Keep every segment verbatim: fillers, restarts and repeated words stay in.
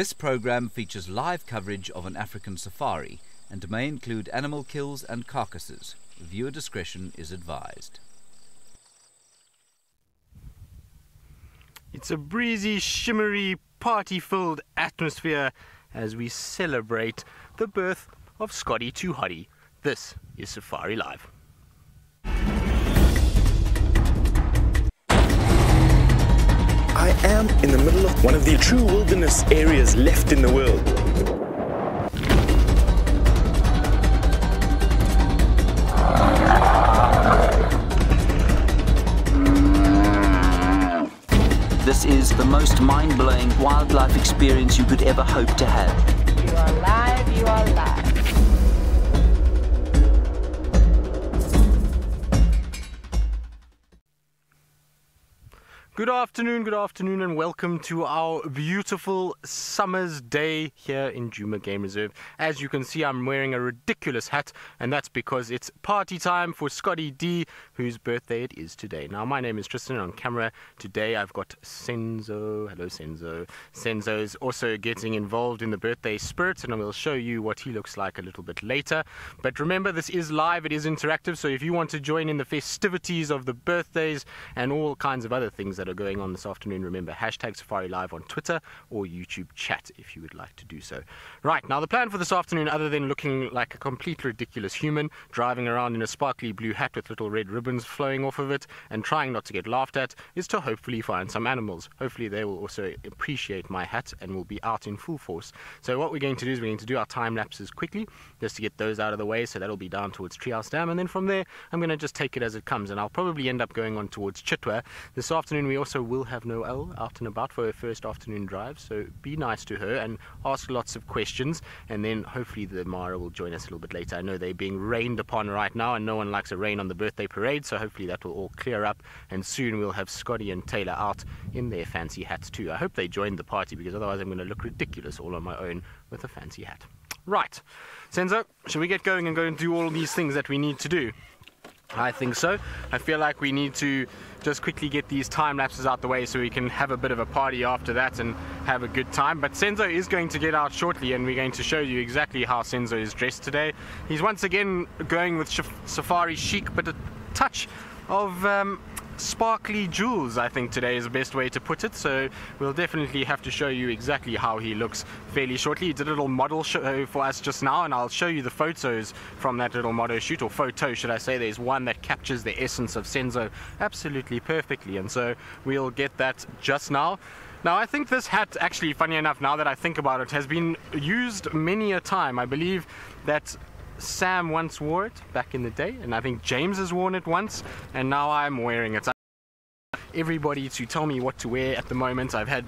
This program features live coverage of an African safari and may include animal kills and carcasses. Viewer discretion is advised. It's a breezy, shimmery, party-filled atmosphere as we celebrate the birth of Scotty Too Hotty. This is Safari Live. I am in the middle of one of the true wilderness areas left in the world. This is the most mind-blowing wildlife experience you could ever hope to have. You are alive, you are alive. Good afternoon, good afternoon, and welcome to our beautiful summer's day here in Juma Game Reserve. As you can see, I'm wearing a ridiculous hat, and that's because it's party time for Scotty D, whose birthday it is today. Now, my name is Tristan, and on camera today I've got Senzo. Hello, Senzo. Senzo is also getting involved in the birthday spirit, and I will show you what he looks like a little bit later. But remember, this is live, it is interactive, so if you want to join in the festivities of the birthdays and all kinds of other things that are going on this afternoon, remember hashtag Safari Live on Twitter or YouTube chat if you would like to do so. Right, now the plan for this afternoon, other than looking like a complete ridiculous human driving around in a sparkly blue hat with little red ribbons flowing off of it and trying not to get laughed at, is to hopefully find some animals. Hopefully they will also appreciate my hat and will be out in full force. So what we're going to do is we're going to do our time lapses quickly just to get those out of the way, so that'll be down towards Treehouse Dam, and then from there I'm going to just take it as it comes, and I'll probably end up going on towards Chitwa. This afternoon we also will have Noelle out and about for her first afternoon drive, so be nice to her and ask lots of questions, and then hopefully the Mara will join us a little bit later. I know they're being rained upon right now and no one likes a rain on the birthday parade, so hopefully that will all clear up and soon we'll have Scotty and Taylor out in their fancy hats too. I hope they join the party because otherwise I'm going to look ridiculous all on my own with a fancy hat. Right, Senzo, shall we get going and go and do all these things that we need to do? I think so. I feel like we need to just quickly get these time lapses out the way so we can have a bit of a party after that and have a good time. But Senzo is going to get out shortly and we're going to show you exactly how Senzo is dressed today. He's once again going with safari chic, but a touch of um, sparkly jewels, I think today is the best way to put it. So we'll definitely have to show you exactly how he looks fairly shortly. He did a little model show for us just now, and I'll show you the photos from that little model shoot, or photo should I say. There's one that captures the essence of Senzo absolutely perfectly, and so we'll get that just now. Now, I think this hat, actually, funny enough, now that I think about it, has been used many a time. I believe that Sam once wore it back in the day, and I think James has worn it once, and now I'm wearing it. I everybody to tell me what to wear at the moment. I've had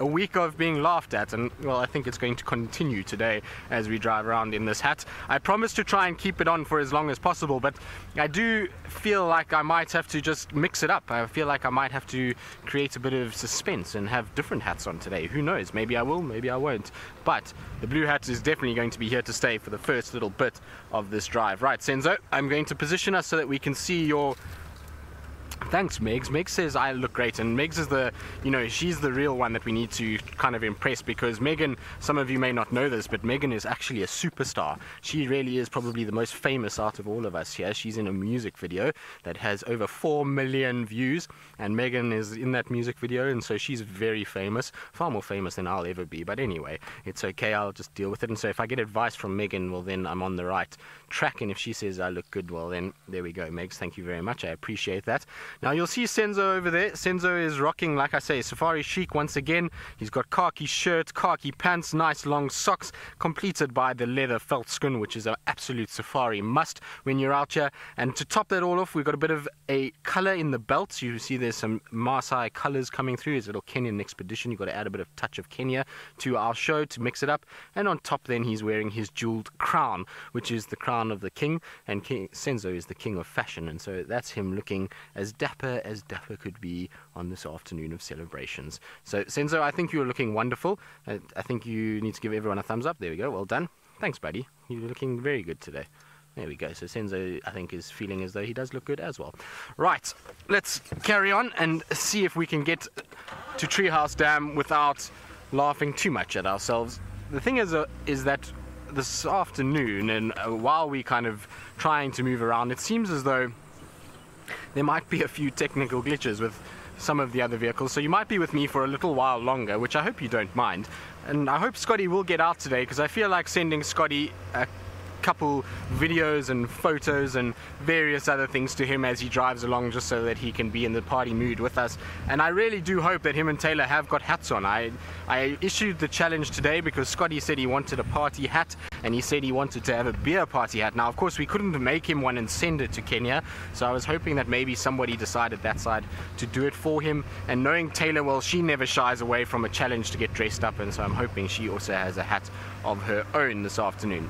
a week of being laughed at, and well, I think it's going to continue today as we drive around in this hat. I promise to try and keep it on for as long as possible, but I do feel like I might have to just mix it up. I feel like I might have to create a bit of suspense and have different hats on today. Who knows, maybe I will, maybe I won't, but the blue hat is definitely going to be here to stay for the first little bit of this drive. Right, Senzo, I'm going to position us so that we can see your... Thanks, Megs. Meg says I look great, and Megs is the, you know, she's the real one that we need to kind of impress, because Megan, some of you may not know this, but Megan is actually a superstar. She really is probably the most famous out of all of us here. She's in a music video that has over four million views, and Megan is in that music video, and so she's very famous, far more famous than I'll ever be, but anyway, it's okay, I'll just deal with it. And so if I get advice from Megan, well then I'm on the right track, and if she says I look good, well then there we go, Megs, thank you very much, I appreciate that. Now you'll see Senzo over there. Senzo is rocking, like I say, safari chic once again. He's got khaki shirt, khaki pants, nice long socks, completed by the leather felt skin, which is an absolute safari must when you're out here. And to top that all off, we've got a bit of a colour in the belt. You see there's some Maasai colours coming through. There's a little Kenyan expedition. You've got to add a bit of touch of Kenya to our show to mix it up. And on top then he's wearing his jewelled crown, which is the crown of the king. And King Senzo is the king of fashion, and so that's him looking as dapper as dapper could be on this afternoon of celebrations. So Senzo, I think you're looking wonderful. I, I think you need to give everyone a thumbs up. There we go, well done. Thanks, buddy, you're looking very good today. There we go, so Senzo, I think, is feeling as though he does look good as well. Right, let's carry on and see if we can get to Treehouse Dam without laughing too much at ourselves. The thing is, uh, is that this afternoon, and uh, while we kind of trying to move around, it seems as though there might be a few technical glitches with some of the other vehicles, so you might be with me for a little while longer, which I hope you don't mind. And I hope Scotty will get out today, because I feel like sending Scotty a couple videos and photos and various other things to him as he drives along, just so that he can be in the party mood with us. And I really do hope that him and Taylor have got hats on. I, I issued the challenge today because Scotty said he wanted a party hat, and he said he wanted to have a beer party hat. Now of course we couldn't make him one and send it to Kenya, so I was hoping that maybe somebody decided that side to do it for him. And knowing Taylor, well, she never shies away from a challenge to get dressed up, and so I'm hoping she also has a hat of her own this afternoon.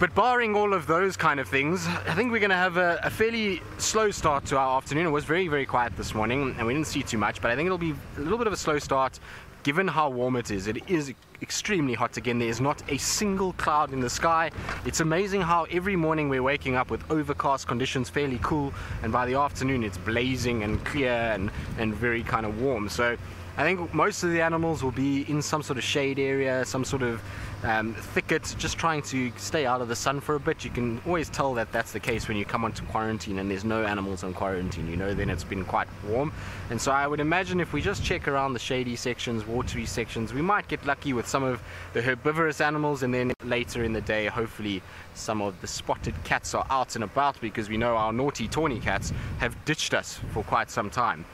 But barring all of those kind of things, I think we're going to have a, a fairly slow start to our afternoon. It was very, very quiet this morning, and we didn't see too much, but I think it'll be a little bit of a slow start given how warm it is. It is extremely hot again. There is not a single cloud in the sky. It's amazing how every morning we're waking up with overcast conditions, fairly cool, and by the afternoon it's blazing and clear and, and very kind of warm. So I think most of the animals will be in some sort of shade area, some sort of um, thicket, just trying to stay out of the sun for a bit. You can always tell that that's the case when you come onto Quarantine and there's no animals on Quarantine, you know, then it's been quite warm. And so I would imagine if we just check around the shady sections, watery sections, we might get lucky with some of the herbivorous animals, and then later in the day hopefully some of the spotted cats are out and about, because we know our naughty tawny cats have ditched us for quite some time.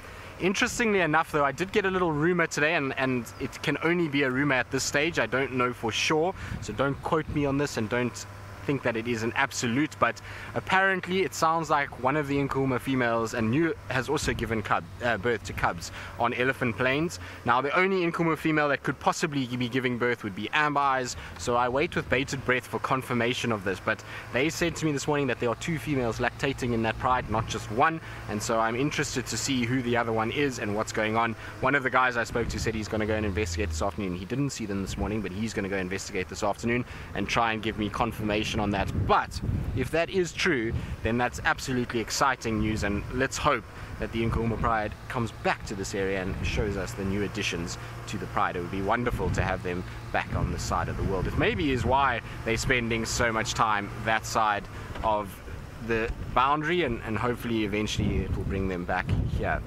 Interestingly enough though, I did get a little rumor today, and, and it can only be a rumor at this stage, I don't know for sure, so don't quote me on this and don't think that it is an absolute, but apparently it sounds like one of the Nkoma females and new has also given cub, uh, birth to cubs on Elephant Plains. Now the only Nkoma female that could possibly be giving birth would be Amber Eyes, so I wait with bated breath for confirmation of this, but they said to me this morning that there are two females lactating in that pride, not just one, and so I'm interested to see who the other one is and what's going on. One of the guys I spoke to said he's going to go and investigate this afternoon. He didn't see them this morning, but he's going to go investigate this afternoon and try and give me confirmation on that. But if that is true, then that's absolutely exciting news, and let's hope that the Nkoma Pride comes back to this area and shows us the new additions to the Pride. It would be wonderful to have them back on this side of the world. It maybe is why they're spending so much time that side of the boundary, and, and hopefully eventually it will bring them back here.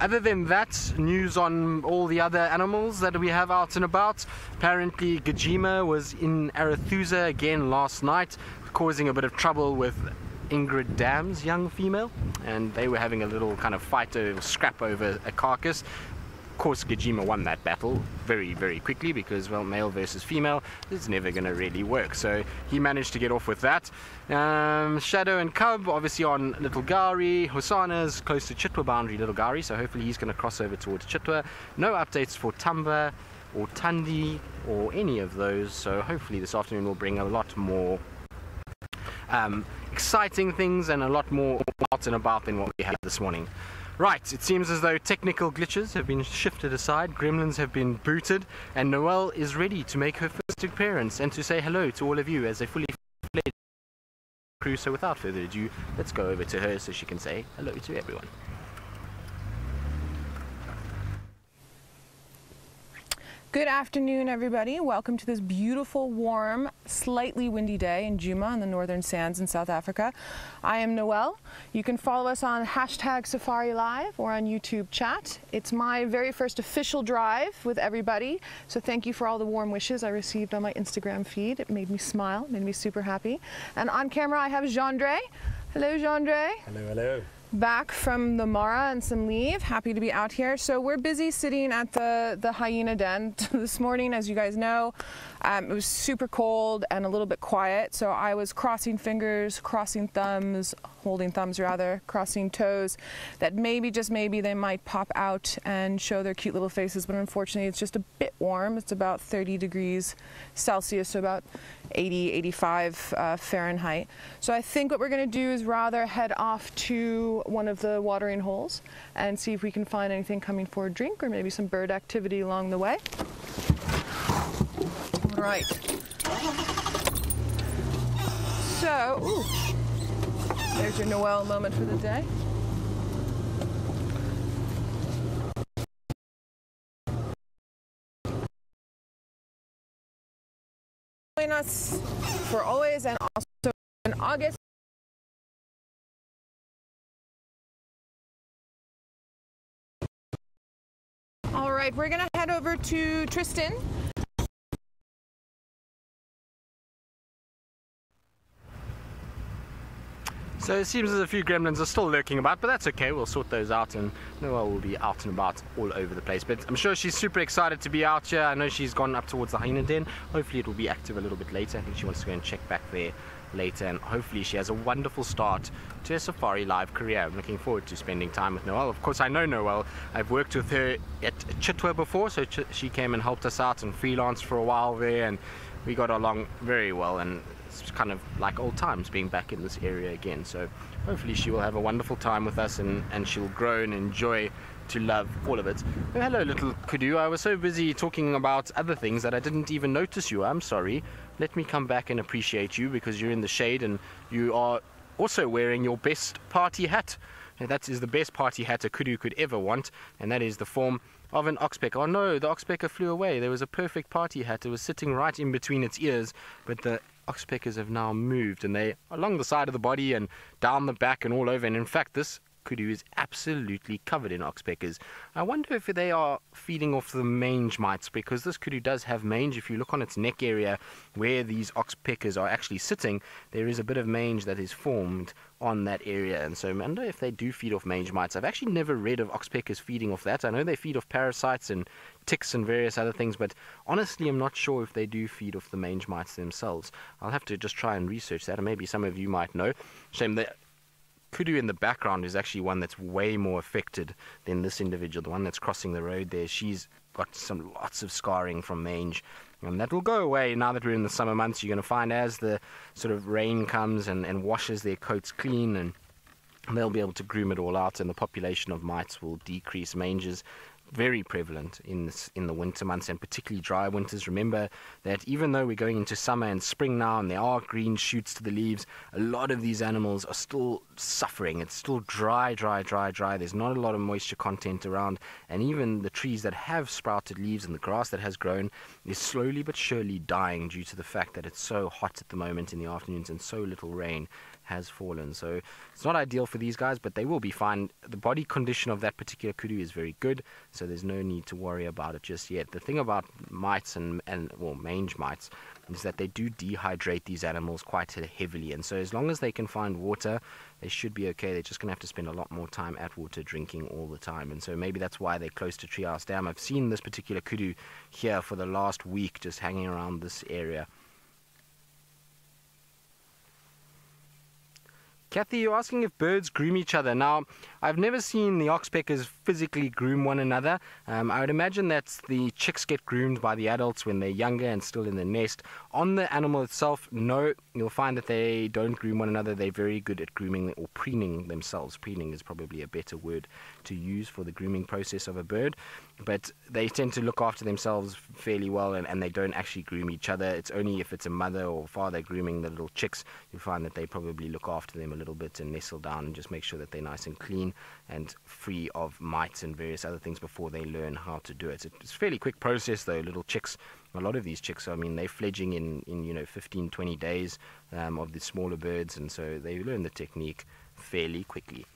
Other than that, news on all the other animals that we have out and about. Apparently Gijima was in Arethusa again last night, causing a bit of trouble with Ingrid Dam's young female, and they were having a little kind of fight or scrap over a carcass. Of course Gijima won that battle very very quickly, because well, male versus female is never going to really work, so he managed to get off with that. um, Shadow and Cub obviously on Little Gari. Hosana's close to Chitwa boundary Little Gari, so hopefully he's going to cross over towards Chitwa. No updates for Tumba or Thandi or any of those, so hopefully this afternoon will bring a lot more um, exciting things and a lot more out and about than what we had this morning. Right, it seems as though technical glitches have been shifted aside, gremlins have been booted, and Noelle is ready to make her first appearance and to say hello to all of you as a fully fledged crew. So without further ado, let's go over to her so she can say hello to everyone. Good afternoon, everybody. Welcome to this beautiful, warm, slightly windy day in Juma on the northern sands in South Africa. I am Noelle. You can follow us on hashtag Safari Live or on YouTube chat. It's my very first official drive with everybody, so thank you for all the warm wishes I received on my Instagram feed. It made me smile, made me super happy. And on camera, I have Jean-Dré. Hello, Jean-Dré. Hello, hello. Back from the Mara and some leave. Happy to be out here. So we're busy sitting at the, the hyena den this morning, as you guys know. Um, it was super cold and a little bit quiet, so I was crossing fingers, crossing thumbs, holding thumbs rather, crossing toes, that maybe, just maybe, they might pop out and show their cute little faces, but unfortunately it's just a bit warm. It's about thirty degrees Celsius, so about eighty, eighty-five uh, Fahrenheit. So I think what we're going to do is rather head off to one of the watering holes and see if we can find anything coming for a drink or maybe some bird activity along the way. All right. So, ooh, there's your Noelle moment for the day. join us for always, and also in August. All right, we're gonna head over to Tristan. So it seems as a few gremlins are still lurking about, but that's okay, we'll sort those out, and Noelle will be out and about all over the place. But I'm sure she's super excited to be out here. I know she's gone up towards the hyena den. Hopefully it will be active a little bit later. I think she wants to go and check back there later, and hopefully she has a wonderful start to her Safari Live career. I'm looking forward to spending time with Noelle. Of course, I know Noelle. I've worked with her at Chitwa before, so Ch she came and helped us out and freelanced for a while there, and we got along very well, and it's kind of like old times being back in this area again. So hopefully she will have a wonderful time with us, and, and she'll grow and enjoy to love all of it. Oh, hello little kudu. I was so busy talking about other things that I didn't even notice you. I'm sorry. Let me come back and appreciate you, because you're in the shade and you are also wearing your best party hat. And that is the best party hat a kudu could ever want, and that is the form of an oxpecker. Oh no, the oxpecker flew away. There was a perfect party hat. It was sitting right in between its ears, but the oxpeckers have now moved, and they along the side of the body and down the back and all over, and in fact this kudu is absolutely covered in oxpeckers. I wonder if they are feeding off the mange mites, because this kudu does have mange. If you look on its neck area where these oxpeckers are actually sitting, there is a bit of mange that is formed on that area, and so I wonder if they do feed off mange mites. I've actually never read of oxpeckers feeding off that. I know they feed off parasites and ticks and various other things, but honestly I'm not sure if they do feed off the mange mites themselves. I'll have to just try and research that, and maybe some of you might know. Shame that kudu in the background is actually one that's way more affected than this individual. The one that's crossing the road there, she's got some lots of scarring from mange, and that will go away now that we're in the summer months. You're going to find as the sort of rain comes and, and washes their coats clean, and they'll be able to groom it all out, and the population of mites will decrease. Mange is very prevalent in this, in the winter months, and particularly dry winters. Remember that even though we're going into summer and spring now, and there are green shoots to the leaves, a lot of these animals are still suffering. It's still dry, dry, dry, dry. There's not a lot of moisture content around, and even the trees that have sprouted leaves and the grass that has grown is slowly but surely dying due to the fact that it's so hot at the moment in the afternoons and so little rain has fallen. So it's not ideal for these guys, but they will be fine. The body condition of that particular kudu is very good, so there's no need to worry about it just yet. The thing about mites and, and well, mange mites is that they do dehydrate these animals quite heavily, and so as long as they can find water, they should be okay. They're just going to have to spend a lot more time at water, drinking all the time, and so maybe that's why they're close to Treehouse Dam. I've seen this particular kudu here for the last week, just hanging around this area. Kathy, you're asking if birds groom each other. Now, I've never seen the oxpeckers physically groom one another. Um, I would imagine that the chicks get groomed by the adults when they're younger and still in the nest. On the animal itself, no, you'll find that they don't groom one another. They're very good at grooming or preening themselves. Preening is probably a better word to use for the grooming process of a bird. But they tend to look after themselves fairly well, and, and they don't actually groom each other. It's only if it's a mother or father grooming the little chicks, you'll find that they probably look after them a little little bit and nestle down and just make sure that they're nice and clean and free of mites and various other things before they learn how to do it. It's a fairly quick process though. Little chicks, a lot of these chicks, I mean, they're fledging in, in you know, fifteen, twenty days um, of the smaller birds, and so they learn the technique fairly quickly.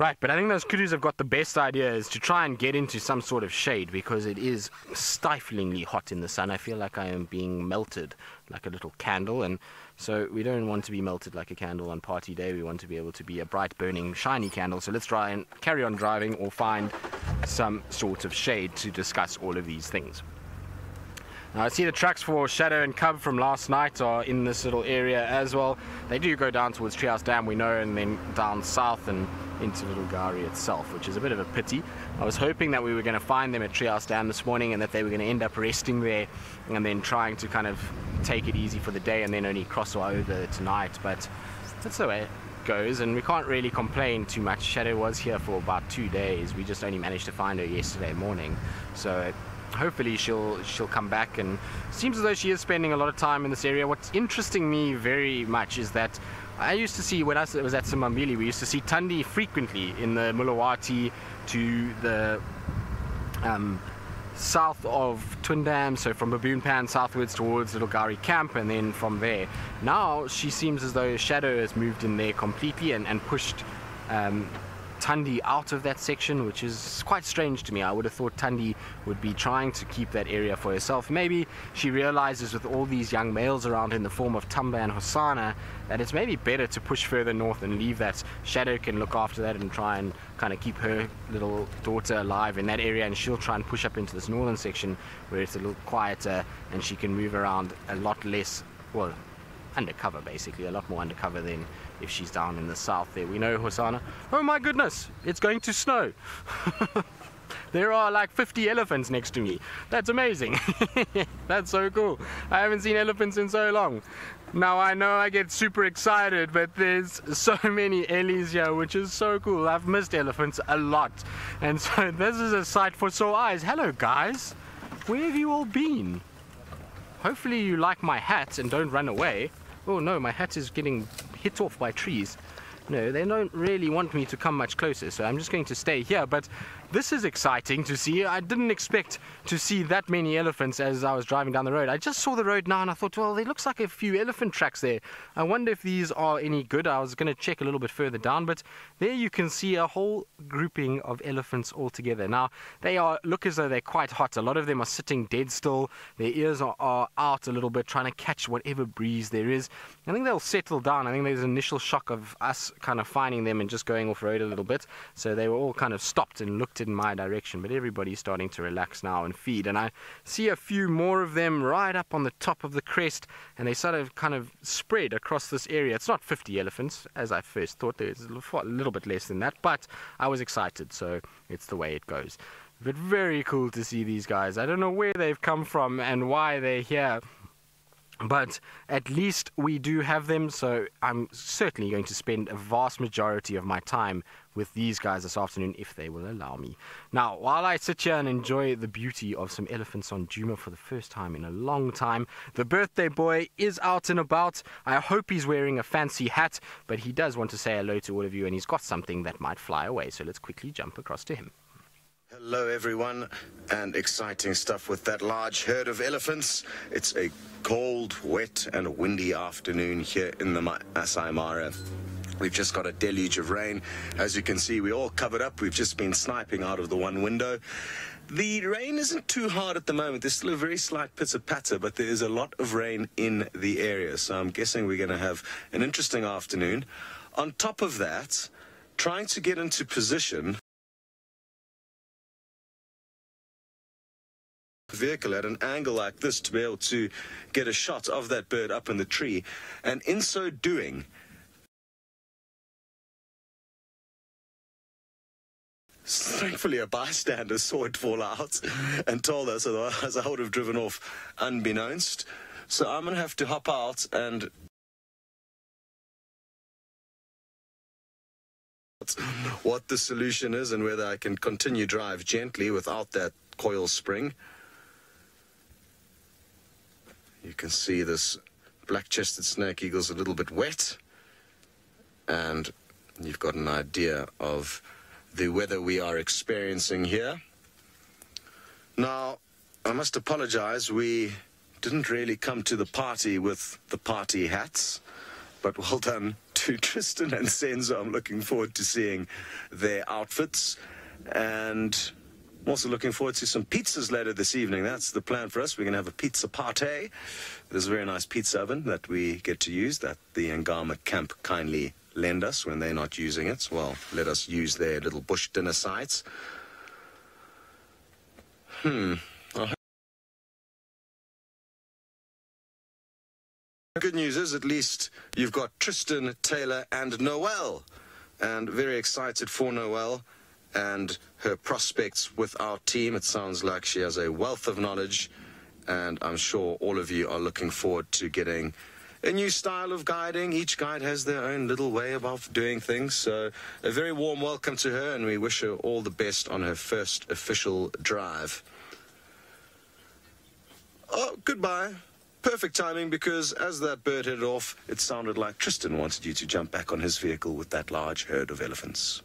Right, but I think those kudus have got the best idea is to try and get into some sort of shade, because it is stiflingly hot in the sun. I feel like I am being melted like a little candle, and so we don't want to be melted like a candle on party day. We want to be able to be a bright, burning, shiny candle. So let's try and carry on driving or find some sort of shade to discuss all of these things. Now, I see the tracks for Shadow and Cub from last night are in this little area as well. They do go down towards Treehouse Dam, we know, and then down south and into Little Gari itself, which is a bit of a pity. I was hoping that we were going to find them at Treehouse Dam this morning, and that they were going to end up resting there and then trying to kind of take it easy for the day and then only cross over tonight, but that's the way goes, and we can't really complain too much. Shadow was here for about two days. We just only managed to find her yesterday morning, so hopefully she'll she'll come back, and seems as though she is spending a lot of time in this area. What's interesting me very much is that I used to see, when I was at Simambili, we used to see Thandi frequently in the Mulawati to the um, south of Twin Dam, so from Baboonpan southwards towards Little Gari camp, and then from there. Now she seems as though Shadow has moved in there completely and, and pushed um, Thandi out of that section, which is quite strange to me. I would have thought Thandi would be trying to keep that area for herself. Maybe she realizes with all these young males around in the form of Tumba and Hosana that it's maybe better to push further north and leave that. Shadow can look after that and try and kind of keep her little daughter alive in that area, and she'll try and push up into this northern section where it's a little quieter and she can move around a lot less, well, undercover basically, a lot more undercover than if she's down in the south there. We know Hosana, oh my goodness, it's going to snow. There are like fifty elephants next to me. That's amazing. That's so cool. I haven't seen elephants in so long. Now I know I get super excited, but there's so many ellies here, which is so cool. I've missed elephants a lot. And so this is a sight for sore eyes. Hello guys, where have you all been? Hopefully you like my hat and don't run away. Oh no, my hat is getting hit off by trees. No, they don't really want me to come much closer, so I'm just going to stay here. But this is exciting to see. I didn't expect to see that many elephants as I was driving down the road. I just saw the road now and I thought, well, there looks like a few elephant tracks there. I wonder if these are any good. I was going to check a little bit further down, but there you can see a whole grouping of elephants all together. Now, they are look as though they're quite hot. A lot of them are sitting dead still. Their ears are, are out a little bit, trying to catch whatever breeze there is. I think they'll settle down. I think there's an initial shock of us kind of finding them and just going off road a little bit. So they were all kind of stopped and looked in my direction, but everybody's starting to relax now and feed. And I see a few more of them right up on the top of the crest, and they sort of kind of spread across this area. It's not fifty elephants as I first thought. There's a little bit less than that, but I was excited, so it's the way it goes. But very cool to see these guys. I don't know where they've come from and why they're here, but at least we do have them, so I'm certainly going to spend a vast majority of my time with these guys this afternoon if they will allow me. Now, while I sit here and enjoy the beauty of some elephants on Juma for the first time in a long time, the birthday boy is out and about. I hope he's wearing a fancy hat, but he does want to say hello to all of you, and he's got something that might fly away, so let's quickly jump across to him. Hello everyone, and exciting stuff with that large herd of elephants. It's a cold, wet and windy afternoon here in the Masai Mara. We've just got a deluge of rain. As you can see, we're all covered up. We've just been sniping out of the one window. The rain isn't too hard at the moment. There's still a very slight pitter-patter, but there is a lot of rain in the area. So I'm guessing we're going to have an interesting afternoon. On top of that, trying to get into position, vehicle at an angle like this to be able to get a shot of that bird up in the tree, and in so doing thankfully a bystander saw it fall out and told us, otherwise I would have driven off unbeknownst. So I'm gonna have to hop out and what the solution is and whether I can continue drive gently without that coil spring. You can see this black-chested snake eagle's a little bit wet, and you've got an idea of the weather we are experiencing here. Now, I must apologize, we didn't really come to the party with the party hats, but well done to Tristan and Senzo. I'm looking forward to seeing their outfits, and I'm also looking forward to some pizzas later this evening. That's the plan for us. We're going to have a pizza party. There's a very nice pizza oven that we get to use that the Ngama camp kindly lend us when they're not using it. Well, let us use their little bush dinner sites. Hmm. The good news is at least you've got Tristan, Taylor and Noelle. And very excited for Noelle and her prospects with our team. It sounds like she has a wealth of knowledge, and I'm sure all of you are looking forward to getting a new style of guiding. Each guide has their own little way of doing things, so a very warm welcome to her, and we wish her all the best on her first official drive. Oh, goodbye. Perfect timing, because as that bird headed off, it sounded like Tristan wanted you to jump back on his vehicle with that large herd of elephants.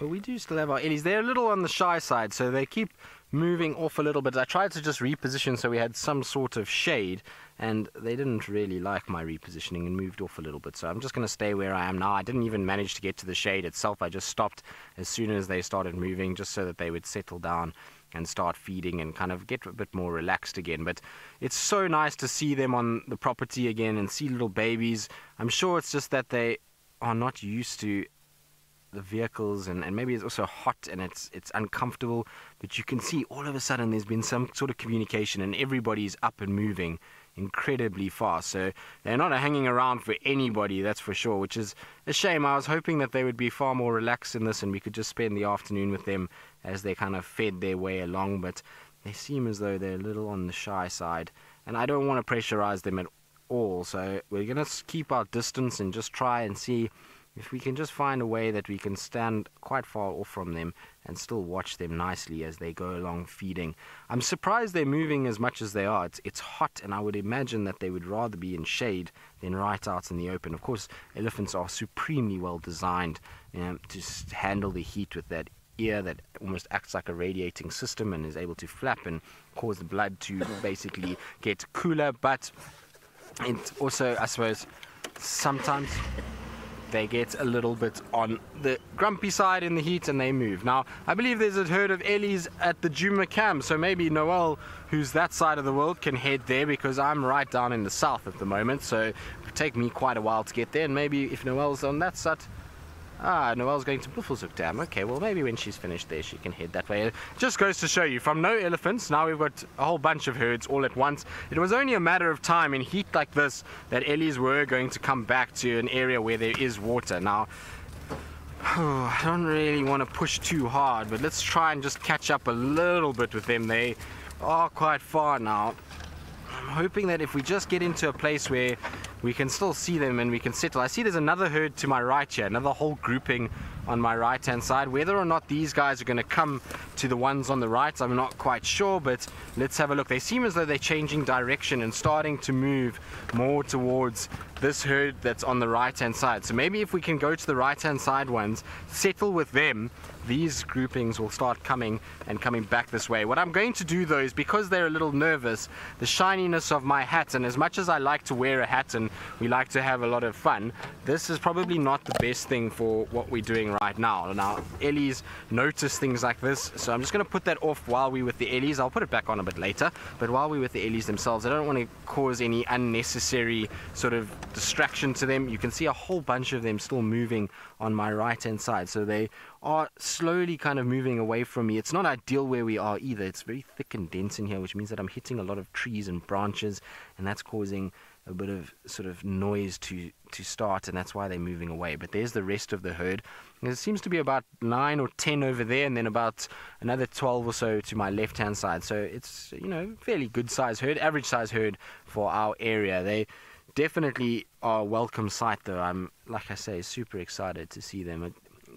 Well, we do still have our ellies. They're a little on the shy side, so they keep moving off a little bit. I tried to just reposition so we had some sort of shade, and they didn't really like my repositioning and moved off a little bit, so I'm just going to stay where I am now. I didn't even manage to get to the shade itself. I just stopped as soon as they started moving, just so that they would settle down and start feeding and kind of get a bit more relaxed again. But it's so nice to see them on the property again and see little babies. I'm sure it's just that they are not used to the vehicles, and, and maybe it's also hot and it's it's uncomfortable, but you can see all of a sudden there's been some sort of communication and everybody's up and moving incredibly fast, so they're not hanging around for anybody, that's for sure, which is a shame. I was hoping that they would be far more relaxed in this and we could just spend the afternoon with them as they kind of fed their way along, but they seem as though they're a little on the shy side, and I don't want to pressurize them at all, so we're going to keep our distance and just try and see if we can just find a way that we can stand quite far off from them and still watch them nicely as they go along feeding. I'm surprised they're moving as much as they are. It's, it's hot, and I would imagine that they would rather be in shade than right out in the open. Of course, elephants are supremely well designed, you know, to handle the heat with that ear that almost acts like a radiating system and is able to flap and cause the blood to basically get cooler. But it's also, I suppose, sometimes they get a little bit on the grumpy side in the heat and they move. Now, I believe there's a herd of ellies at the Juma camp, so maybe Noelle, who's that side of the world, can head there, because I'm right down in the south at the moment, so it would take me quite a while to get there. And maybe if Noelle's on that side... Ah, Noelle's going to Chitwa Dam. Okay, well, maybe when she's finished there, she can head that way. It just goes to show you, from no elephants, now we've got a whole bunch of herds all at once. It was only a matter of time in heat like this that ellies were going to come back to an area where there is water. Now, oh, I don't really want to push too hard, but let's try and just catch up a little bit with them. They are quite far now. I'm hoping that if we just get into a place where we can still see them and we can settle. I see there's another herd to my right here, another whole grouping on my right hand side. Whether or not these guys are going to come to the ones on the right, I'm not quite sure, but let's have a look. They seem as though they're changing direction and starting to move more towards this herd that's on the right hand side. So maybe if we can go to the right hand side ones, settle with them, these groupings will start coming and coming back this way. What I'm going to do though is, because they're a little nervous, the shininess of my hat, and as much as I like to wear a hat and we like to have a lot of fun, this is probably not the best thing for what we're doing right now. Now, ellies notice things like this, so I'm just going to put that off while we're with the ellies. I'll put it back on a bit later, but while we're with the ellies themselves, I don't want to cause any unnecessary sort of distraction to them. You can see a whole bunch of them still moving on my right hand side, so they are slowly kind of moving away from me. It's not ideal where we are either. It's very thick and dense in here, which means that I'm hitting a lot of trees and branches, and that's causing a bit of sort of noise to to start, and that's why they're moving away. But there's the rest of the herd. There seems to be about nine or ten over there, and then about another twelve or so to my left hand side, so it's, you know, fairly good size herd, average size herd for our area. They definitely are a welcome sight though. I'm, like I say, super excited to see them. It,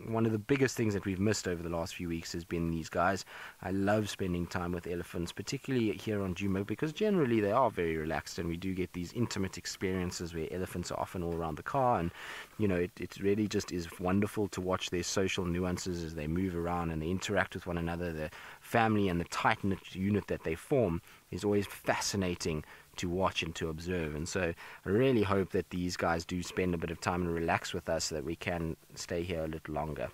one of the biggest things that we've missed over the last few weeks has been these guys. I love spending time with elephants, particularly here on Juma, because generally they are very relaxed, and we do get these intimate experiences where elephants are often all around the car, and you know, it, it really just is wonderful to watch their social nuances as they move around and they interact with one another. The family and the tight-knit unit that they form is always fascinating to watch and to observe, and so I really hope that these guys do spend a bit of time and relax with us so that we can stay here a little longer.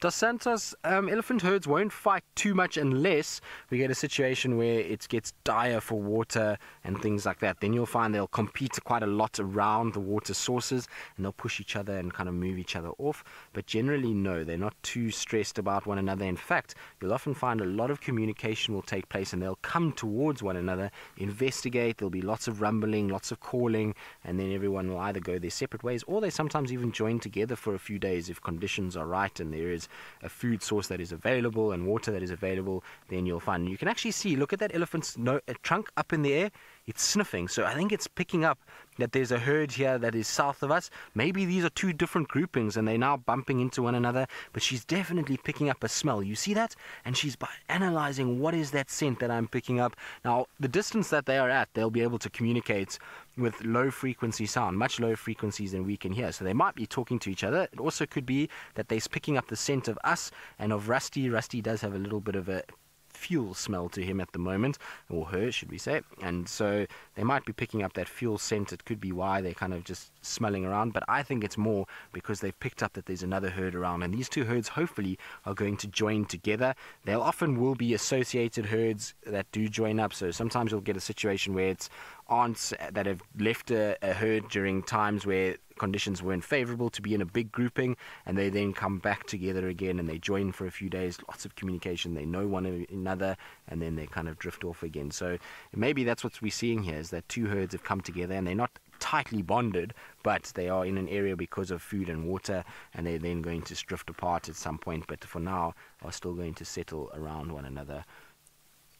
Dos Santos, um, elephant herds won't fight too much unless we get a situation where it gets dire for water and things like that. Then you'll find they'll compete quite a lot around the water sources, and they'll push each other and kind of move each other off. But generally, no, they're not too stressed about one another. In fact, you'll often find a lot of communication will take place, and they'll come towards one another, investigate. There'll be lots of rumbling, lots of calling, and then everyone will either go their separate ways, or they sometimes even join together for a few days if conditions are right and there is a food source that is available and water that is available. Then you'll find, you can actually see, look at that elephant's no, uh, trunk up in the air. it's sniffing. So I think it's picking up that there's a herd here that is south of us. Maybe these are two different groupings and they're now bumping into one another, but she's definitely picking up a smell. You see that? And she's by analyzing what is that scent that I'm picking up. Now, the distance that they are at, they'll be able to communicate with low frequency sound, much lower frequencies than we can hear. So they might be talking to each other. It also could be that they're picking up the scent of us and of Rusty. Rusty does have a little bit of a fuel smell to him at the moment, or her, should we say, and so they might be picking up that fuel scent. It could be why they're kind of just smelling around, but I think it's more because they've picked up that there's another herd around, and these two herds hopefully are going to join together. They'll often will be associated herds that do join up, so sometimes you'll get a situation where it's aunts that have left a, a herd during times where conditions weren't favorable to be in a big grouping, and they then come back together again and they join for a few days. Lots of communication, they know one another, and then they kind of drift off again. So maybe that's what we're seeing here, is that two herds have come together and they're not tightly bonded, but they are in an area because of food and water, and they're then going to drift apart at some point, but for now are still going to settle around one another.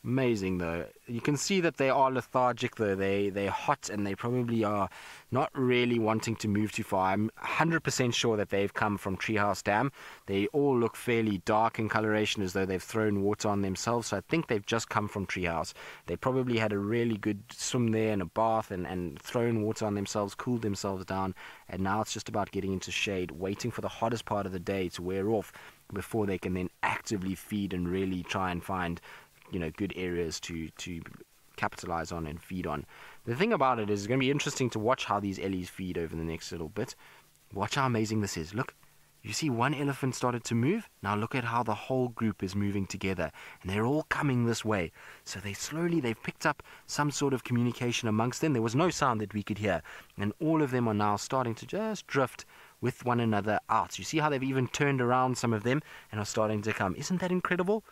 Amazing though. You can see that they are lethargic though. They, they're hot and they probably are not really wanting to move too far. I'm one hundred percent sure that they've come from Treehouse Dam. They all look fairly dark in coloration, as though they've thrown water on themselves. So I think they've just come from Treehouse. They probably had a really good swim there and a bath and, and thrown water on themselves, cooled themselves down. And now it's just about getting into shade, waiting for the hottest part of the day to wear off before they can then actively feed and really try and find, you know, good areas to to capitalize on and feed on. The thing about it is it's going to be interesting to watch how these ellies feed over the next little bit. Watch how amazing this is. Look, you see one elephant started to move. Now look at how the whole group is moving together, and they're all coming this way. So they slowly, they've picked up some sort of communication amongst them. There was no sound that we could hear, and all of them are now starting to just drift with one another out. You see how they've even turned around, some of them, and are starting to come. Isn't that incredible?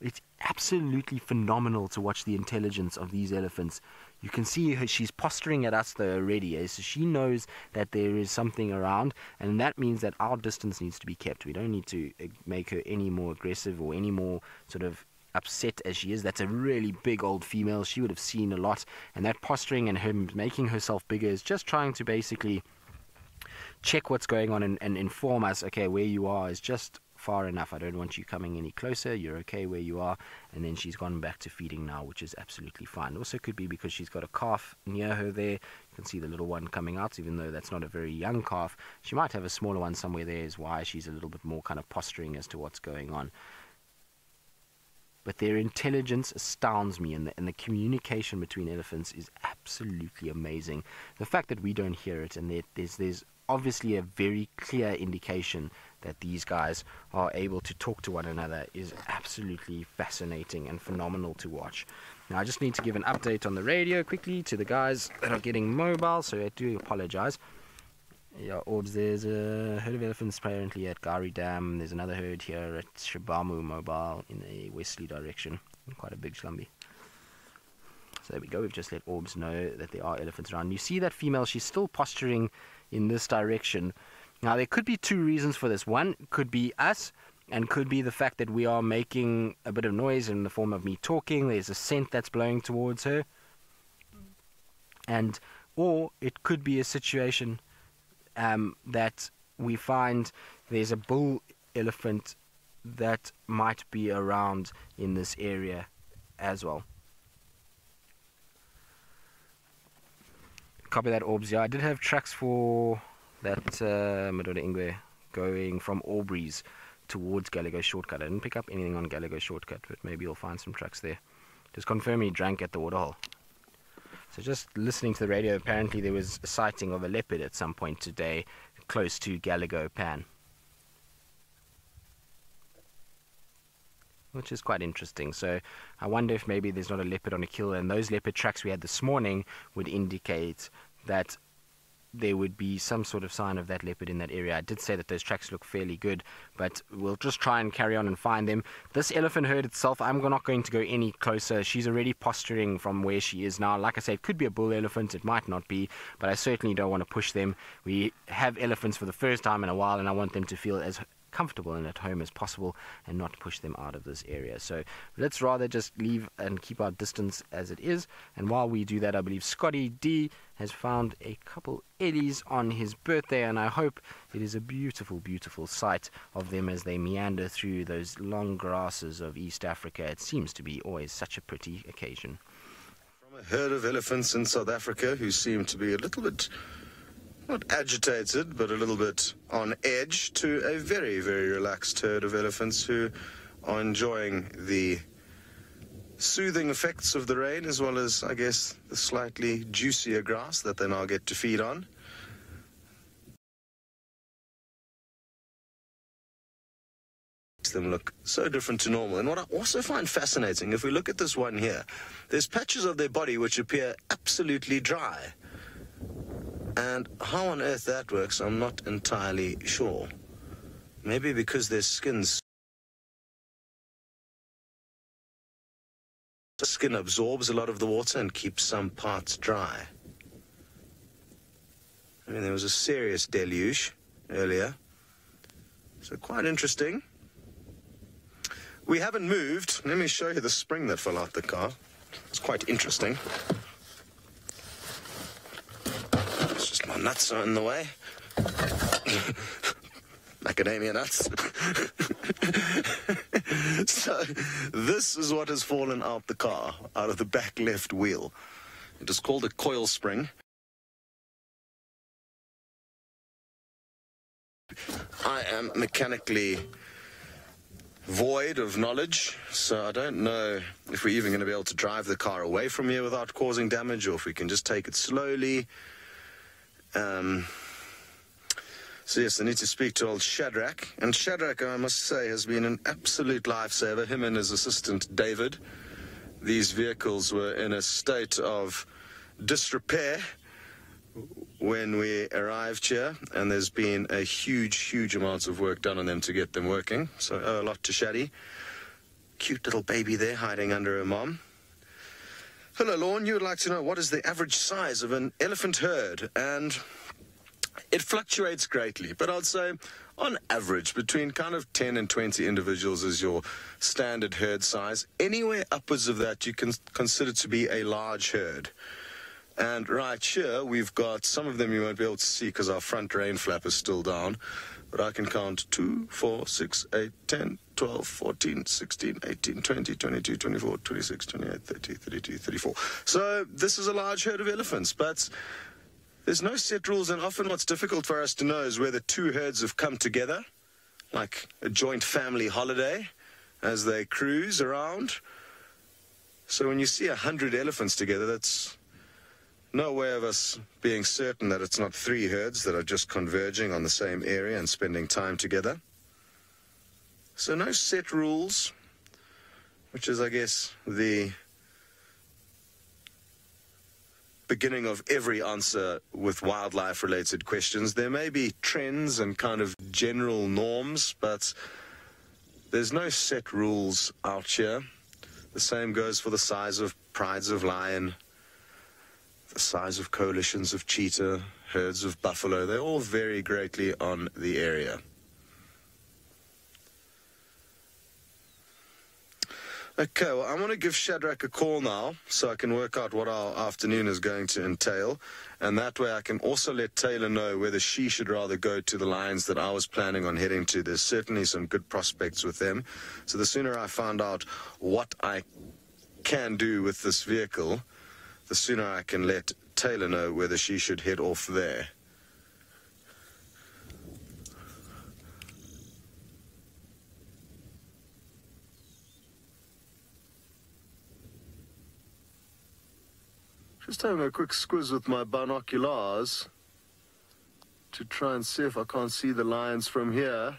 It's absolutely phenomenal to watch the intelligence of these elephants. You can see her, she's posturing at us though already, so she knows that there is something around, and that means that our distance needs to be kept. We don't need to make her any more aggressive or any more sort of upset as she is. That's a really big old female. She would have seen a lot, and that posturing and her making herself bigger is just trying to basically check what's going on and, and inform us, okay, where you are is just far enough. I don't want you coming any closer. You're okay where you are. And then she's gone back to feeding now, which is absolutely fine. Also could be because she's got a calf near her there. You can see the little one coming out, even though that's not a very young calf. She might have a smaller one somewhere. There is why she's a little bit more kind of posturing as to what's going on. But their intelligence astounds me, and the, and the communication between elephants is absolutely amazing. The fact that we don't hear it, and there, there's, there's obviously a very clear indication that these guys are able to talk to one another, is absolutely fascinating and phenomenal to watch. Now I just need to give an update on the radio quickly to the guys that are getting mobile, so I do apologize. Yeah, Orbs, there's a herd of elephants apparently at Gowrie Dam. There's another herd here at Shibamu Mobile in a westerly direction. Quite a big slumby. So there we go. We've just let Orbs know that there are elephants around. You see that female, she's still posturing in this direction. Now there could be two reasons for this. One could be us, and could be the fact that we are making a bit of noise in the form of me talking. There's a scent that's blowing towards her. And or it could be a situation Um, that we find there's a bull elephant that might be around in this area as well. Copy that, Orbs. Yeah, I did have tracks for that uh, Madoda Ingwe going from Aubrey's towards Gallego Shortcut. I didn't pick up anything on Gallego Shortcut, but maybe you'll find some tracks there. Just confirm he drank at the waterhole. So just listening to the radio, apparently there was a sighting of a leopard at some point today close to Gallego Pan, which is quite interesting. So I wonder if maybe there's not a leopard on a kill, and those leopard tracks we had this morning would indicate that there would be some sort of sign of that leopard in that area. I did say that those tracks look fairly good, but we'll just try and carry on and find them. This elephant herd itself, I'm not going to go any closer. She's already posturing from where she is now. Like I say, it could be a bull elephant, it might not be, but I certainly don't want to push them. We have elephants for the first time in a while, and I want them to feel as comfortable and at home as possible and not push them out of this area. So let's rather just leave and keep our distance as it is. And while we do that, I believe Scotty D has found a couple eddies on his birthday, and I hope it is a beautiful, beautiful sight of them as they meander through those long grasses of East Africa. It seems to be always such a pretty occasion. From a herd of elephants in South Africa who seem to be a little bit, not agitated, but a little bit on edge, to a very, very relaxed herd of elephants who are enjoying the soothing effects of the rain, as well as, I guess, the slightly juicier grass that they now get to feed on. Makes them look so different to normal. And what I also find fascinating, if we look at this one here, there's patches of their body which appear absolutely dry. And how on earth that works, I'm not entirely sure. Maybe because their skin's The skin absorbs a lot of the water and keeps some parts dry. I mean, there was a serious deluge earlier. So quite interesting. We haven't moved. Let me show you the spring that fell out the car. It's quite interesting. It's just my nuts are in the way. Macadamia nuts. So this is what has fallen out the car, out of the back left wheel. It is called a coil spring. I am mechanically void of knowledge, so I don't know if we're even going to be able to drive the car away from here without causing damage, or if we can just take it slowly. Um... So yes, I need to speak to old Shadrach. And Shadrach, I must say, has been an absolute lifesaver, him and his assistant David. These vehicles were in a state of disrepair when we arrived here, and there's been a huge, huge amount of work done on them to get them working. So I owe a lot to Shaddy. Cute little baby there hiding under her mom. Hello, Lorne. You would like to know what is the average size of an elephant herd, and it fluctuates greatly, but I'd say on average between kind of ten and twenty individuals is your standard herd size. Anywhere upwards of that you can consider to be a large herd. And right here we've got some of them you won't be able to see because our front rain flap is still down, but I can count two, four, six, eight, ten, twelve, fourteen, sixteen, eighteen, twenty, twenty-two, twenty-four, twenty-six, twenty-eight, thirty, thirty-two, thirty-four. So this is a large herd of elephants, but there's no set rules, and often what's difficult for us to know is whether two herds have come together, like a joint family holiday, as they cruise around. So when you see a hundred elephants together, that's no way of us being certain that it's not three herds that are just converging on the same area and spending time together. So no set rules, which is, I guess, the beginning of every answer with wildlife related questions. There may be trends and kind of general norms, but there's no set rules out here. The same goes for the size of prides of lion, the size of coalitions of cheetah, herds of buffalo. They all vary greatly on the area. Okay, well, I want to give Shadrach a call now so I can work out what our afternoon is going to entail. And that way I can also let Taylor know whether she should rather go to the lines that I was planning on heading to. There's certainly some good prospects with them. So the sooner I find out what I can do with this vehicle, the sooner I can let Taylor know whether she should head off there. Just having a quick squiz with my binoculars to try and see if I can't see the lions from here,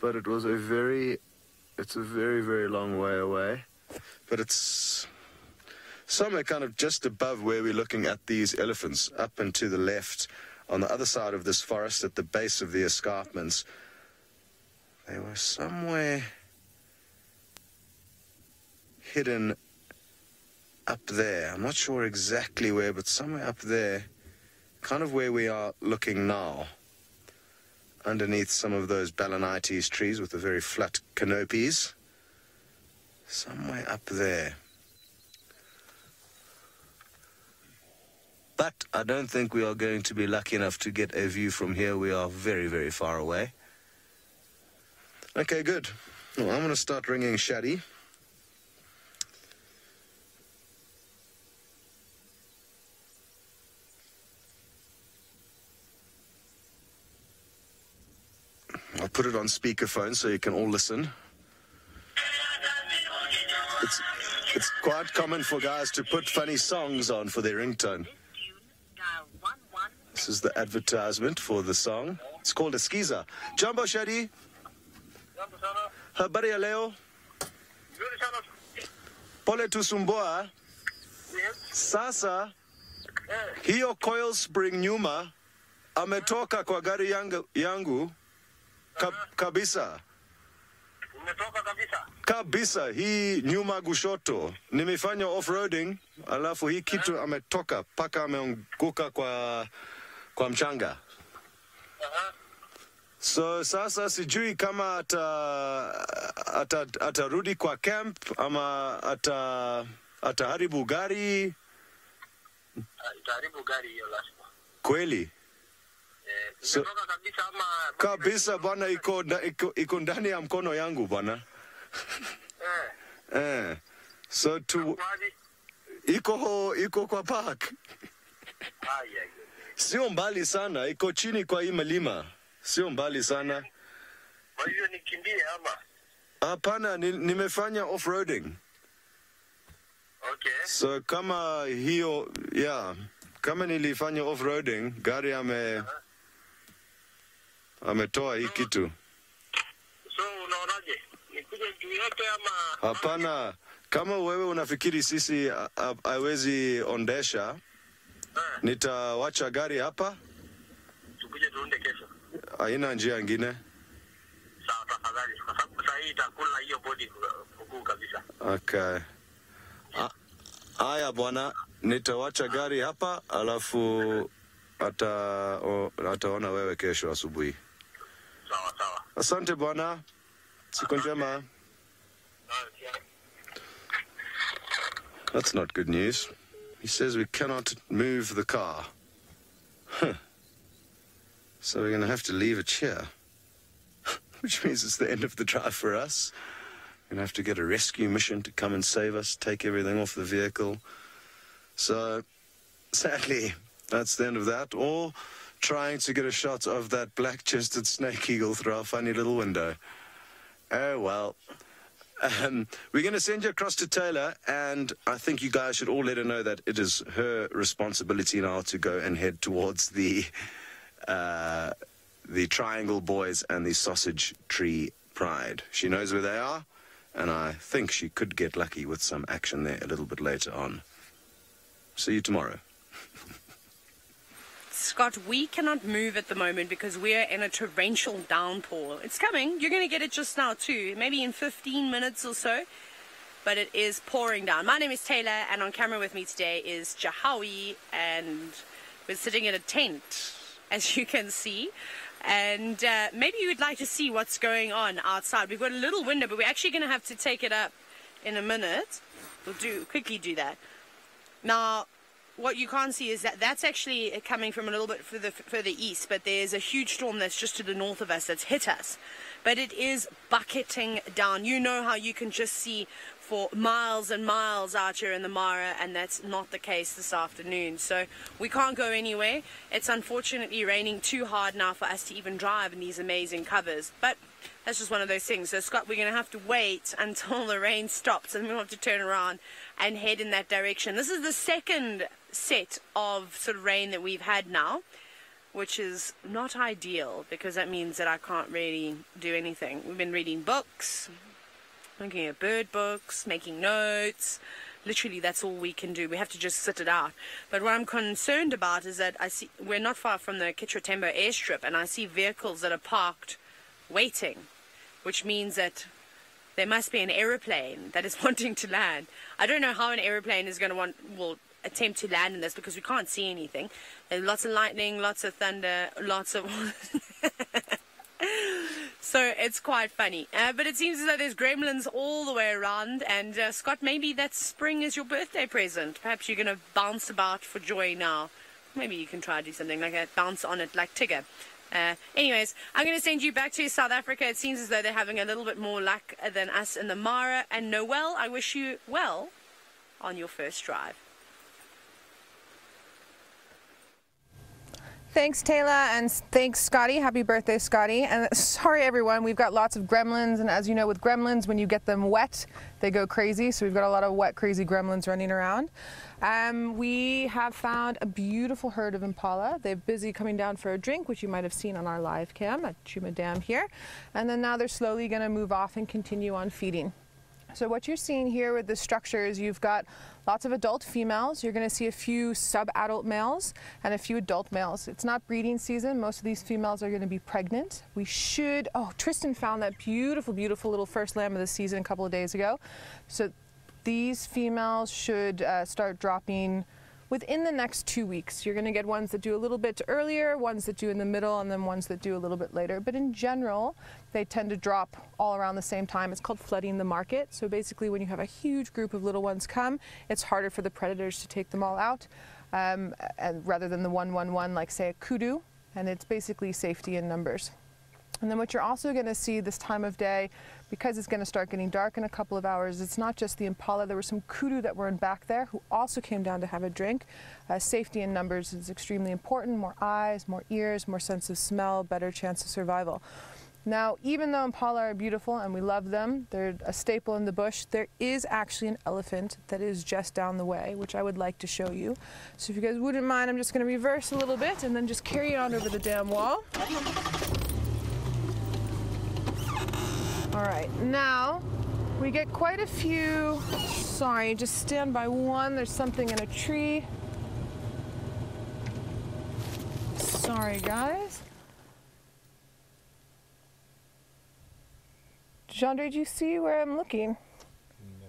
but it was a very, it's a very, very long way away. But it's somewhere kind of just above where we're looking at these elephants, up and to the left, on the other side of this forest at the base of the escarpments. They were somewhere hidden up there. I'm not sure exactly where, but somewhere up there, kind of where we are looking now. underneath some of those Balanites trees with the very flat canopies. Somewhere up there. But I don't think we are going to be lucky enough to get a view from here. We are very, very far away. Okay, good. Well, I'm going to start ringing Shadi. I'll put it on speakerphone so you can all listen. It's, it's quite common for guys to put funny songs on for their ringtone. This is the advertisement for the song. It's called a skiza. Jumbo Shadi. Habari ya leo. Pole tusumboa. Sasa. Hiyo coil spring nyuma. Ametoka kwa gari yangu. yangu. Kab kabisa. Kabisa. Hii nyuma gushoto. Nimefanya off-roading. Alafu hii kitu ametoka. Paka ameanguka kwa, kwa mchanga. So sasa sijui kama atarudi ata, ata kwa camp. Ama ata, ataharibu gari. Ataharibu gari yo last one. Kweli? So, kabisa bwana iko, iko, iko ndani ya mkono yangu bwana. Eh. Eh. So tu iko ho, iko kwa park. Sio mbali sana, iko chini kwa hii milima. Sio mbali sana. Kwa hiyo nikimbie ama? Hapana, nimefanya off-roading. Okay. So kama hiyo, yeah, kama nilifanya off-roading, gari ame ametoa hii kitu. So unaonaje? Nikuje juu yote ama? Hapana, kama wewe unafikiri sisi haiwezi ondesha, nitawacha gari hapa. Tukuje tuonde kesho. Haina njia nyingine. Sawa tafadhali, kwa sababu sasa hii itakula hiyo body kuku kabisa. Okay. Haya bwana, nitawacha gari hapa alafu ata o, ataona wewe kesho asubuhi. Sawa sawa. Asante bwana. Siku njema. That's not good news. He says we cannot move the car. Huh. So we're going to have to leave it here. Which means it's the end of the drive for us. We're going to have to get a rescue mission to come and save us, take everything off the vehicle. So, sadly, that's the end of that. Or trying to get a shot of that black-chested snake eagle through our funny little window. Oh, well. Um, we're going to send you across to Taylor, and I think you guys should all let her know that it is her responsibility now to go and head towards the, uh, the Triangle Boys and the Sausage Tree Pride. She knows where they are, and I think she could get lucky with some action there a little bit later on. See you tomorrow. Scott, we cannot move at the moment because we're in a torrential downpour. It's coming. You're going to get it just now too, maybe in fifteen minutes or so. But it is pouring down. My name is Taylor, and on camera with me today is Jahawi, and we're sitting in a tent, as you can see. And uh, maybe you would like to see what's going on outside. We've got a little window, but we're actually going to have to take it up in a minute. We'll do quickly do that. Now, what you can't see is that that's actually coming from a little bit further, further east, but there's a huge storm that's just to the north of us that's hit us. But it is bucketing down. You know how you can just see for miles and miles out here in the Mara, and that's not the case this afternoon. So we can't go anywhere. It's unfortunately raining too hard now for us to even drive in these amazing covers. But that's just one of those things. So, Scott, we're going to have to wait until the rain stops, and we'll have to turn around and head in that direction. This is the second set of sort of rain that we've had now, which is not ideal because that means that I can't really do anything. We've been reading books, looking at bird books, making notes. Literally, that's all we can do. We have to just sit it out. But what I'm concerned about is that I see we're not far from the Chitwa Tembo airstrip, and I see vehicles that are parked waiting, which means that there must be an aeroplane that is wanting to land. I don't know how an aeroplane is going to want will attempt to land in this because we can't see anything. There's lots of lightning, lots of thunder, lots of So it's quite funny. Uh, but it seems as though there's gremlins all the way around. And uh, Scott, maybe that spring is your birthday present. Perhaps you're going to bounce about for joy now. Maybe you can try to do something like that. Bounce on it like Tigger. Uh, anyways, I'm going to send you back to South Africa. It seems as though they're having a little bit more luck than us in the Mara. And Noelle, I wish you well on your first drive. Thanks, Taylor, and thanks, Scotty. Happy birthday, Scotty. And sorry, everyone, we've got lots of gremlins, and as you know, with gremlins, when you get them wet, they go crazy. So we've got a lot of wet, crazy gremlins running around. Um, we have found a beautiful herd of impala. They're busy coming down for a drink, which you might have seen on our live cam at Chitwa Dam here. And then now they're slowly going to move off and continue on feeding. So what you're seeing here with the structures, you've got lots of adult females. You're going to see a few sub-adult males and a few adult males. It's not breeding season. Most of these females are going to be pregnant. We should... Oh, Tristan found that beautiful, beautiful little first lamb of the season a couple of days ago. So these females should uh, start dropping within the next two weeks. You're going to get ones that do a little bit earlier, ones that do in the middle, and then ones that do a little bit later. But in general, they tend to drop all around the same time. It's called flooding the market. So basically, when you have a huge group of little ones come, it's harder for the predators to take them all out, um, and rather than the one, one, one, like say a kudu. And it's basically safety in numbers. And then what you're also going to see this time of day, because it's going to start getting dark in a couple of hours, it's not just the impala. There were some kudu that were in back there who also came down to have a drink. Uh, safety in numbers is extremely important. More eyes, more ears, more sense of smell, better chance of survival. Now, even though impala are beautiful and we love them, they're a staple in the bush, there is actually an elephant that is just down the way, which I would like to show you. So if you guys wouldn't mind, I'm just going to reverse a little bit and then just carry it on over the dam wall. All right, now we get quite a few, sorry, just stand by one. There's something in a tree. Sorry, guys. Jean-Dré, do you see where I'm looking? No.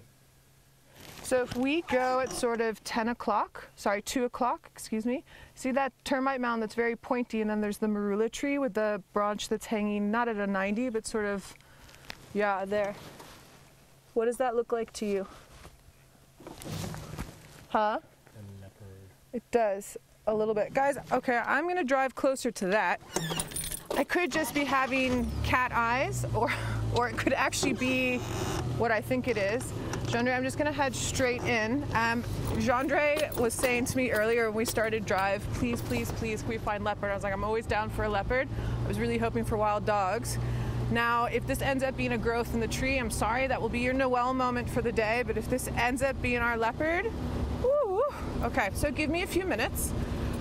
So if we go at sort of ten o'clock, sorry, two o'clock, excuse me, see that termite mound that's very pointy, and then there's the marula tree with the branch that's hanging, not at a ninety, but sort of, yeah, there. What does that look like to you? Huh? A leopard. It does, a little bit. Guys, okay, I'm going to drive closer to that. I could just be having cat eyes, or or it could actually be what I think it is. Jean-Dré, I'm just going to head straight in. Um, Jean-Dré was saying to me earlier when we started drive, please, please, please, can we find leopard? I was like, I'm always down for a leopard. I was really hoping for wild dogs. Now, if this ends up being a growth in the tree, I'm sorry, that will be your Noelle moment for the day, but if this ends up being our leopard, ooh, okay, so give me a few minutes.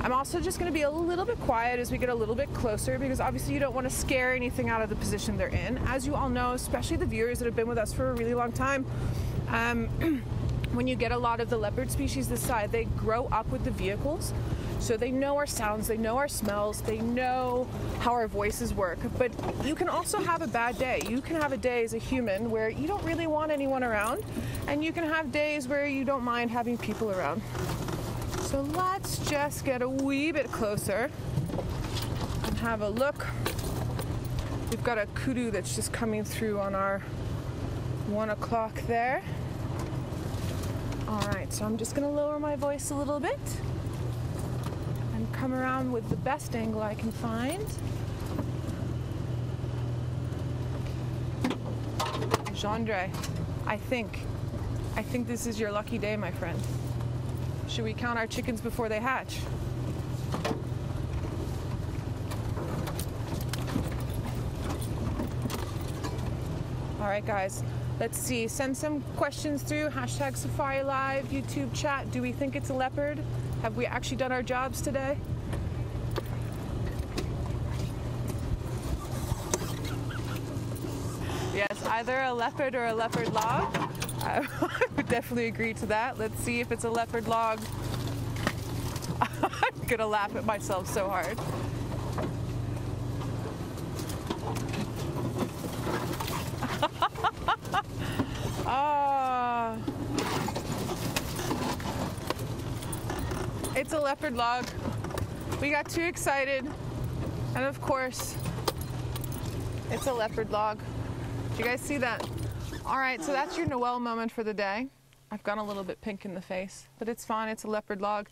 I'm also just gonna be a little bit quiet as we get a little bit closer, because obviously you don't wanna scare anything out of the position they're in. As you all know, especially the viewers that have been with us for a really long time, um, when you get a lot of the leopard species this side, they grow up with the vehicles. So they know our sounds, they know our smells, they know how our voices work. But you can also have a bad day. You can have a day as a human where you don't really want anyone around, and you can have days where you don't mind having people around. So let's just get a wee bit closer and have a look. We've got a kudu that's just coming through on our one o'clock there. All right, so I'm just gonna lower my voice a little bit. Come around with the best angle I can find. Jean-Dré, I think, I think this is your lucky day, my friend. Should we count our chickens before they hatch? All right, guys, let's see. Send some questions through, hashtag Safari Live, YouTube chat. Do we think it's a leopard? Have we actually done our jobs today? Yes, either a leopard or a leopard log. I would definitely agree to that. Let's see if it's a leopard log. I'm gonna laugh at myself so hard. Ah. Oh. It's a leopard log. We got too excited. And of course, It's a leopard log. Do you guys see that? All right, so that's your Noelle moment for the day. I've gone a little bit pink in the face, but it's fine, it's a leopard log.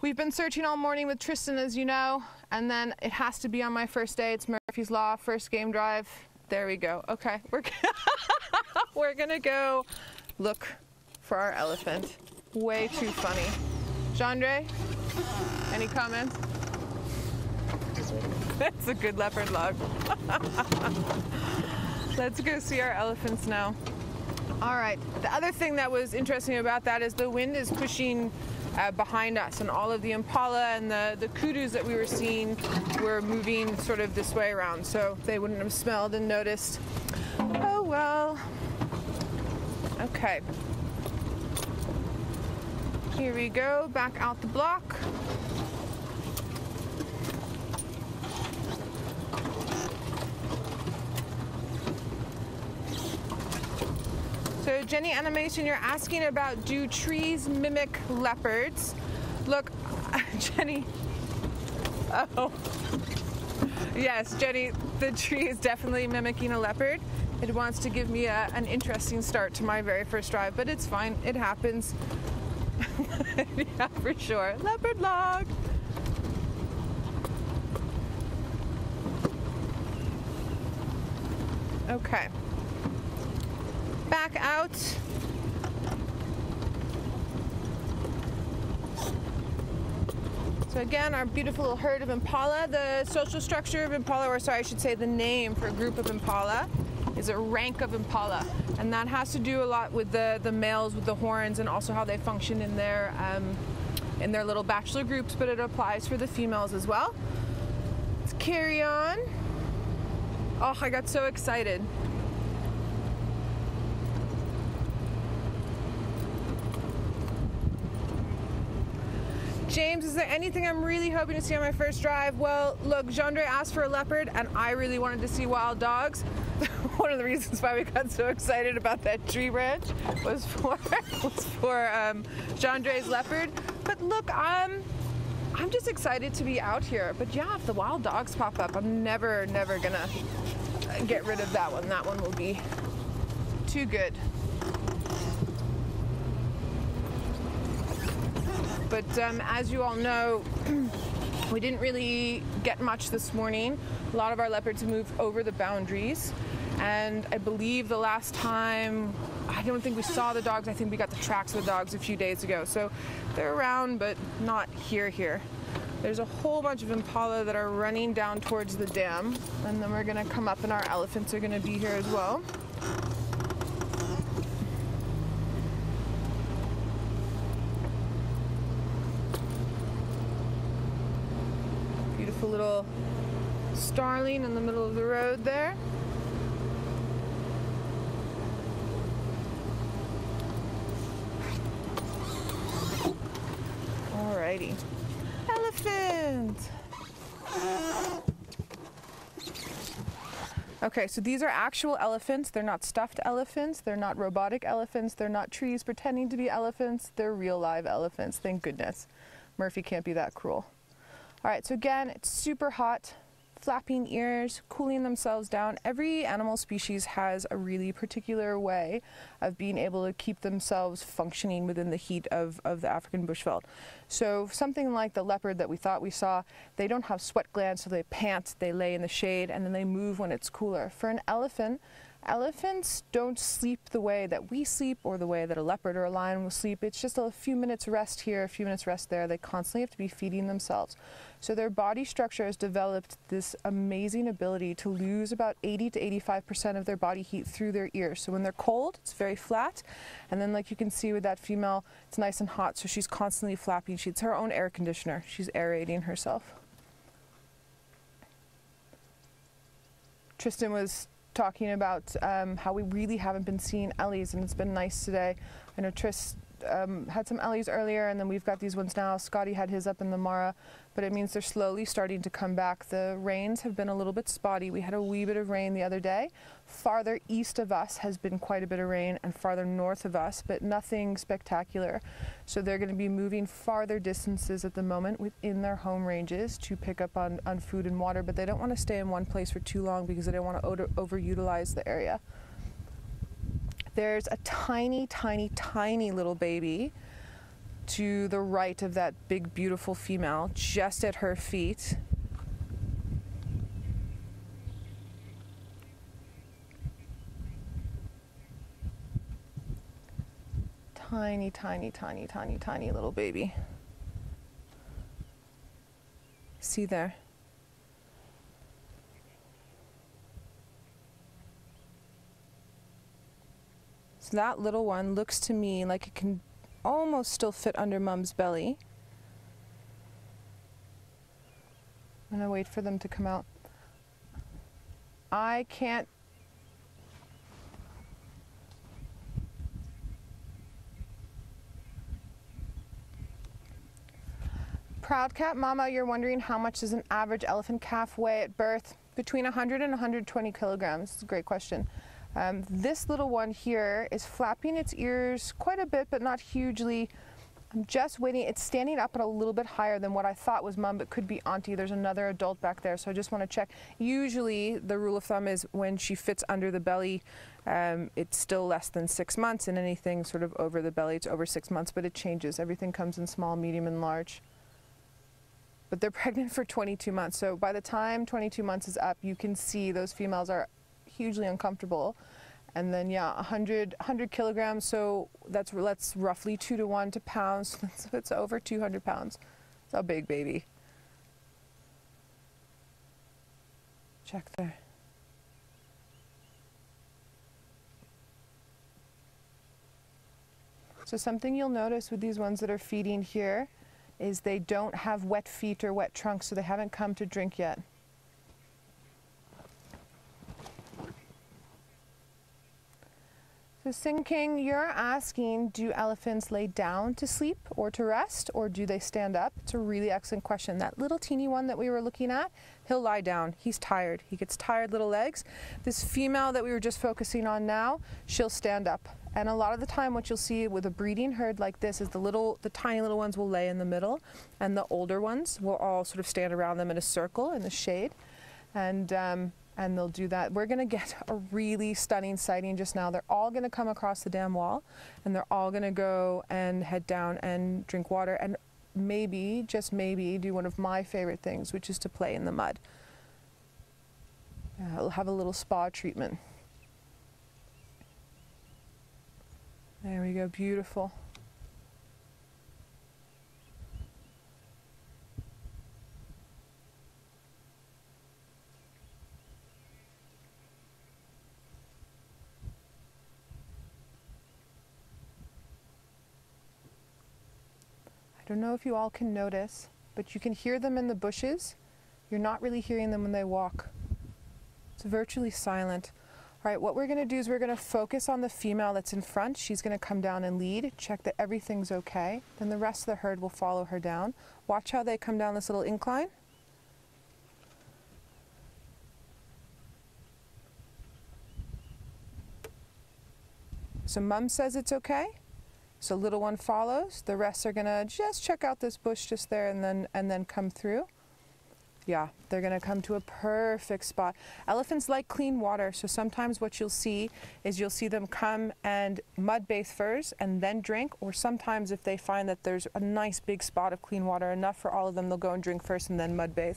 We've been searching all morning with Tristan, as you know, and then it has to be on my first day. It's Murphy's Law, first game drive. There we go. Okay, we're, we're gonna go look for our elephant. Way too funny. Jean-Dré, any comments? That's a good leopard log. Let's go see our elephants now. All right, the other thing that was interesting about that is the wind is pushing uh, behind us, and all of the impala and the, the kudus that we were seeing were moving sort of this way around, so they wouldn't have smelled and noticed. Oh well. Okay. Here we go, back out the block. So Jenny Animation, you're asking about, do trees mimic leopards? Look, Jenny, oh, yes, Jenny, the tree is definitely mimicking a leopard. It wants to give me a, an interesting start to my very first drive, but it's fine, it happens. Yeah, for sure, leopard log. Okay. Back out. So again, our beautiful little herd of impala. The social structure of impala, or sorry, I should say the name for a group of impala, is a rank of impala. And that has to do a lot with the, the males with the horns and also how they function in their, um, in their little bachelor groups, but it applies for the females as well. Let's carry on. Oh, I got so excited. James, is there anything I'm really hoping to see on my first drive? Well, look, Jean-Dré asked for a leopard, and I really wanted to see wild dogs. One of the reasons why we got so excited about that tree branch was for was for um, Jean-Dré's leopard. But look, I'm I'm just excited to be out here. But yeah, if the wild dogs pop up, I'm never, never gonna get rid of that one. That one will be too good. But um, as you all know, we didn't really get much this morning. A lot of our leopards moved over the boundaries. And I believe the last time, I don't think we saw the dogs. I think we got the tracks of the dogs a few days ago. So they're around, but not here, here. There's a whole bunch of impala that are running down towards the dam. And then we're gonna come up and our elephants are gonna be here as well. Little starling in the middle of the road there. Alrighty. Elephant! Okay, so these are actual elephants. They're not stuffed elephants. They're not robotic elephants. They're not trees pretending to be elephants. They're real live elephants. Thank goodness. Murphy can't be that cruel. All right, so again, it's super hot, flapping ears, cooling themselves down. Every animal species has a really particular way of being able to keep themselves functioning within the heat of, of the African bushveld. So something like the leopard that we thought we saw, they don't have sweat glands, so they pant, they lay in the shade, and then they move when it's cooler. For an elephant, elephants don't sleep the way that we sleep or the way that a leopard or a lion will sleep. It's just a few minutes rest here, a few minutes rest there. They constantly have to be feeding themselves. So their body structure has developed this amazing ability to lose about eighty to eighty-five percent of their body heat through their ears. So when they're cold, it's very flat. And then like you can see with that female, it's nice and hot. So she's constantly flapping. She's her own air conditioner. She's aerating herself. Tristan was talking about um, how we really haven't been seeing ellies, and it's been nice today. I know Tris um, had some ellies earlier, and then we've got these ones now. Scotty had his up in the Mara, but it means they're slowly starting to come back. The rains have been a little bit spotty. We had a wee bit of rain the other day. Farther east of us has been quite a bit of rain, and farther north of us, but nothing spectacular. So they're going to be moving farther distances at the moment within their home ranges to pick up on, on food and water, but they don't want to stay in one place for too long because they don't want to overutilize the area. There's a tiny, tiny, tiny little baby to the right of that big, beautiful female, just at her feet. Tiny, tiny, tiny, tiny, tiny little baby. See there? So that little one looks to me like it can almost still fit under Mom's belly. I'm gonna wait for them to come out. I can't. Proud cat mama, you're wondering how much does an average elephant calf weigh at birth? Between one hundred and one hundred twenty kilograms. It's a great question. Um, this little one here is flapping its ears quite a bit, but not hugely. I'm just waiting. It's standing up and a little bit higher than what I thought was Mom, but could be Auntie. There's another adult back there, so I just want to check. Usually the rule of thumb is when she fits under the belly, um, it's still less than six months, and anything sort of over the belly, it's over six months, but it changes. Everything comes in small, medium, and large. But they're pregnant for twenty-two months, so by the time twenty-two months is up, you can see those females are hugely uncomfortable. And then yeah, one hundred kilograms, so that's that's roughly two to one to pounds. So it's over two hundred pounds. It's a big baby. Check there. So something you'll notice with these ones that are feeding here is they don't have wet feet or wet trunks, so they haven't come to drink yet. So Sing King, you're asking, do elephants lay down to sleep or to rest, or do they stand up? It's a really excellent question. That little teeny one that we were looking at, he'll lie down. He's tired. He gets tired little legs. This female that we were just focusing on now, she'll stand up. And a lot of the time what you'll see with a breeding herd like this is the little, the tiny little ones will lay in the middle, and the older ones will all sort of stand around them in a circle in the shade. And um, and they'll do that. We're gonna get a really stunning sighting just now. They're all gonna come across the dam wall, and they're all gonna go and head down and drink water, and maybe, just maybe, do one of my favorite things, which is to play in the mud. Uh, we'll have a little spa treatment. There we go, beautiful. I don't know if you all can notice, but you can hear them in the bushes. You're not really hearing them when they walk. It's virtually silent. All right, what we're gonna do is we're gonna focus on the female that's in front. She's gonna come down and lead, check that everything's okay. Then the rest of the herd will follow her down. Watch how they come down this little incline. So Mum says it's okay. So little one follows, the rest are gonna just check out this bush just there and then and then come through. Yeah, they're gonna come to a perfect spot. Elephants like clean water, so sometimes what you'll see is you'll see them come and mud bathe first and then drink, or sometimes if they find that there's a nice big spot of clean water, enough for all of them, they'll go and drink first and then mud bathe.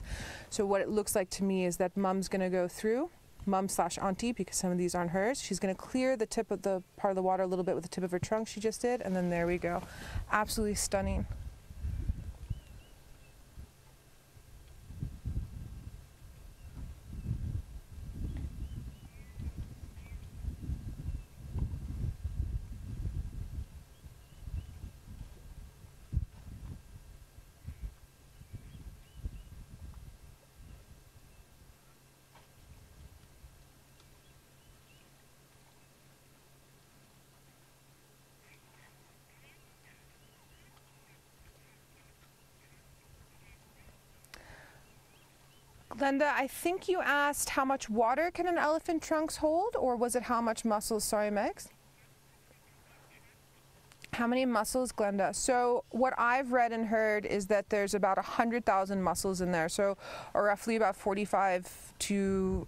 So what it looks like to me is that Mum's gonna go through, Mum slash Auntie, because some of these aren't hers. She's gonna clear the tip of the part of the water a little bit with the tip of her trunk she just did, and then there we go. Absolutely stunning. Linda, I think you asked how much water can an elephant trunks hold, or was it how much muscles? Sorry, Megs. How many muscles, Glenda? So what I've read and heard is that there's about one hundred thousand muscles in there, so or roughly about forty-five to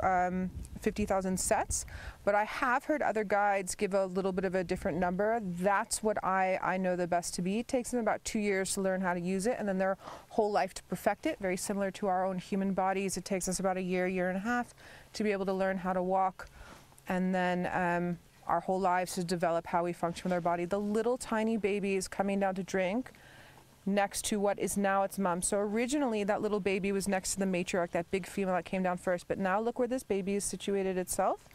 fifty thousand sets. But I have heard other guides give a little bit of a different number. That's what I, I know the best to be. It takes them about two years to learn how to use it, and then their whole life to perfect it. Very similar to our own human bodies. It takes us about a year, year and a half to be able to learn how to walk, and then um, our whole lives to develop how we function with our body. The little tiny baby is coming down to drink next to what is now its mom. So originally that little baby was next to the matriarch, that big female that came down first, but now look where this baby is situated itself.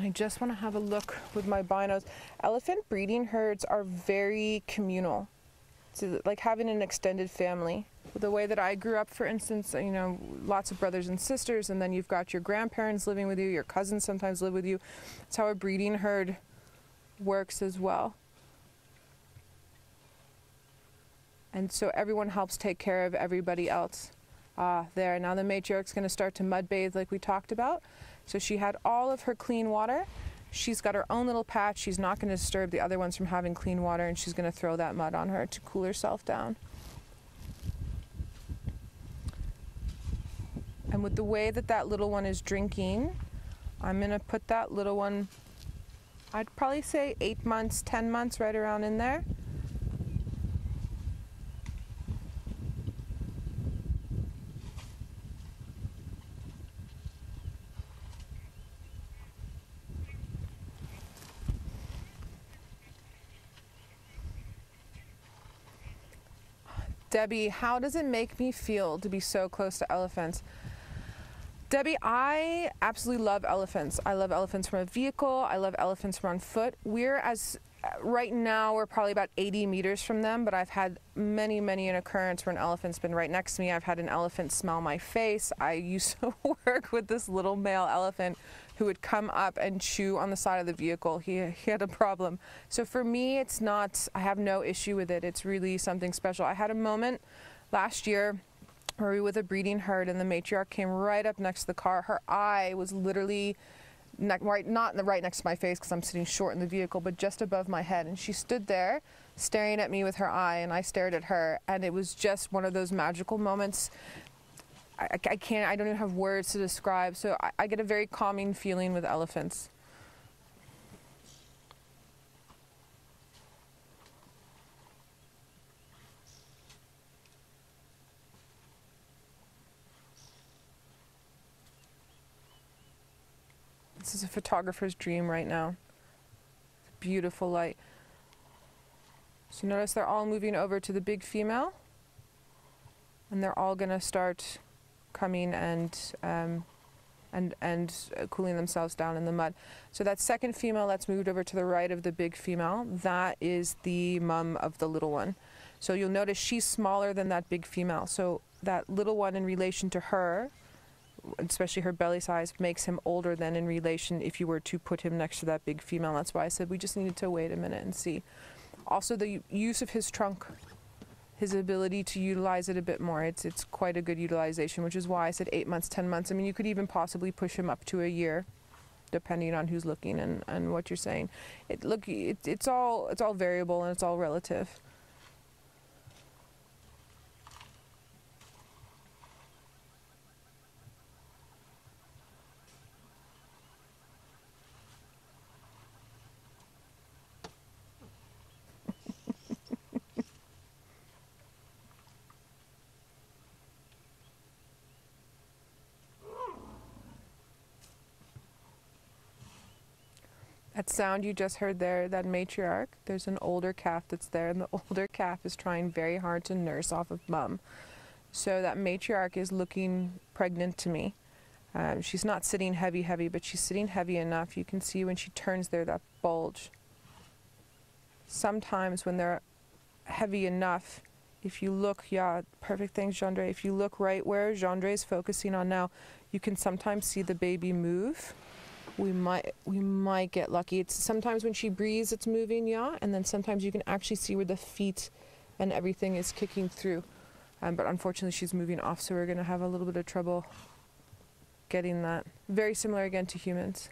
I just want to have a look with my binos. Elephant breeding herds are very communal. So like having an extended family. The way that I grew up, for instance, you know, lots of brothers and sisters, and then you've got your grandparents living with you, your cousins sometimes live with you. That's how a breeding herd works as well. And so everyone helps take care of everybody else. Ah, uh, there, now the matriarch's gonna start to mud bathe like we talked about. So she had all of her clean water. She's got her own little patch. She's not going to disturb the other ones from having clean water, and she's going to throw that mud on her to cool herself down. And with the way that that little one is drinking, I'm going to put that little one, I'd probably say eight months, ten months, right around in there. Debbie, how does it make me feel to be so close to elephants? Debbie, I absolutely love elephants. I love elephants from a vehicle. I love elephants from on foot. We're as, right now, we're probably about eighty meters from them, but I've had many, many an occurrence where an elephant's been right next to me. I've had an elephant smell my face. I used to work with this little male elephant who would come up and chew on the side of the vehicle. He, he had a problem. So for me, it's not, I have no issue with it. It's really something special. I had a moment last year where we were with a breeding herd and the matriarch came right up next to the car. Her eye was literally, ne right, not right next to my face because I'm sitting short in the vehicle, but just above my head. And she stood there staring at me with her eye, and I stared at her. And it was just one of those magical moments. I, I can't, I don't even have words to describe, so I, I get a very calming feeling with elephants. This is a photographer's dream right now. Beautiful light. So notice they're all moving over to the big female, and they're all gonna start coming and um, and and cooling themselves down in the mud. So that second female that's moved over to the right of the big female, that is the mum of the little one. So you'll notice she's smaller than that big female. So that little one in relation to her, especially her belly size, makes him older than in relation if you were to put him next to that big female. That's why I said we just needed to wait a minute and see. Also the use of his trunk, his ability to utilize it a bit more. It's, it's quite a good utilization, which is why I said eight months, ten months. I mean, you could even possibly push him up to a year, depending on who's looking and, and what you're saying. It, look, it, it's, all, it's all variable and it's all relative. That sound you just heard there, that matriarch, there's an older calf that's there, and the older calf is trying very hard to nurse off of mum. So that matriarch is looking pregnant to me. Um, she's not sitting heavy, heavy, but she's sitting heavy enough. You can see when she turns there, that bulge. Sometimes when they're heavy enough, if you look, yeah, perfect things, Jean-Dré. If you look right where Jean-Dré is focusing on now, you can sometimes see the baby move. We might, we might get lucky. It's sometimes when she breathes, it's moving, yeah, and then sometimes you can actually see where the feet and everything is kicking through. um, but unfortunately she's moving off, so we're going to have a little bit of trouble getting that. Very similar again to humans.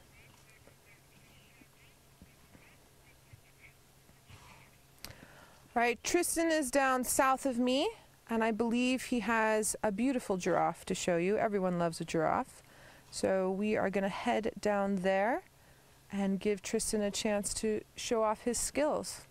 Right, Tristan is down south of me, and I believe he has a beautiful giraffe to show you. Everyone loves a giraffe. So we are gonna head down there and give Tristan a chance to show off his skills.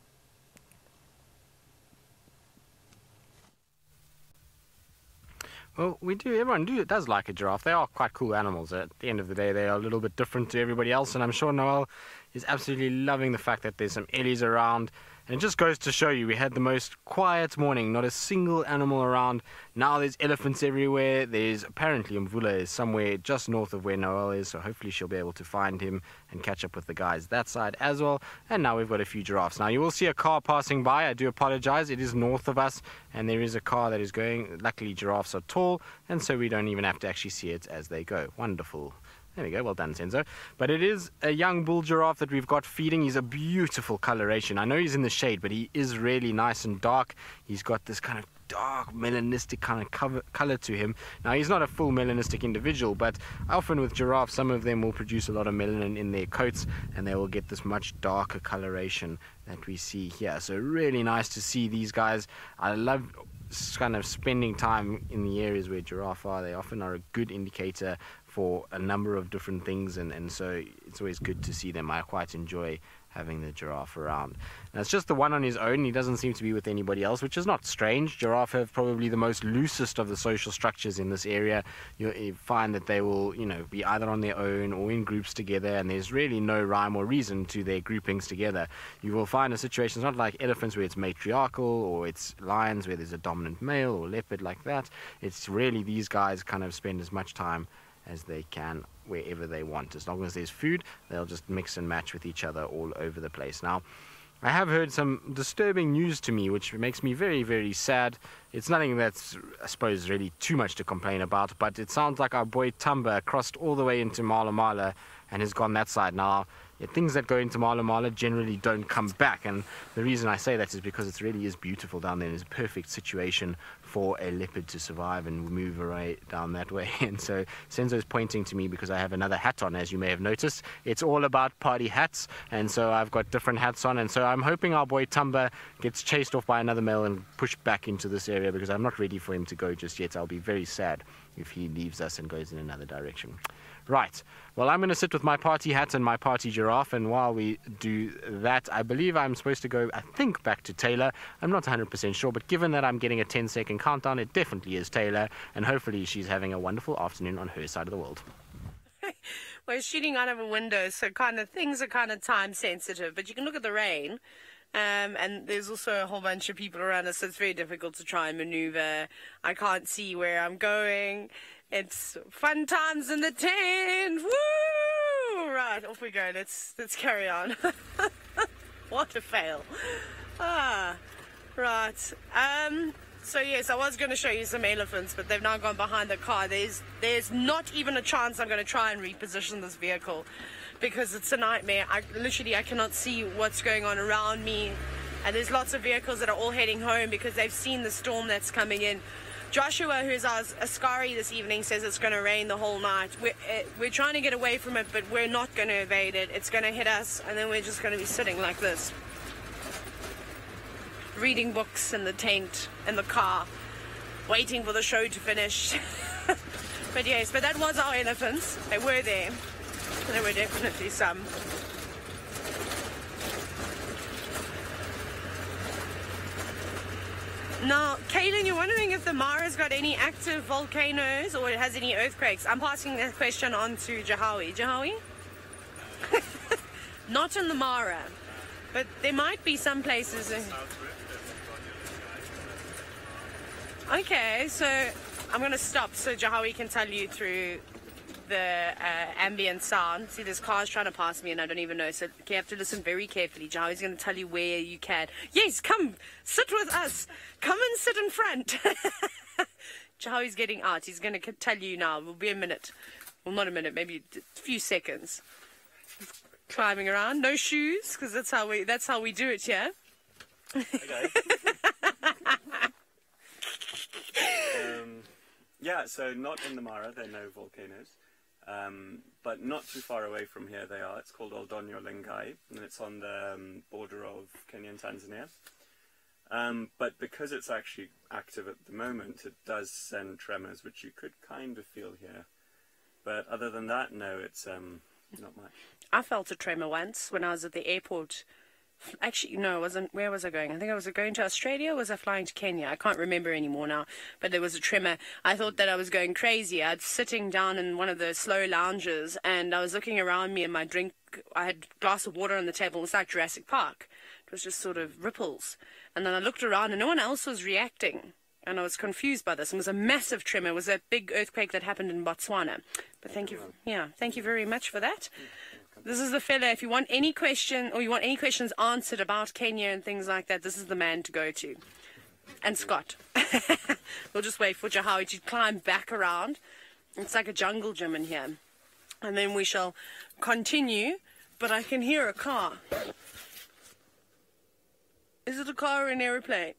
Well, we do, everyone do, does like a giraffe. They are quite cool animals. At the end of the day, they are a little bit different to everybody else, and I'm sure Noelle is absolutely loving the fact that there's some ellies around. And it just goes to show you, we had the most quiet morning, not a single animal around. Now there's elephants everywhere. There's apparently Mvula is somewhere just north of where Noelle is, so hopefully she'll be able to find him and catch up with the guys that side as well. And now we've got a few giraffes. Now you will see a car passing by. I do apologize. It is north of us, and there is a car that is going. Luckily giraffes are tall, and so we don't even have to actually see it as they go. Wonderful. There we go, well done, Senzo. But it is a young bull giraffe that we've got feeding. He's a beautiful coloration. I know he's in the shade, but he is really nice and dark. He's got this kind of dark, melanistic kind of cover, color to him. Now, he's not a full melanistic individual, but often with giraffes, some of them will produce a lot of melanin in their coats, and they will get this much darker coloration that we see here. So really nice to see these guys. I love kind of spending time in the areas where giraffe are. They often are a good indicator for a number of different things, and, and so it's always good to see them. I quite enjoy having the giraffe around. Now it's just the one on his own. He doesn't seem to be with anybody else, which is not strange. Giraffe have probably the most loosest of the social structures in this area. You'll find that they will, you know, be either on their own or in groups together, and there's really no rhyme or reason to their groupings together. You will find a situation, it's not like elephants where it's matriarchal, or it's lions where there's a dominant male, or leopard like that. It's really these guys kind of spend as much time as they can wherever they want. As long as there's food, they'll just mix and match with each other all over the place. Now, I have heard some disturbing news to me, which makes me very, very sad. It's nothing that's, I suppose, really too much to complain about, but it sounds like our boy Tumba crossed all the way into Mala Mala and has gone that side. Now, yeah, things that go into Mala Mala generally don't come back, and the reason I say that is because it really is beautiful down there. It's a perfect situation for a leopard to survive and move away down that way. And so Senzo's pointing to me because I have another hat on, as you may have noticed. It's all about party hats, and so I've got different hats on, and so I'm hoping our boy Tumba gets chased off by another male and pushed back into this area, because I'm not ready for him to go just yet. I'll be very sad if he leaves us and goes in another direction. Right, well, I'm going to sit with my party hat and my party giraffe, and while we do that, I believe I'm supposed to go, I think, back to Taylor. I'm not one hundred percent sure, but given that I'm getting a ten second countdown, it definitely is Taylor, and hopefully she's having a wonderful afternoon on her side of the world. We're shooting out of a window, so kind of things are kind of time sensitive, but you can look at the rain. Um, and there's also a whole bunch of people around us, so it's very difficult to try and maneuver. I can't see where I'm going. It's fun times in the tent. Woo! Right, off we go. Let's let's carry on. What a fail. Ah, right. Um. So yes, I was going to show you some elephants, but they've now gone behind the car. There's there's not even a chance I'm going to try and reposition this vehicle, because it's a nightmare. I literally I cannot see what's going on around me, and there's lots of vehicles that are all heading home because they've seen the storm that's coming in. Joshua, who's our Askari this evening, says it's going to rain the whole night. We're, we're trying to get away from it, but we're not going to evade it. It's going to hit us, and then we're just going to be sitting like this, reading books in the tent, in the car, waiting for the show to finish. But yes, but that was our elephants. They were there. There were definitely some. Now, Kaylin, you're wondering if the Mara's got any active volcanoes or it has any earthquakes. I'm passing that question on to Jahawi. Jahawi? Not in the Mara, but there might be some places. In... Okay, so I'm going to stop so Jahawi can tell you through the uh, ambient sound. See, this car's trying to pass me and I don't even know, so you have to listen very carefully. Jahawi's going to tell you where you can. Yes, come sit with us, come and sit in front. Jahawi's getting out. He's going to tell you now. It will be a minute, well, not a minute, maybe a few seconds. Climbing around, no shoes, because that's how we that's how we do it here. Okay. Yeah, so not in the Mara, there are no volcanoes. Um, but not too far away from here they are. It's called Oldonyo Lengai, and it's on the um, border of Kenya and Tanzania. Um, but because it's actually active at the moment, it does send tremors, which you could kind of feel here. But other than that, no, it's um, not much. I felt a tremor once when I was at the airport. Actually, no, I wasn't. Where was I going? I think I was going to Australia, or was I flying to Kenya? I can't remember anymore now, but there was a tremor. I thought that I was going crazy. I'd sitting down in one of the slow lounges, and I was looking around me, and my drink, I had a glass of water on the table. It was like Jurassic Park. It was just sort of ripples. And then I looked around, and no one else was reacting. And I was confused by this. It was a massive tremor. It was that big earthquake that happened in Botswana. But thank you. Yeah, thank you very much for that. This is the fella. If you want any question or you want any questions answered about Kenya and things like that, this is the man to go to. And Scott. We'll just wait for Jahawi to climb back around. It's like a jungle gym in here. And then we shall continue. But I can hear a car. Is it a car or an aeroplane?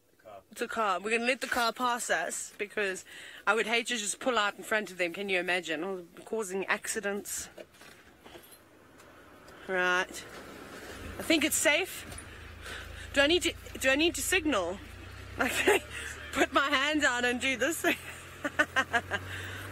It's a car. We're going to let the car pass us because I would hate to just pull out in front of them. Can you imagine? Causing accidents. Right. I think it's safe. Do I need to do I need to signal? Okay. Put my hands out and do this thing.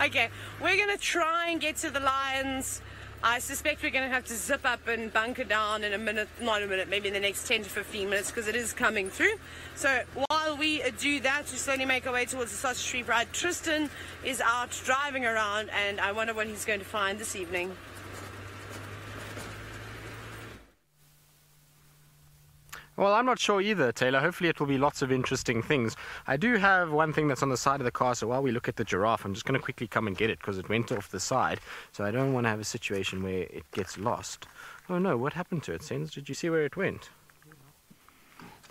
Okay. We're gonna try and get to the lions. I suspect we're gonna have to zip up and bunker down in a minute, not a minute, maybe in the next ten to fifteen minutes because it is coming through. So while we do that, we slowly make our way towards the sausage tree ride. Tristan is out driving around and I wonder what he's going to find this evening. Well, I'm not sure either, Taylor. Hopefully it will be lots of interesting things. I do have one thing that's on the side of the car, so while we look at the giraffe, I'm just going to quickly come and get it because it went off the side. So I don't want to have a situation where it gets lost. Oh no, what happened to it, Senzo? Did you see where it went?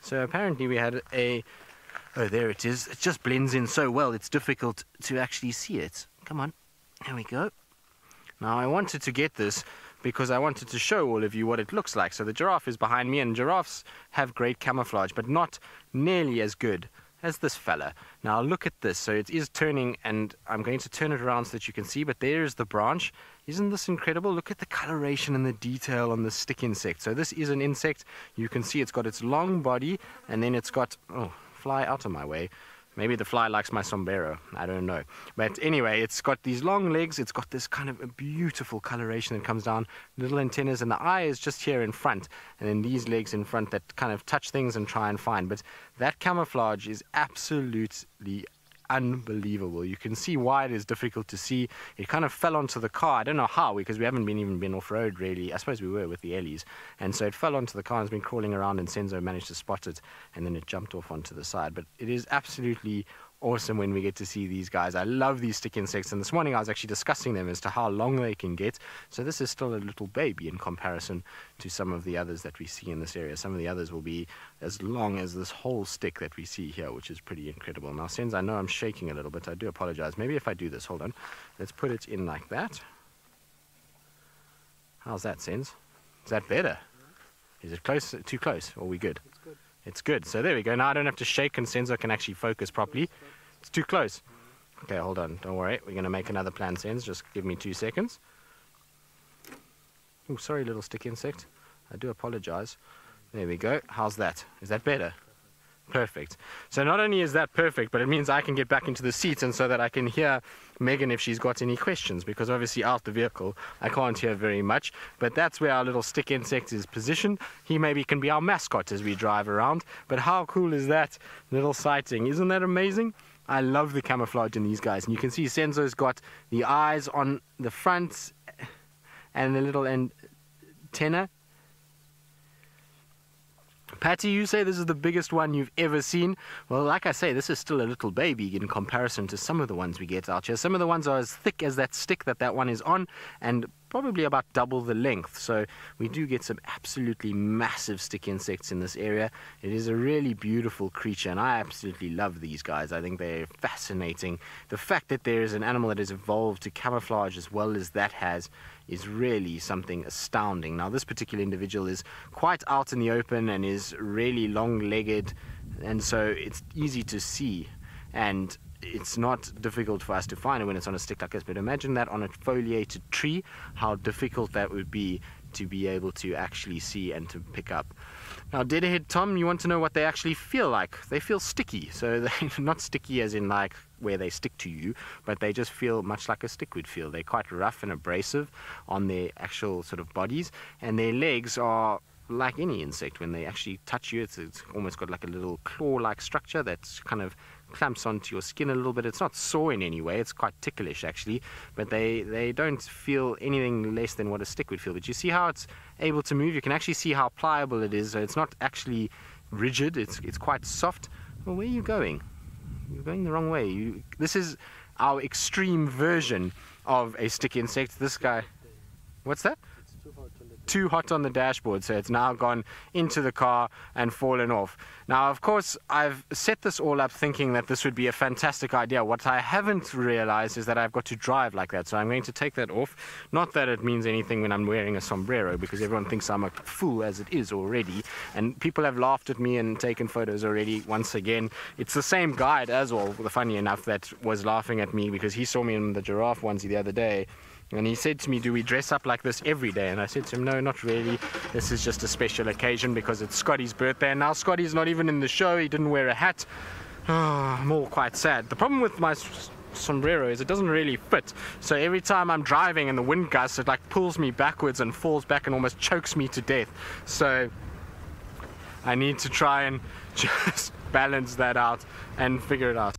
So apparently we had a... Oh, there it is. It just blends in so well, it's difficult to actually see it. Come on. There we go. Now, I wanted to get this because I wanted to show all of you what it looks like. So the giraffe is behind me, and giraffes have great camouflage, but not nearly as good as this fella. Now look at this. So it is turning, and I'm going to turn it around so that you can see, but there is the branch. Isn't this incredible? Look at the coloration and the detail on the stick insect. So this is an insect. You can see it's got its long body, and then it's got... Oh, fly out of my way. Maybe the fly likes my sombrero. I don't know. But anyway, it's got these long legs. It's got this kind of a beautiful coloration that comes down. Little antennas, and the eye is just here in front. And then these legs in front that kind of touch things and try and find. But that camouflage is absolutely unbelievable. You can see why it is difficult to see. It kind of fell onto the car. I don't know how, because we haven't been even been off-road, really. I suppose we were with the ellies. And so it fell onto the car and has been crawling around, and Senzo managed to spot it, and then it jumped off onto the side. But it is absolutely awesome when we get to see these guys. I love these stick insects, and this morning I was actually discussing them as to how long they can get. So this is still a little baby in comparison to some of the others that we see in this area. Some of the others will be as long as this whole stick that we see here, which is pretty incredible. Now, since I know I'm shaking a little bit, I do apologize. Maybe if I do this, hold on. Let's put it in like that. How's that, Senz? Is that better? Is it close? Too close? Or are we good? It's good. It's good. So there we go. Now I don't have to shake, and Senzo can actually focus properly. It's too close. Okay, hold on. Don't worry. We're going to make another plan, Senzo. Just give me two seconds. Oh, sorry, little stick insect. I do apologize. There we go. How's that? Is that better? Perfect. So not only is that perfect, but it means I can get back into the seat, and so that I can hear Megan if she's got any questions, because obviously out the vehicle I can't hear very much. But that's where our little stick insect is positioned. He maybe can be our mascot as we drive around. But how cool is that little sighting? Isn't that amazing? I love the camouflage in these guys, and you can see Senzo's got the eyes on the front and the little antenna. Patty, you say this is the biggest one you've ever seen. Well, like I say, this is still a little baby in comparison to some of the ones we get out here. Some of the ones are as thick as that stick that that one is on, and probably about double the length. So we do get some absolutely massive stick insects in this area. It is a really beautiful creature, and I absolutely love these guys. I think they're fascinating. The fact that there is an animal that has evolved to camouflage as well as that has is really something astounding. Now this particular individual is quite out in the open and is really long-legged, and so it's easy to see, and it's not difficult for us to find it when it's on a stick like this, but imagine that on a foliated tree, how difficult that would be to be able to actually see and to pick up. Now deadhead tom, you want to know what they actually feel like. They feel sticky, so they're not sticky as in like where they stick to you, but they just feel much like a stick would feel. They're quite rough and abrasive on their actual sort of bodies, and their legs are like any insect. When they actually touch you, it's, it's almost got like a little claw-like structure that's kind of clamps onto your skin a little bit. It's not sore in any way, it's quite ticklish actually, but they they don't feel anything less than what a stick would feel. But you see how it's able to move. You can actually see how pliable it is. So it's not actually rigid, it's it's quite soft. Well, where are you going? You're going the wrong way. You, this is our extreme version of a stick insect. This guy, what's that? Too hot on the dashboard, so it's now gone into the car and fallen off. Now of course I've set this all up thinking that this would be a fantastic idea. What I haven't realized is that I've got to drive like that, so I'm going to take that off. Not that it means anything when I'm wearing a sombrero, because everyone thinks I'm a fool as it is already, and people have laughed at me and taken photos already. Once again, it's the same guide as well, funny enough, that was laughing at me because he saw me in the giraffe onesie the other day. And he said to me, do we dress up like this every day? And I said to him, no, not really. This is just a special occasion because it's Scotty's birthday. And now Scotty's not even in the show. He didn't wear a hat. Oh, I'm all quite sad. The problem with my sombrero is it doesn't really fit. So every time I'm driving and the wind gusts, it like pulls me backwards and falls back and almost chokes me to death. So I need to try and just balance that out and figure it out.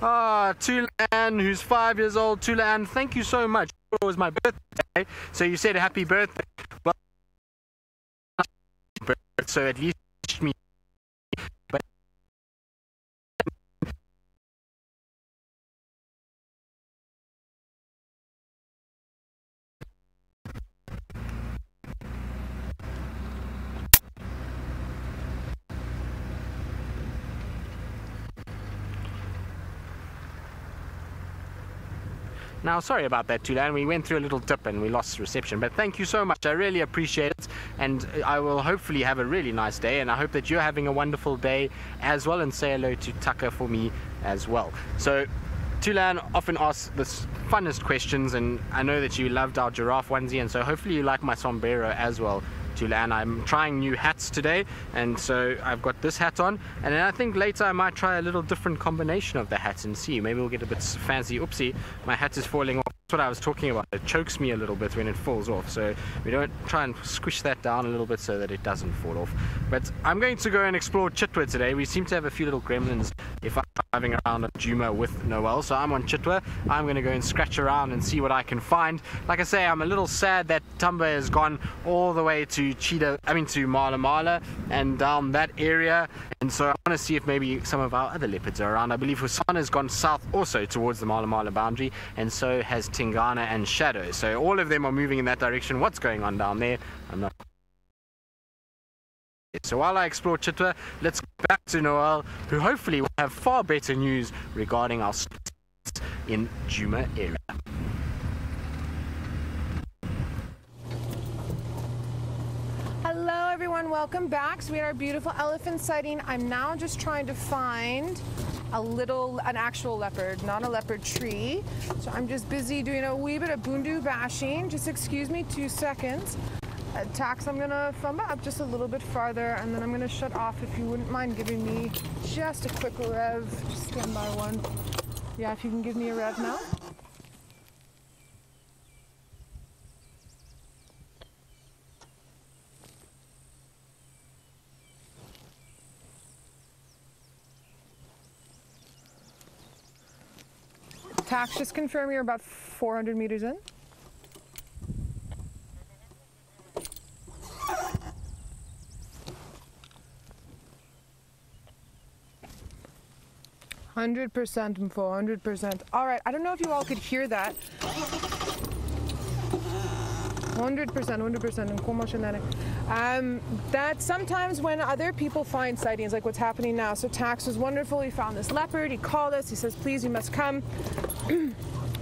Ah, Tulan, who's five years old. Tulan, thank you so much. It was my birthday, so you said happy birthday. Well, so at least me. But now, sorry about that, Tulan. We went through a little dip and we lost reception, but thank you so much. I really appreciate it, and I will hopefully have a really nice day, and I hope that you're having a wonderful day as well, and say hello to Tucker for me as well. So, Tulan often asks the funnest questions, and I know that you loved our giraffe onesie, and so hopefully you like my sombrero as well. And I'm trying new hats today, and so I've got this hat on, and then I think later I might try a little different combination of the hats and see. Maybe we'll get a bit fancy. Oopsie, my hat is falling off. That's what I was talking about. It chokes me a little bit when it falls off, so we don't try and squish that down a little bit so that it doesn't fall off. But I'm going to go and explore Chitwa today. We seem to have a few little gremlins if I'm driving around at Juma with Noelle, so I'm on Chitwa. I'm going to go and scratch around and see what I can find. Like I say, I'm a little sad that Tumba has gone all the way to Cheetah, I mean to Mala Mala and down that area, and so I want to see if maybe some of our other leopards are around. I believe Hosana has gone south also towards the Mala Mala boundary, and so has Tingana and Shadow, so all of them are moving in that direction. What's going on down there? I'm not. So while I explore Chitwa, let's go back to Noelle, who hopefully will have far better news regarding our stats in Juma area. Hello everyone, welcome back. So we had our beautiful elephant sighting. I'm now just trying to find a little, an actual leopard, not a leopard tree. So I'm just busy doing a wee bit of bundu bashing. Just excuse me two seconds. Tax, I'm gonna Thamba up just a little bit farther, and then I'm gonna shut off. If you wouldn't mind giving me just a quick rev, just stand by one. Yeah, if you can give me a rev now. Tax, just confirm you're about four hundred meters in. one hundred percent Mfo, one hundred percent. All right, I don't know if you all could hear that. one hundred percent, one hundred percent Nkoma Pride. Um, that sometimes when other people find sightings, like what's happening now. So Tax was wonderful, he found this leopard, he called us, he says, please, you must come.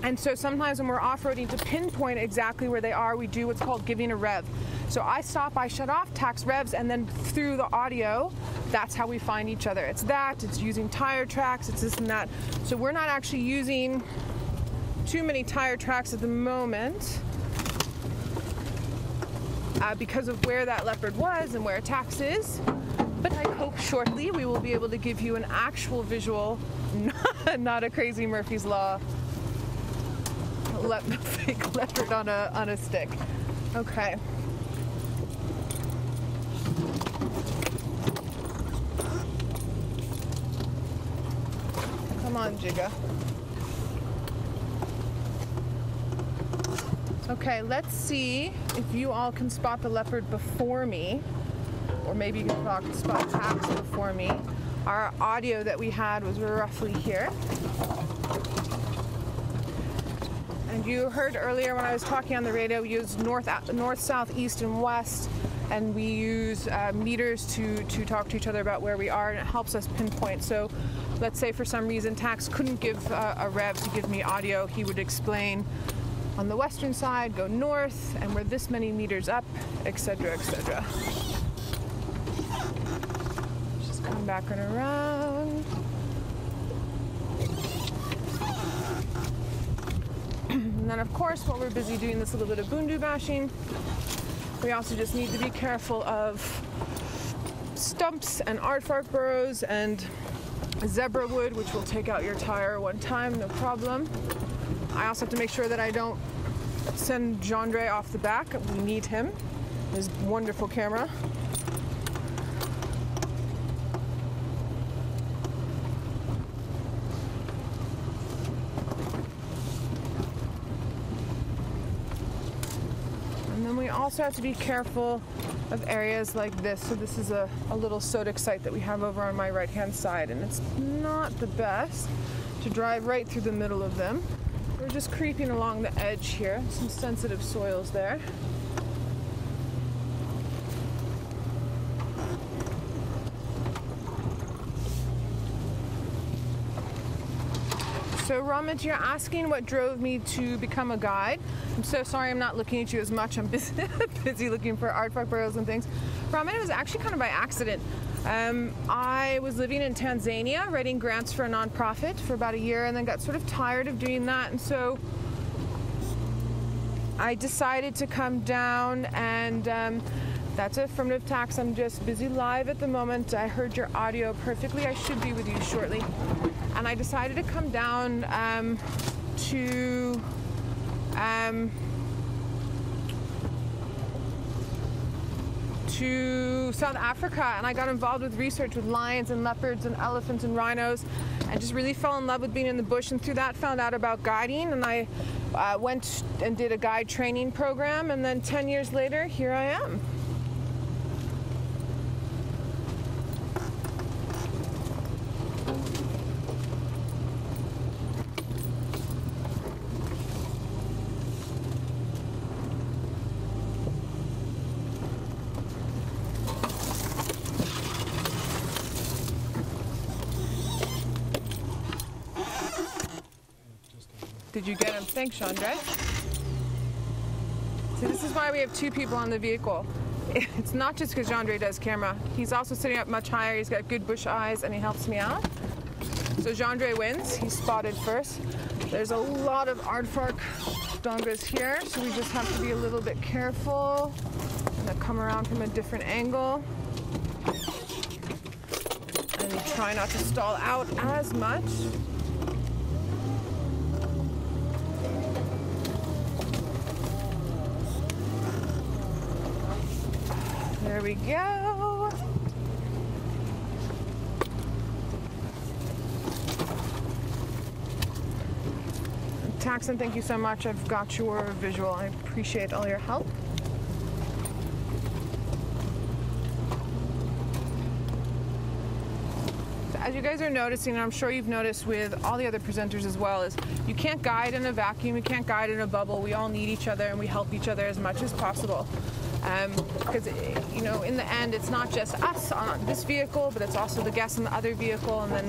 And so sometimes when we're off-roading to pinpoint exactly where they are, we do what's called giving a rev. So I stop, I shut off, tax revs, and then through the audio, that's how we find each other. It's that, it's using tire tracks, it's this and that. So we're not actually using too many tire tracks at the moment uh, because of where that leopard was and where a tax is. But I hope shortly we will be able to give you an actual visual, not, not a crazy Murphy's Law Le fake leopard on a on a stick. Okay. Come on, Jigga. Okay, let's see if you all can spot the leopard before me, or maybe you can spot Tax before me. Our audio that we had was roughly here. And you heard earlier when I was talking on the radio, we use north, north, south, east, and west, and we use uh, meters to, to talk to each other about where we are, and it helps us pinpoint. So let's say for some reason Tax couldn't give uh, a rev to give me audio. He would explain on the western side, go north, and we're this many meters up, et cetera, et cetera. Just come back and around. And then, of course, while we're busy doing this little bit of boondoo bashing, we also just need to be careful of stumps and aardvark burrows and zebra wood, which will take out your tire one time, no problem. I also have to make sure that I don't send Jean-Dré off the back. We need him. His wonderful camera. Also have to be careful of areas like this. So this is a, a little sodic site that we have over on my right hand side, and it's not the best to drive right through the middle of them. We're just creeping along the edge here, some sensitive soils there. So, Ramit, you're asking what drove me to become a guide. I'm so sorry I'm not looking at you as much. I'm busy, busy looking for aardvark burrows and things. Ramit, it was actually kind of by accident. Um, I was living in Tanzania, writing grants for a nonprofit for about a year, and then got sort of tired of doing that. And so I decided to come down, and um, that's affirmative tax. I'm just busy live at the moment. I heard your audio perfectly. I should be with you shortly. And I decided to come down um, to um, to South Africa, and I got involved with research with lions and leopards and elephants and rhinos, and just really fell in love with being in the bush, and through that found out about guiding, and I uh, went and did a guide training program, and then ten years later, here I am. Did you get him? Thanks, Jean-Dré. So this is why we have two people on the vehicle. It's not just because Jean-Dré does camera. He's also sitting up much higher. He's got good bush eyes, and he helps me out. So Jean-Dré wins. He spotted first. There's a lot of aardvark dongas here, so we just have to be a little bit careful. I'm gonna come around from a different angle and try not to stall out as much. There we go. Taxon, thank you so much. I've got your visual. I appreciate all your help. So as you guys are noticing, and I'm sure you've noticed with all the other presenters as well, is you can't guide in a vacuum, you can't guide in a bubble. We all need each other, and we help each other as much as possible. um, because, you know, in the end, it's not just us on this vehicle, but it's also the guests in the other vehicle, and then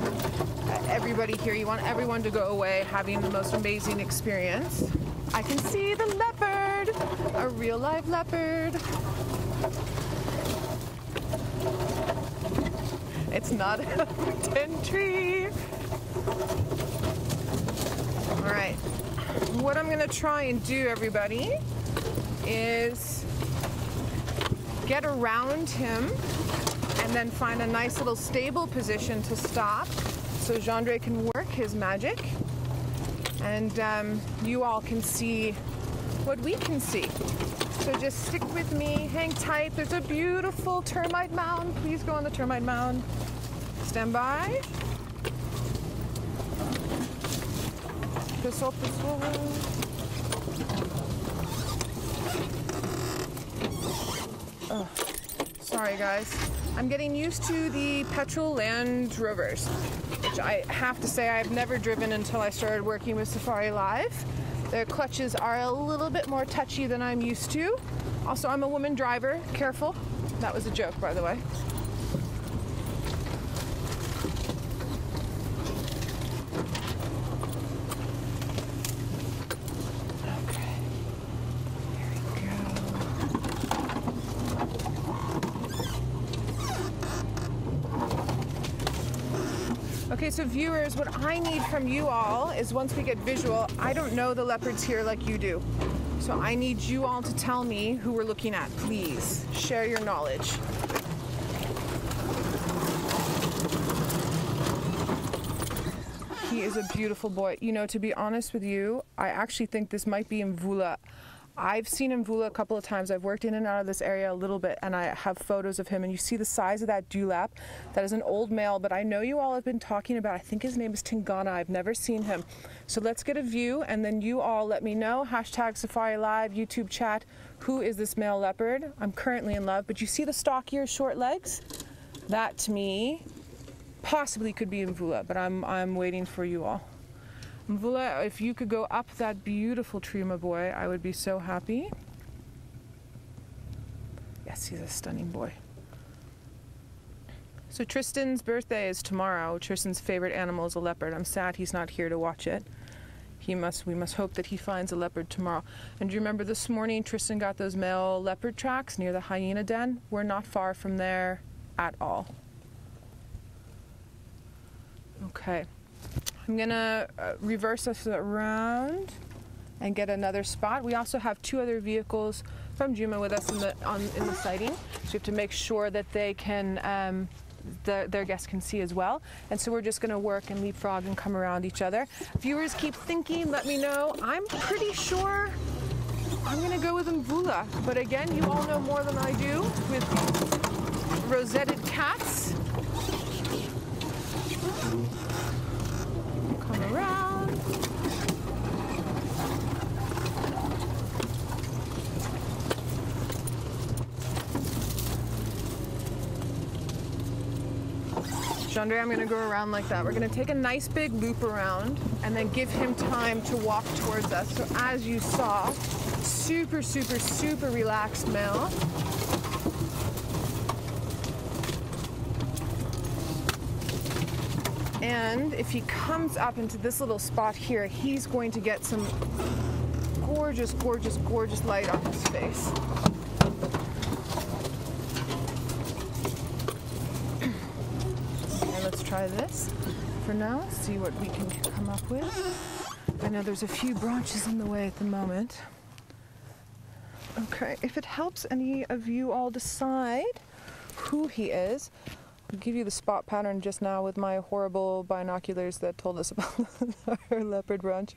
uh, everybody here. You want everyone to go away having the most amazing experience. I can see the leopard, a real live leopard. It's not a pretend tree. All right, what I'm gonna try and do, everybody, is get around him and then find a nice little stable position to stop so Jean-Dré can work his magic. And um, you all can see what we can see. So just stick with me, hang tight. There's a beautiful termite mound. Please go on the termite mound. Stand by. Just open the floor. Sorry guys. I'm getting used to the petrol Land Rovers, which I have to say I've never driven until I started working with Safari Live. Their clutches are a little bit more touchy than I'm used to. Also, I'm a woman driver, careful. That was a joke, by the way. Okay, there we go. Okay, so viewers, what I need from you all is once we get visual, I don't know the leopards here like you do. So I need you all to tell me who we're looking at, please. Share your knowledge. He is a beautiful boy. You know, to be honest with you, I actually think this might be Mvula. I've seen Mvula a couple of times. I've worked in and out of this area a little bit, and I have photos of him, and you see the size of that dewlap. That is an old male, but I know you all have been talking about, I think his name is Tingana. I've never seen him. So let's get a view, and then you all let me know, hashtag Safari Live, YouTube chat, who is this male leopard? I'm currently in love, but you see the stockier short legs? That, to me, possibly could be Mvula, but I'm, I'm waiting for you all. Mvula, if you could go up that beautiful tree, my boy, I would be so happy. Yes, he's a stunning boy. So Tristan's birthday is tomorrow. Tristan's favorite animal is a leopard. I'm sad he's not here to watch it. He must, we must hope that he finds a leopard tomorrow. And do you remember this morning Tristan got those male leopard tracks near the hyena den? We're not far from there at all. Okay. I'm gonna uh, reverse us around and get another spot. We also have two other vehicles from Juma with us in the, on, in the sighting. So we have to make sure that they can, um, the, their guests can see as well. And so we're just gonna work and leapfrog and come around each other. Viewers, keep thinking, let me know. I'm pretty sure I'm gonna go with Mvula. But again, you all know more than I do with rosetted cats. Around. Jean-Dré, I'm gonna go around like that. We're gonna take a nice big loop around and then give him time to walk towards us. So as you saw, super, super, super relaxed male. And if he comes up into this little spot here, he's going to get some gorgeous, gorgeous, gorgeous light on his face. Okay, let's try this for now, see what we can come up with. I know there's a few branches in the way at the moment. Okay, if it helps any of you all decide who he is, I'll give you the spot pattern just now with my horrible binoculars that told us about our leopard branch.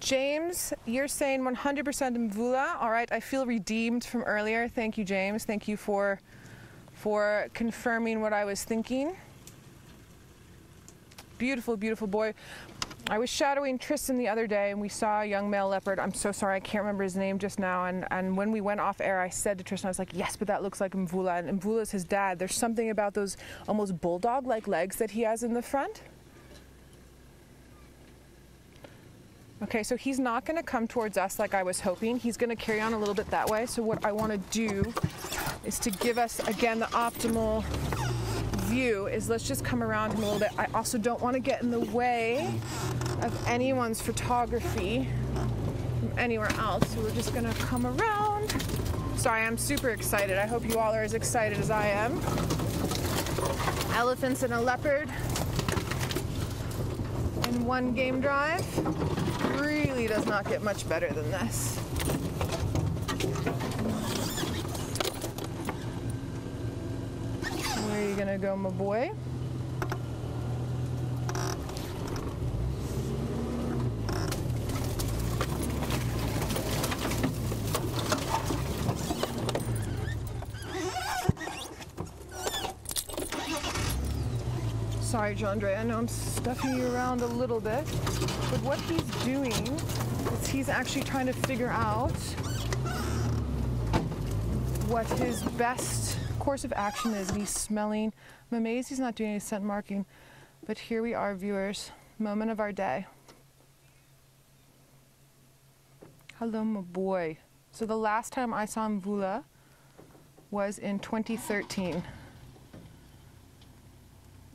James, you're saying one hundred percent Mvula. All right, I feel redeemed from earlier. Thank you, James. Thank you for, for confirming what I was thinking. Beautiful, beautiful boy. I was shadowing Tristan the other day and we saw a young male leopard. I'm so sorry, I can't remember his name just now. And, and when we went off air, I said to Tristan, I was like, yes, but that looks like Mvula. And Mvula's his dad. There's something about those almost bulldog-like legs that he has in the front. Okay, so he's not gonna come towards us like I was hoping. He's gonna carry on a little bit that way. So what I wanna do is to give us, again, the optimal view is let's just come around him a little bit. I also don't wanna get in the way of anyone's photography from anywhere else. So we're just gonna come around. Sorry, I'm super excited. I hope you all are as excited as I am. Elephants and a leopard in one game drive. Really does not get much better than this. Where are you gonna go, my boy? Sorry, Jean-Dré, I know I'm stuffing you around a little bit, but what he's doing is he's actually trying to figure out what his best course of action is. And he's smelling. I'm amazed he's not doing any scent marking, but here we are, viewers. Moment of our day. Hello, my boy. So the last time I saw Mvula was in twenty thirteen.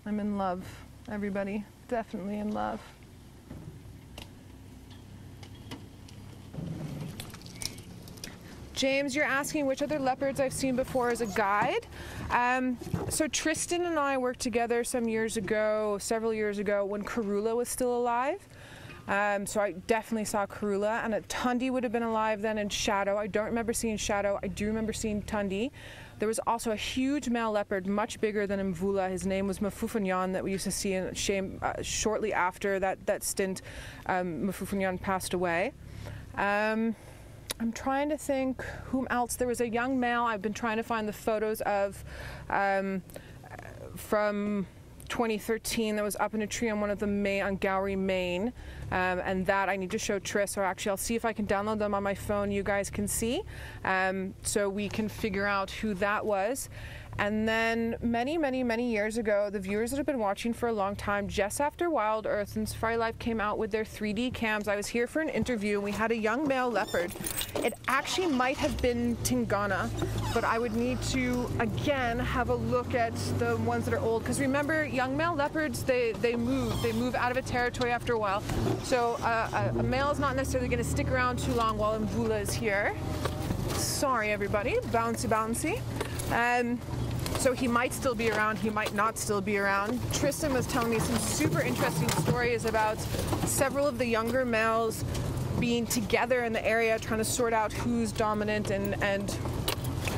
I'm in love, everybody. Definitely in love. James, you're asking which other leopards I've seen before as a guide. Um, so Tristan and I worked together some years ago, several years ago, when Karula was still alive. Um, so I definitely saw Karula, and Thandi would have been alive then, and Shadow. I don't remember seeing Shadow. I do remember seeing Thandi. There was also a huge male leopard, much bigger than Mvula. His name was Mafufunyan, that we used to see in shame, uh, shortly after that, that stint. Um, Mafufunyan passed away. Um, I'm trying to think whom else. There was a young male I've been trying to find the photos of um, from twenty thirteen that was up in a tree on one of the May, on Gowrie, Maine. Um, and that I need to show Tris, or actually I'll see if I can download them on my phone, you guys can see. Um, so we can figure out who that was. And then many, many, many years ago, the viewers that have been watching for a long time, just after Wild Earth and Safari Live came out with their three D cams, I was here for an interview and we had a young male leopard. It actually might have been Tingana, but I would need to, again, have a look at the ones that are old. Because remember, young male leopards, they, they move. They move out of a territory after a while. So uh, a, a male is not necessarily going to stick around too long while Mvula is here. Sorry, everybody. Bouncy, bouncy. Um, So he might still be around, he might not still be around. Tristan was telling me some super interesting stories about several of the younger males being together in the area, trying to sort out who's dominant and, and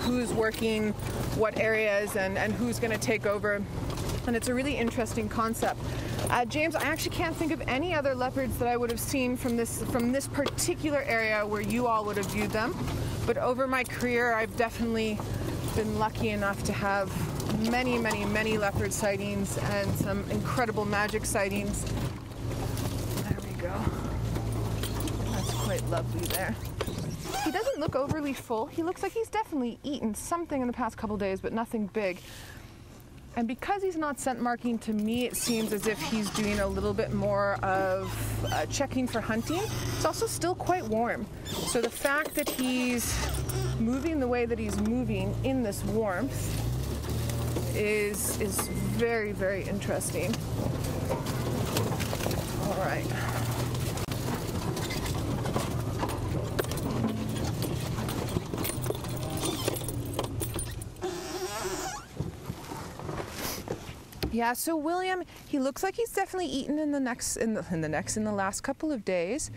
who's working what areas and, and who's going to take over. And it's a really interesting concept. Uh, James, I actually can't think of any other leopards that I would have seen from this, from this particular area where you all would have viewed them. But over my career, I've definitely been lucky enough to have many, many, many leopard sightings and some incredible magic sightings. There we go. That's quite lovely there. He doesn't look overly full. He looks like he's definitely eaten something in the past couple days, but nothing big. And because he's not scent marking, to me it seems as if he's doing a little bit more of uh, checking for hunting. It's also still quite warm. So the fact that he's moving the way that he's moving in this warmth is, is very, very interesting. All right. Yeah, so William, he looks like he's definitely eaten in the next, in the, in the next, in the last couple of days.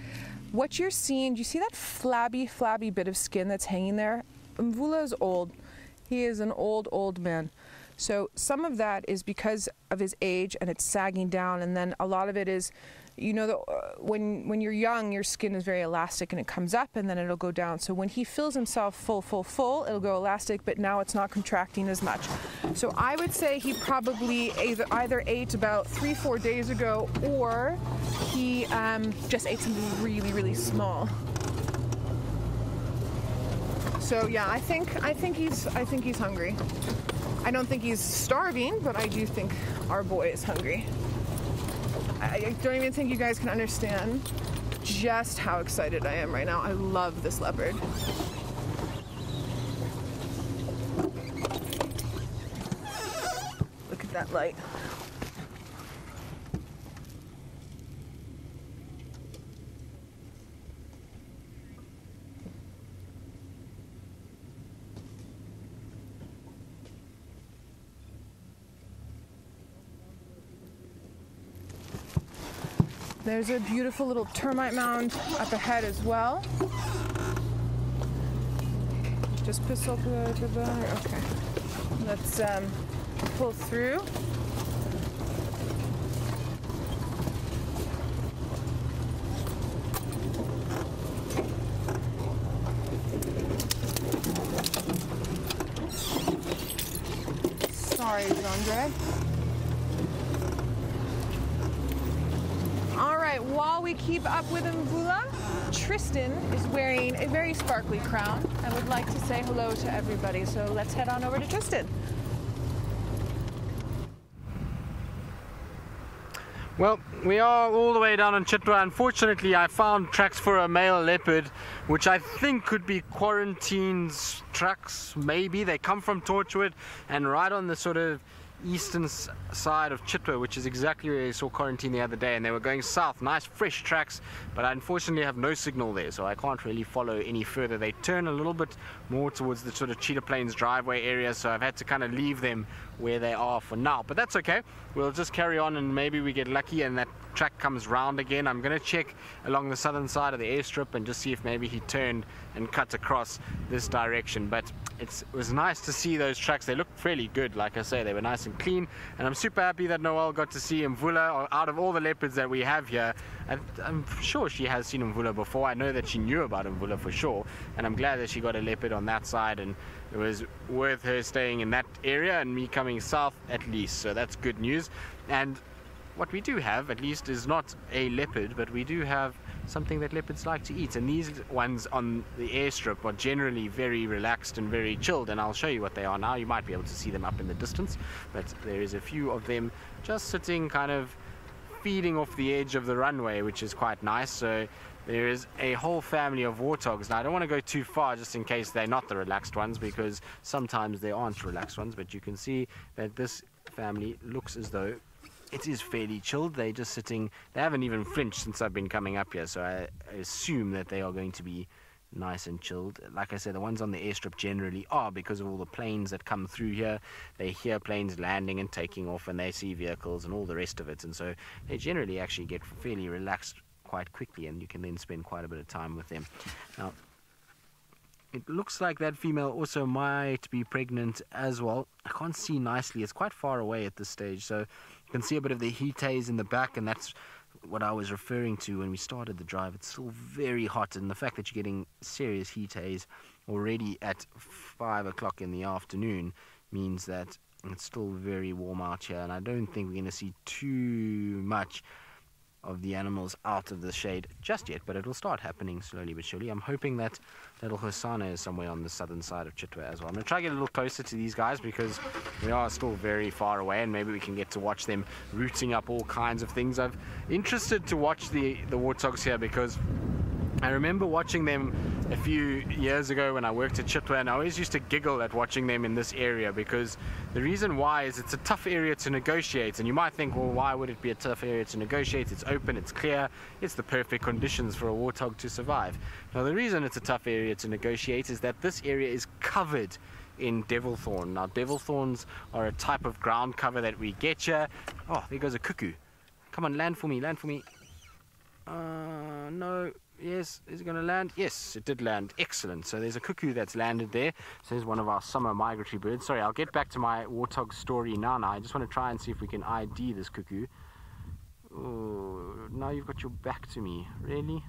What you're seeing, do you see that flabby, flabby bit of skin that's hanging there? Mvula is old. He is an old, old man. So some of that is because of his age and it's sagging down, and then a lot of it is, you know, the, uh, when, when you're young, your skin is very elastic and it comes up and then it'll go down. So when he fills himself full, full, full, it'll go elastic, but now it's not contracting as much. So I would say he probably either, either ate about three, four days ago, or he um, just ate something really, really small. So yeah, I think, I think he's, I think he's hungry. I don't think he's starving, but I do think our boy is hungry. I don't even think you guys can understand just how excited I am right now. I love this leopard. Look at that light. There's a beautiful little termite mound up ahead as well. Just piss off the bar. Okay. Let's um, pull through. Sorry, Jean-Dré. While we keep up with Mvula, Tristan is wearing a very sparkly crown. I would like to say hello to everybody, so let's head on over to Tristan. Well, we are all the way down in Chitwa. Unfortunately, I found tracks for a male leopard, which I think could be Quarantine's tracks, maybe. They come from Torchwood and right on the sort of eastern side of Chitwa, which is exactly where I saw Quarantine the other day, and they were going south. Nice fresh tracks, but I unfortunately have no signal there, so I can't really follow any further. They turn a little bit more towards the sort of Cheetah Plains driveway area, so I've had to kind of leave them where they are for now, but that's okay. We'll just carry on and maybe we get lucky and that track comes round again. I'm going to check along the southern side of the airstrip and just see if maybe he turned and cut across this direction, but it's, it was nice to see those tracks. They looked fairly good. Like I say, they were nice and clean, and I'm super happy that Noelle got to see Mvula. Out of all the leopards that we have here, and I'm sure she has seen Mvula before. I know that she knew about Mvula for sure, and I'm glad that she got a leopard on that side, and it was worth her staying in that area and me coming south at least, so that's good news. And what we do have at least is not a leopard, but we do have something that leopards like to eat, and these ones on the airstrip are generally very relaxed and very chilled, and I'll show you what they are now. You might be able to see them up in the distance, but there is a few of them just sitting kind of feeding off the edge of the runway, which is quite nice. So there is a whole family of warthogs. Now I don't want to go too far just in case they're not the relaxed ones, because sometimes they aren't relaxed ones, but you can see that this family looks as though it is fairly chilled. They're just sitting. They haven't even flinched since I've been coming up here, so I assume that they are going to be nice and chilled. Like I said, the ones on the airstrip generally are, because of all the planes that come through here. They hear planes landing and taking off, and they see vehicles and all the rest of it, and so they generally actually get fairly relaxed quite quickly, and you can then spend quite a bit of time with them. Now, it looks like that female also might be pregnant as well. I can't see nicely. It's quite far away at this stage, so you can see a bit of the heat haze in the back, and that's what I was referring to when we started the drive. It's still very hot, and the fact that you're getting serious heat haze already at five o'clock in the afternoon means that it's still very warm out here, and I don't think we're going to see too much of the animals out of the shade just yet, but it'll start happening slowly but surely. I'm hoping that little Hosana is somewhere on the southern side of Chitwa as well. I'm going to try to get a little closer to these guys, because we are still very far away, and maybe we can get to watch them rooting up all kinds of things. I'm interested to watch the, the warthogs here, because I remember watching them a few years ago when I worked at Chitwa, and I always used to giggle at watching them in this area, because the reason why is it's a tough area to negotiate. And you might think, well, why would it be a tough area to negotiate? It's open, it's clear, it's the perfect conditions for a warthog to survive. Now, the reason it's a tough area to negotiate is that this area is covered in devil thorn. Now, devil thorns are a type of ground cover that we get here. Oh, there goes a cuckoo. Come on, land for me, land for me. Uh, no. Yes, is it going to land? Yes, it did land. Excellent. So there's a cuckoo that's landed there. So there's one of our summer migratory birds. Sorry, I'll get back to my warthog story now. Now I just want to try and see if we can I D this cuckoo. Oh, now you've got your back to me. Really?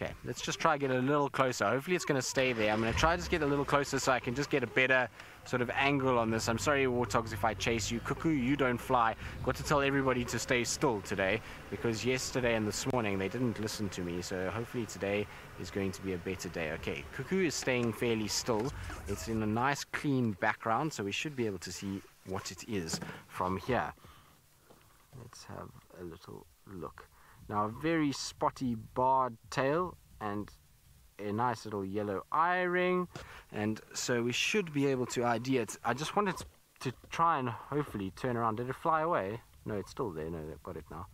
Okay, let's just try and get a little closer. Hopefully it's going to stay there. I'm going to try to just get a little closer so I can just get a better sort of angle on this. I'm sorry, warthogs, if I chase you. Cuckoo, you don't fly. Got to tell everybody to stay still today, because yesterday and this morning they didn't listen to me, so hopefully today is going to be a better day. Okay, cuckoo is staying fairly still. It's in a nice clean background, so we should be able to see what it is from here. Let's have a little look. Now a very spotty barred tail and a nice little yellow eye ring, and so we should be able to I D it. I just wanted to try and hopefully turn around. Did it fly away? No, it's still there. No, they've got it now.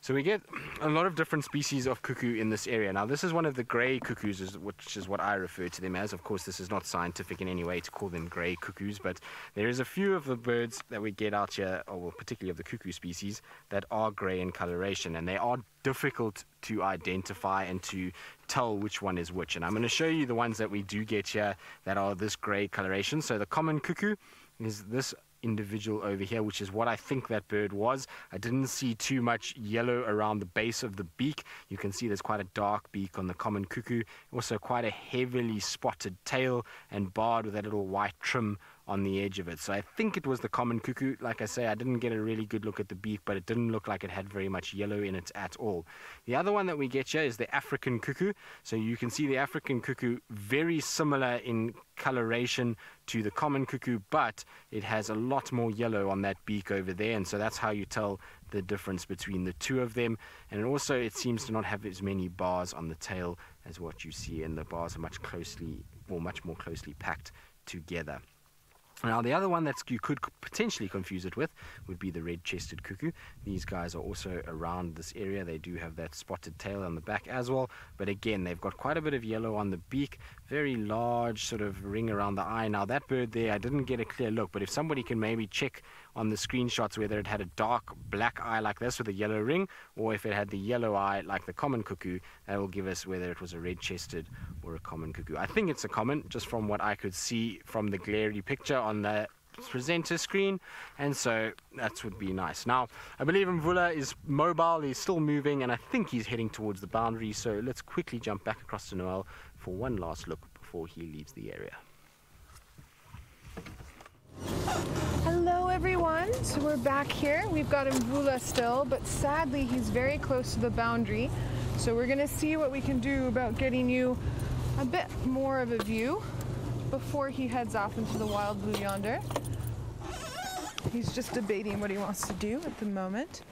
So we get a lot of different species of cuckoo in this area. Now this is one of the grey cuckoos, which is what I refer to them as. Of course, this is not scientific in any way to call them grey cuckoos, but there is a few of the birds that we get out here, or well, particularly of the cuckoo species, that are grey in coloration, and they are difficult to identify and to tell which one is which. And I'm going to show you the ones that we do get here that are this grey coloration. So the common cuckoo is this individual over here, which is what I think that bird was. I didn't see too much yellow around the base of the beak. You can see there's quite a dark beak on the common cuckoo, also quite a heavily spotted tail and barred with that little white trim on the edge of it. So I think it was the common cuckoo. Like I say, I didn't get a really good look at the beak, but it didn't look like it had very much yellow in it at all. The other one that we get here is the African cuckoo. So you can see the African cuckoo very similar in coloration to the common cuckoo, but it has a lot more yellow on that beak over there, and so that's how you tell the difference between the two of them. And also it seems to not have as many bars on the tail as what you see, and the bars are much closely or much more closely packed together. Now the other one that you could potentially confuse it with would be the red-chested cuckoo. These guys are also around this area. They do have that spotted tail on the back as well, but again they've got quite a bit of yellow on the beak, very large sort of ring around the eye. Now that bird there, I didn't get a clear look, but if somebody can maybe check on the screenshots whether it had a dark black eye like this with a yellow ring, or if it had the yellow eye like the common cuckoo, that will give us whether it was a red-chested or a common cuckoo. I think it's a common, just from what I could see from the glary picture on the presenter screen, and so that would be nice. Now I believe Mvula is mobile, he's still moving, and I think he's heading towards the boundary, so let's quickly jump back across to Noelle for one last look before he leaves the area. Hello everyone, so we're back here. We've got Mvula still, but sadly he's very close to the boundary, so we're gonna see what we can do about getting you a bit more of a view before he heads off into the wild blue yonder. He's just debating what he wants to do at the moment.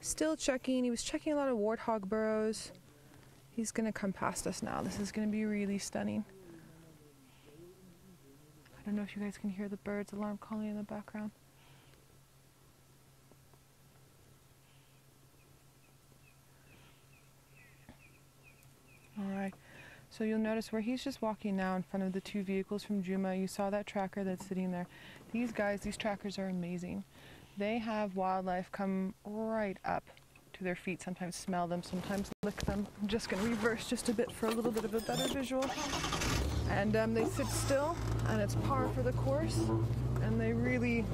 Still checking. He was checking a lot of warthog burrows. He's gonna come past us now. This is gonna be really stunning. I don't know if you guys can hear the birds alarm calling in the background. All right. So you'll notice where he's just walking now in front of the two vehicles from Juma. You saw that tracker that's sitting there. These guys, these trackers are amazing. They have wildlife come right up to their feet, sometimes smell them, sometimes lick them. I'm just going to reverse just a bit for a little bit of a better visual. And um, they sit still, and it's par for the course. And they really,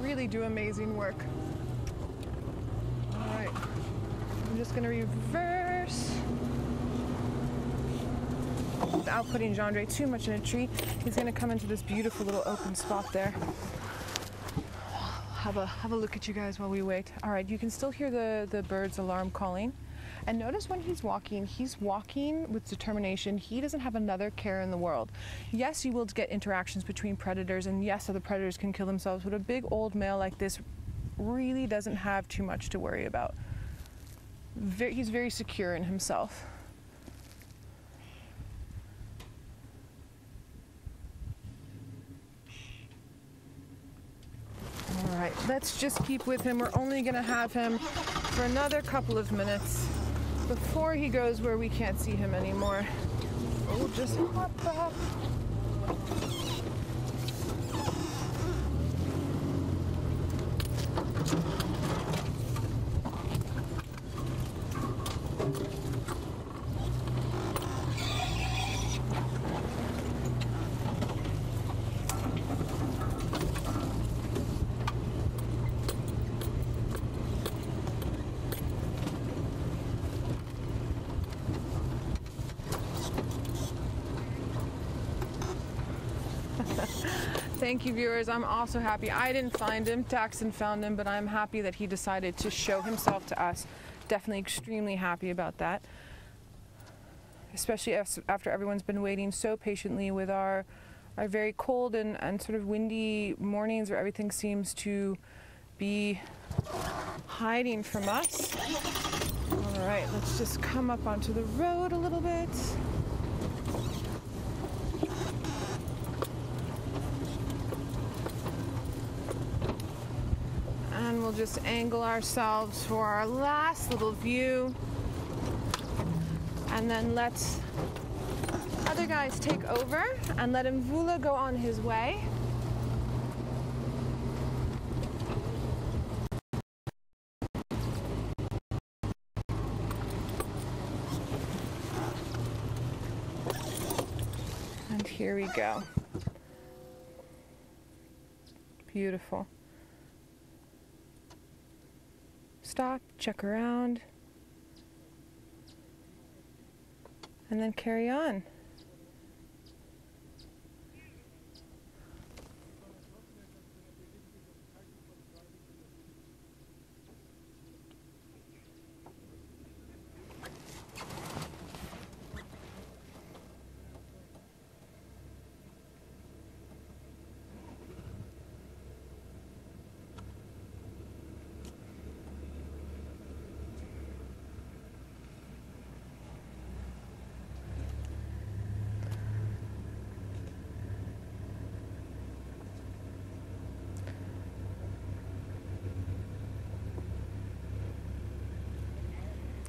really do amazing work. All right, I'm just going to reverse. Without putting Jean-Dré too much in a tree, he's going to come into this beautiful little open spot there. Have a have a look at you guys while we wait. All right, you can still hear the the birds alarm calling, and notice when he's walking, he's walking with determination. He doesn't have another care in the world. Yes, you will get interactions between predators, and yes, other predators can kill themselves, but a big old male like this really doesn't have too much to worry about. Very, he's very secure in himself. All right, let's just keep with him. We're only going to have him for another couple of minutes before he goes where we can't see him anymore. We'll just hop up. Thank you, viewers. I'm also happy. I didn't find him. Taxon found him, but I'm happy that he decided to show himself to us. Definitely extremely happy about that. Especially after everyone's been waiting so patiently with our, our very cold and, and sort of windy mornings where everything seems to be hiding from us. All right, let's just come up onto the road a little bit. And we'll just angle ourselves for our last little view. And then let other guys take over and let Mvula go on his way. And here we go. Beautiful. Stop, check around, and then carry on.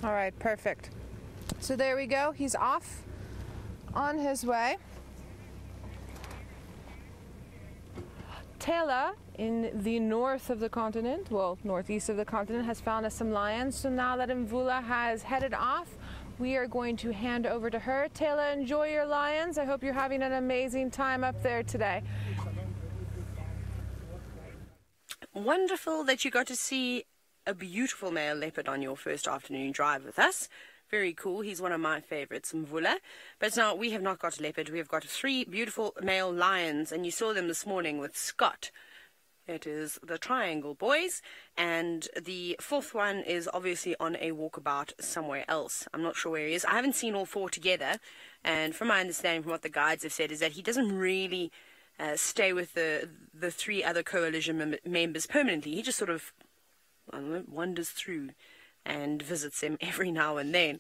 All right, perfect. So there we go. He's off on his way. Taylor, in the north of the continent, well, northeast of the continent, has found us some lions. So now that Mvula has headed off, we are going to hand over to her. Taylor, enjoy your lions. I hope you're having an amazing time up there today. Wonderful that you got to see a beautiful male leopard on your first afternoon drive with us. Very cool. He's one of my favorites, Mvula. But now we have not got a leopard. We have got three beautiful male lions, and you saw them this morning with Scott. It is the Triangle Boys, and the fourth one is obviously on a walkabout somewhere else. I'm not sure where he is. I haven't seen all four together, and from my understanding, from what the guides have said, is that he doesn't really uh, stay with the the three other coalition mem members permanently. He just sort of I don't know, wanders through and visits them every now and then.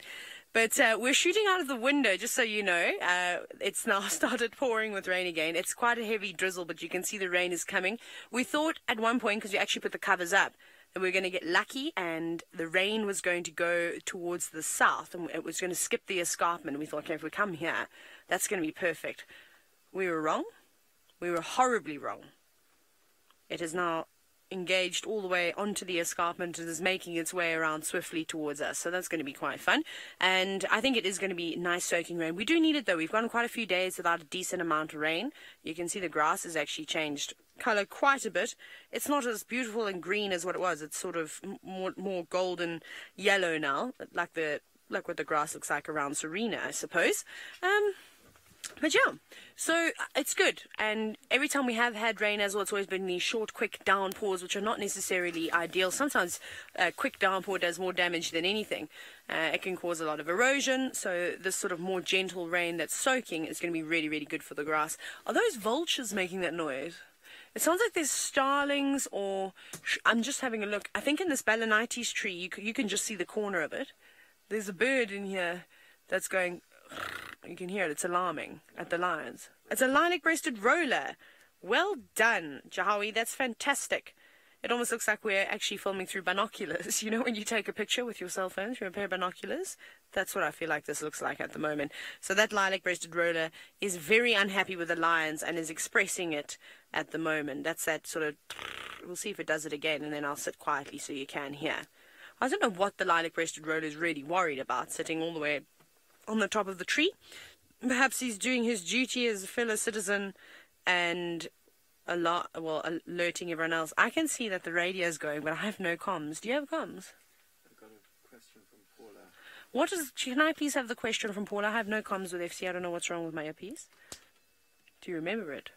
But uh, we're shooting out of the window, just so you know. Uh, it's now started pouring with rain again. It's quite a heavy drizzle, but you can see the rain is coming. We thought at one point, because we actually put the covers up, that we were going to get lucky and the rain was going to go towards the south and it was going to skip the escarpment. We thought, okay, if we come here, that's going to be perfect. We were wrong. We were horribly wrong. It is now engaged all the way onto the escarpment and is making its way around swiftly towards us, so that's going to be quite fun. And I think it is going to be nice soaking rain. We do need it though. We've gone quite a few days without a decent amount of rain. You can see the grass has actually changed color quite a bit. It's not as beautiful and green as what it was. It's sort of more, more golden yellow now, like the like what the grass looks like around Serena, I suppose. um But yeah, so it's good. And every time we have had rain as well, it's always been these short, quick downpours, which are not necessarily ideal. Sometimes a quick downpour does more damage than anything. Uh, it can cause a lot of erosion. So this sort of more gentle rain that's soaking is going to be really, really good for the grass. Are those vultures making that noise? It sounds like there's starlings or... Sh I'm just having a look. I think in this Balanites tree, you, c you can just see the corner of it. There's a bird in here that's going... You can hear it. It's alarming at the lions. It's a lilac-breasted roller. Well done, Jahawi. That's fantastic. It almost looks like we're actually filming through binoculars. You know when you take a picture with your cell phone through a pair of binoculars? That's what I feel like this looks like at the moment. So that lilac-breasted roller is very unhappy with the lions and is expressing it at the moment. That's that sort of... We'll see if it does it again, and then I'll sit quietly so you can hear. I don't know what the lilac-breasted roller is really worried about, sitting all the way on the top of the tree. Perhaps he's doing his duty as a fellow citizen and a lot, well, alerting everyone else. I can see that the radio is going, but I have no comms. Do you have comms? I've got a question from Paula. What is? Can I please have the question from Paula? I have no comms with F C. I don't know what's wrong with my earpiece. Do you remember it?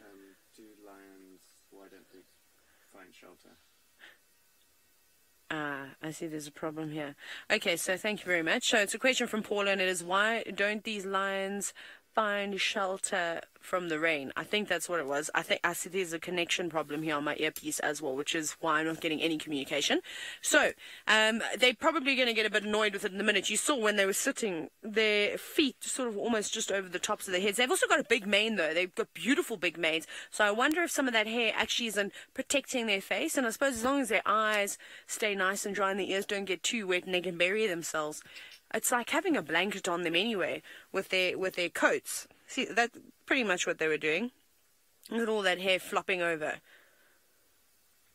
Um, do lions? Why don't they find shelter? Ah, I see there's a problem here. Okay, so thank you very much. So it's a question from Paula, and it is, why don't these lions find shelter from the rain. I think that's what it was. I think I see there's a connection problem here on my earpiece as well, which is why I'm not getting any communication. So um, they're probably going to get a bit annoyed with it in the minute. You saw when they were sitting, their feet sort of almost just over the tops of their heads. They've also got a big mane though. They've got beautiful big manes. So I wonder if some of that hair actually isn't protecting their face. And I suppose as long as their eyes stay nice and dry and their ears don't get too wet and they can bury themselves, it's like having a blanket on them anyway with their with their coats. See, that's pretty much what they were doing. Look at all that hair flopping over.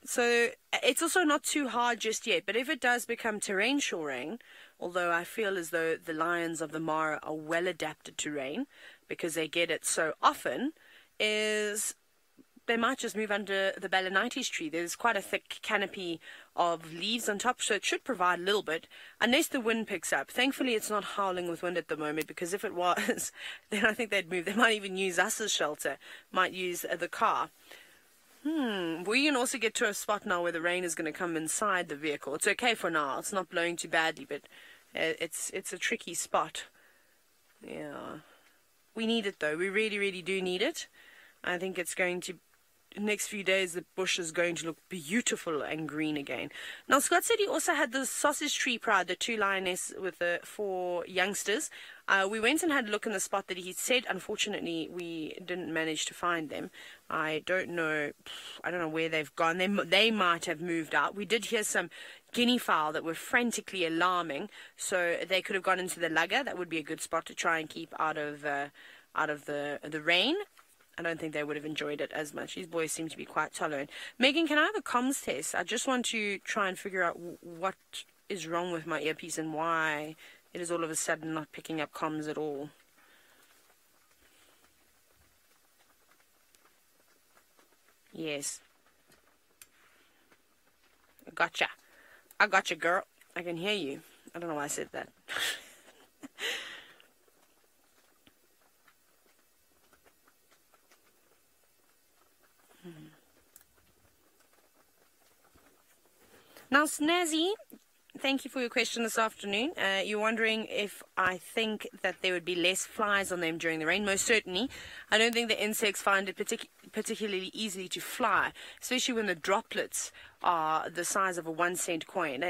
So it's also not too hard just yet, but if it does become torrential rain, although I feel as though the lions of the Mara are well adapted to rain because they get it so often, is they might just move under the Balanites tree. There's quite a thick canopy of leaves on top, so it should provide a little bit, unless the wind picks up. Thankfully, it's not howling with wind at the moment, because if it was, then I think they'd move. They might even use us as shelter, might use uh, the car. Hmm, we can also get to a spot now where the rain is going to come inside the vehicle. It's okay for now. It's not blowing too badly, but uh, it's, it's a tricky spot. Yeah. We need it, though. We really, really do need it. I think it's going to... next few days the bush is going to look beautiful and green again. Now Scott said he also had the sausage tree pride, the two lioness with the four youngsters. Uh, we went and had a look in the spot that he said. Unfortunately, we didn't manage to find them. I don't know. I don't know where they've gone. They, they might have moved out. We did hear some guinea fowl that were frantically alarming, so they could have gone into the lugger. That would be a good spot to try and keep out of uh, out of the the rain. I don't think they would have enjoyed it as much. These boys seem to be quite tolerant. Megan, can I have a comms test? I just want to try and figure out what is wrong with my earpiece and why it is all of a sudden not picking up comms at all. Yes. I gotcha. I gotcha, girl. I can hear you. I don't know why I said that. Now, Snazzy, thank you for your question this afternoon. Uh, you're wondering if I think that there would be less flies on them during the rain. Most certainly. I don't think the insects find it partic particularly easily to fly, especially when the droplets are the size of a one-cent coin.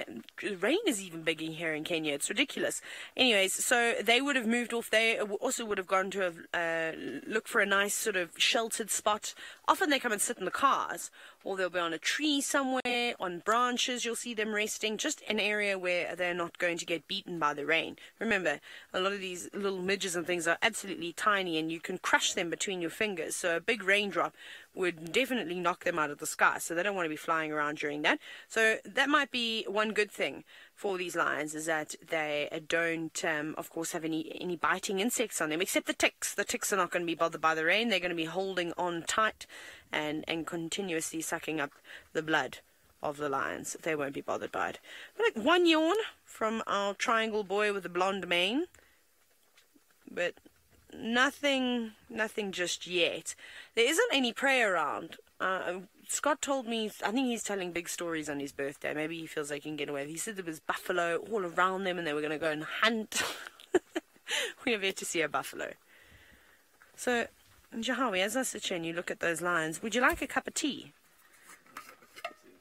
Rain is even bigger here in Kenya. It's ridiculous. Anyways, so they would have moved off. They also would have gone to have, uh, look for a nice sort of sheltered spot. Often they come and sit in the cars, or they'll be on a tree somewhere, on branches. You'll see them resting, just an area where they're not going to get beaten by the rain. Remember, a lot of these little midges and things are absolutely tiny, and you can crush them between your fingers. So a big raindrop would definitely knock them out of the sky, so they don't want to be flying around during that. So that might be one good thing for these lions, is that they don't um, of course have any any biting insects on them, except the ticks. The ticks are not going to be bothered by the rain. They're going to be holding on tight and and continuously sucking up the blood of the lions. They won't be bothered by it. But like one yawn from our triangle boy with the blonde mane, but Nothing, nothing just yet. There isn't any prey around. Uh, Scott told me, I think he's telling big stories on his birthday. Maybe he feels like he can get away. He said there was buffalo all around them and they were going to go and hunt. We have yet to see a buffalo. So, Jahawi, as I sit here and you look at those lions, would you like a cup of tea?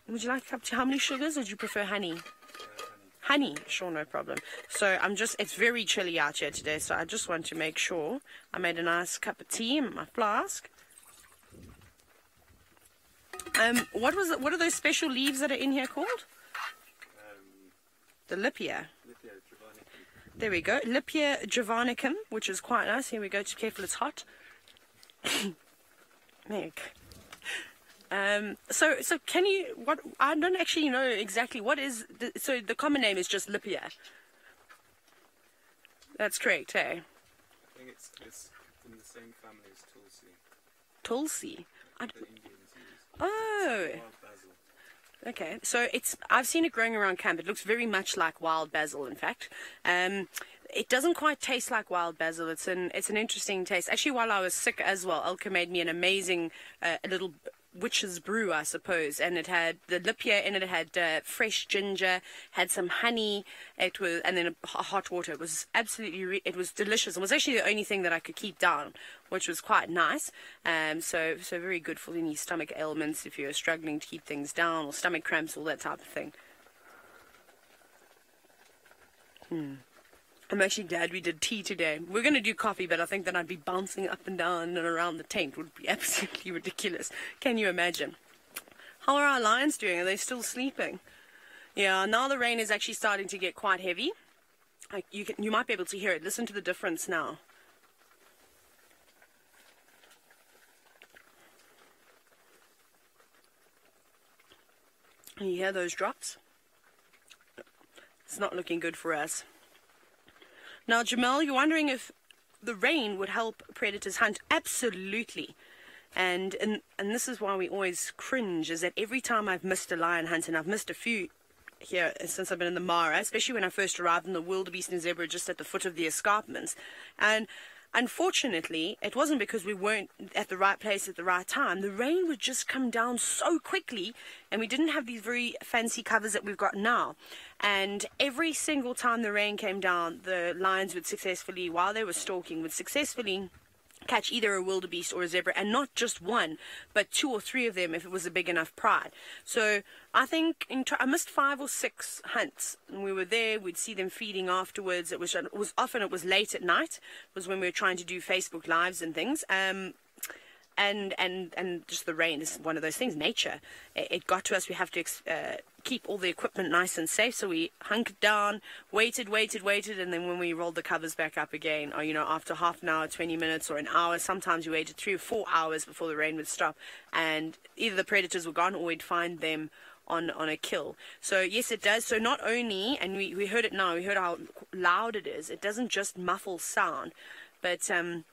Would you like a cup of tea? How many sugars, or would you prefer honey? Honey, sure, no problem. So I'm just, it's very chilly out here today, so I just want to make sure I made a nice cup of tea in my flask. Um, what was it, what are those special leaves that are in here called? Um, the Lippia. Lippia javanica. There we go, Lippia javanica, which is quite nice. Here we go, just careful, it's hot. Meg. Um, so, so can you, what, I don't actually know exactly what is, the, so the common name is just Lippia. That's correct, hey? I think it's, it's in the same family as Tulsi. Tulsi? I the Indians use. Oh! It's wild basil. Okay, so it's, I've seen it growing around camp. It looks very much like wild basil, in fact. Um, It doesn't quite taste like wild basil. It's an it's an interesting taste. Actually, while I was sick as well, Elka made me an amazing uh, little witch's brew, I suppose, and it had the lippia in it, it had uh, fresh ginger, had some honey, it was, and then a, a hot water. It was absolutely, re it was delicious. It was actually the only thing that I could keep down, which was quite nice. Um, so, so very good for any stomach ailments if you're struggling to keep things down, or stomach cramps, all that type of thing. Hmm. I'm actually glad we did tea today. We're going to do coffee, but I think that I'd be bouncing up and down and around the tent. It would be absolutely ridiculous. Can you imagine? How are our lions doing? Are they still sleeping? Yeah, now the rain is actually starting to get quite heavy. Like you, can, you might be able to hear it. Listen to the difference now. You hear those drops? It's not looking good for us. Now, Jamel, you're wondering if the rain would help predators hunt? Absolutely. And, and and this is why we always cringe, is that every time I've missed a lion hunt, and I've missed a few here since I've been in the Mara, especially when I first arrived in the wildebeest and zebra just at the foot of the escarpments. And unfortunately, it wasn't because we weren't at the right place at the right time. The rain would just come down so quickly, and we didn't have these very fancy covers that we've got now. And every single time the rain came down, the lions would successfully, while they were stalking, would successfully catch either a wildebeest or a zebra, and not just one, but two or three of them if it was a big enough pride. So I think in I missed five or six hunts, and we were there. We'd see them feeding afterwards. It was it was often it was late at night. It was when we were trying to do Facebook Lives and things. Um, and and and just the rain is one of those things. Nature, it, it got to us. We have to uh, keep all the equipment nice and safe, so we hunkered down, waited waited waited and then when we rolled the covers back up again, or you know, after half an hour, twenty minutes, or an hour, sometimes we waited three or four hours before the rain would stop, and either the predators were gone or we'd find them on on a kill. So yes, it does. So not only, and we, we heard it now, we heard how loud it is, it doesn't just muffle sound, but um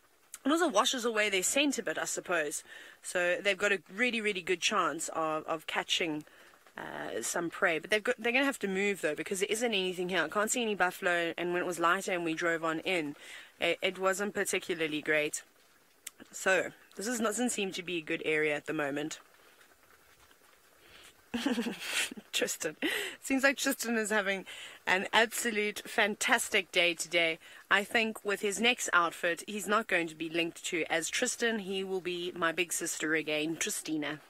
it also washes away their scent a bit, I suppose. So they've got a really, really good chance of, of catching uh, some prey. But they've got, they're going to have to move, though, because there isn't anything here. I can't see any buffalo, and when it was lighter and we drove on in, it, it wasn't particularly great. So this is, doesn't seem to be a good area at the moment. Tristan. Seems like Tristan is having an absolute fantastic day today. I think with his next outfit, he's not going to be linked to as Tristan. He will be my big sister again, Tristina.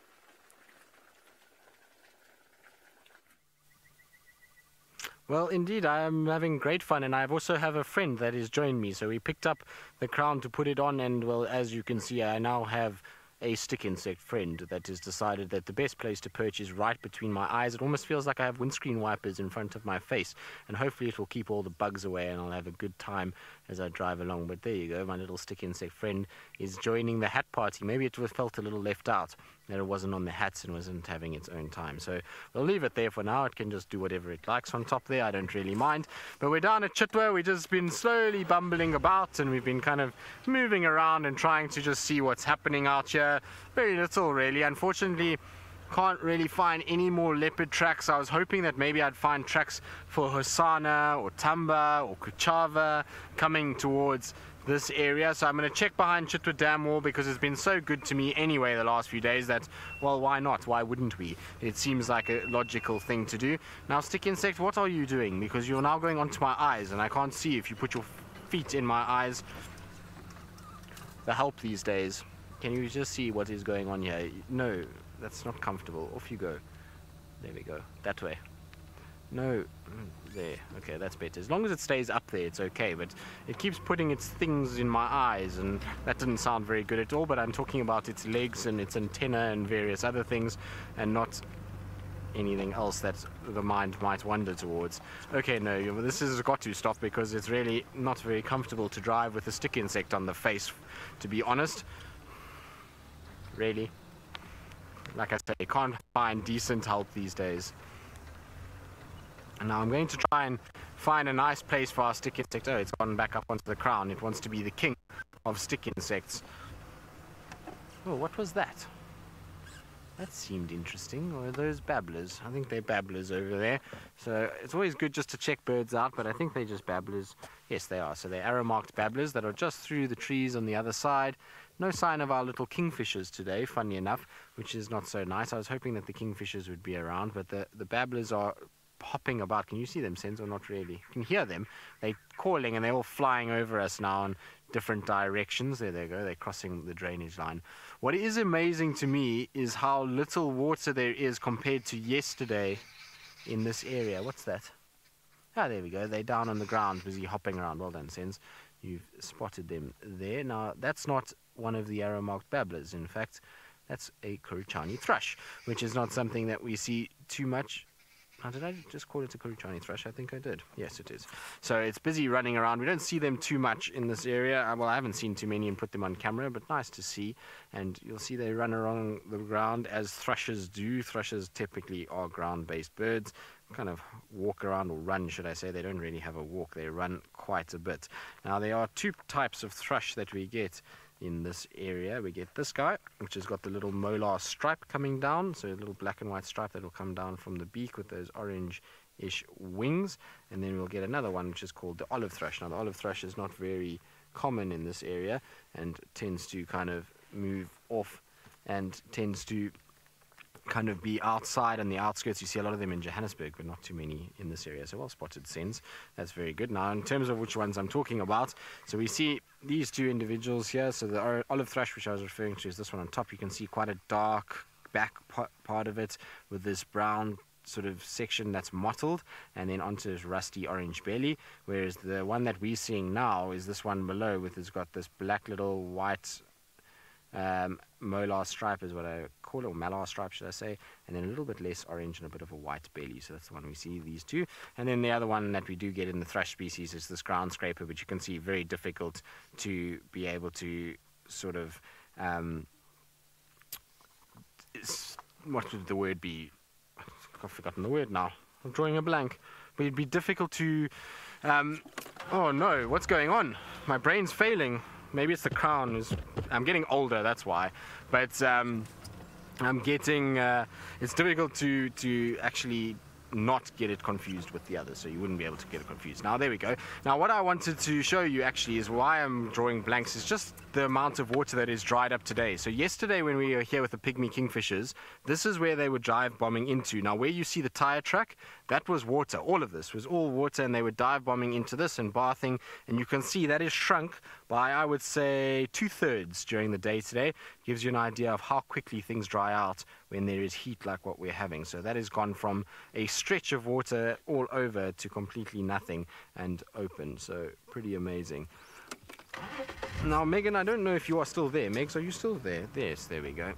Well, indeed, I am having great fun, and I also have a friend that has joined me. So we picked up the crown to put it on, and well, as you can see, I now have a stick insect friend that has decided that the best place to perch is right between my eyes. It almost feels like I have windscreen wipers in front of my face, and hopefully it will keep all the bugs away and I'll have a good time as I drive along. But there you go, my little stick insect friend is joining the hat party. Maybe it felt a little left out that it wasn't on the hats and wasn't having its own time. So we'll leave it there for now. It can just do whatever it likes on top there. I don't really mind. But we're down at Chitwa. We've just been slowly bumbling about, and we've been kind of moving around and trying to just see what's happening out here. Very little, really. Unfortunately, can't really find any more leopard tracks. I was hoping that maybe I'd find tracks for Hosana or Tumba or Kuchava coming towards this area. So I'm going to check behind Chitwa Dam wall, because it's been so good to me anyway the last few days that, well, why not? Why wouldn't we? It seems like a logical thing to do. Now, stick insect, what are you doing? Because you're now going onto my eyes, and I can't see if you put your feet in my eyes. The help these days. Can you just see what is going on here? No, that's not comfortable. Off you go. There we go. That way. No, there. Okay, that's better. As long as it stays up there, it's okay, but it keeps putting its things in my eyes, and that didn't sound very good at all, but I'm talking about its legs and its antenna and various other things, and not anything else that the mind might wander towards. Okay, no, this has got to stop, because it's really not very comfortable to drive with a stick insect on the face, to be honest. Really. Like I say, can't find decent help these days. Now I'm going to try and find a nice place for our stick insect. Oh, it's gone back up onto the crown. It wants to be the king of stick insects. Oh, what was that? That seemed interesting. Or are those babblers? I think they're babblers over there. So it's always good just to check birds out, but I think they're just babblers. Yes, they are. So they're arrow-marked babblers that are just through the trees on the other side. No sign of our little kingfishers today, funny enough, which is not so nice. I was hoping that the kingfishers would be around, but the, the babblers are hopping about. Can you see them, Senzo? Not really. You can hear them. They're calling, and they're all flying over us now in different directions. There they go. They're crossing the drainage line. What is amazing to me is how little water there is compared to yesterday in this area. What's that? Ah, there we go. They're down on the ground, busy hopping around. Well done, Senzo. You've spotted them there. Now, that's not one of the arrow-marked babblers. In fact, that's a Kuruchani thrush, which is not something that we see too much. Now, did I just call it a Kuruchani thrush? I think I did. Yes, it is. So it's busy running around. We don't see them too much in this area. Well, I haven't seen too many and put them on camera, but nice to see. And you'll see they run along the ground as thrushes do. Thrushes typically are ground-based birds. Kind of walk around, or run, should I say. They don't really have a walk. They run quite a bit. Now, there are two types of thrush that we get in this area. We get this guy, which has got the little molar stripe coming down, so a little black and white stripe that will come down from the beak with those orange-ish wings. And then we'll get another one, which is called the olive thrush. Now, the olive thrush is not very common in this area and tends to kind of move off and tends to kind of be outside on the outskirts. You see a lot of them in Johannesburg, but not too many in this area. So well spotted, Senzo. That's very good. Now, in terms of which ones I'm talking about, so we see these two individuals here. So the olive thrush, which I was referring to, is this one on top. You can see quite a dark back part of it with this brown sort of section that's mottled, and then onto this rusty orange belly, whereas the one that we're seeing now is this one below with it's got this black little white um molar stripe is what I call it, or malar stripe should I say, and then a little bit less orange and a bit of a white belly. So that's the one we see, these two. And then the other one that we do get in the thrush species is this ground scraper, which you can see very difficult to be able to sort of um what would the word be? I've forgotten the word now. I'm drawing a blank. But it'd be difficult to um oh no, what's going on? My brain's failing. Maybe it's the crown. Is I'm getting older, that's why. But um, I'm getting... Uh, it's difficult to, to actually not get it confused with the others, so you wouldn't be able to get it confused. Now, there we go. Now, what I wanted to show you, actually, is why I'm drawing blanks is just the amount of water that is dried up today. So yesterday, when we were here with the pygmy kingfishers, this is where they were dive bombing into. Now, where you see the tire track, that was water. All of this was all water, and they were dive bombing into this and bathing, and you can see that is shrunk by, I would say, two-thirds during the day today. Gives you an idea of how quickly things dry out when there is heat like what we're having. So that has gone from a stretch of water all over to completely nothing and open. So pretty amazing. Now, Megan, I don't know if you are still there. Megs, are you still there? Yes, there we go.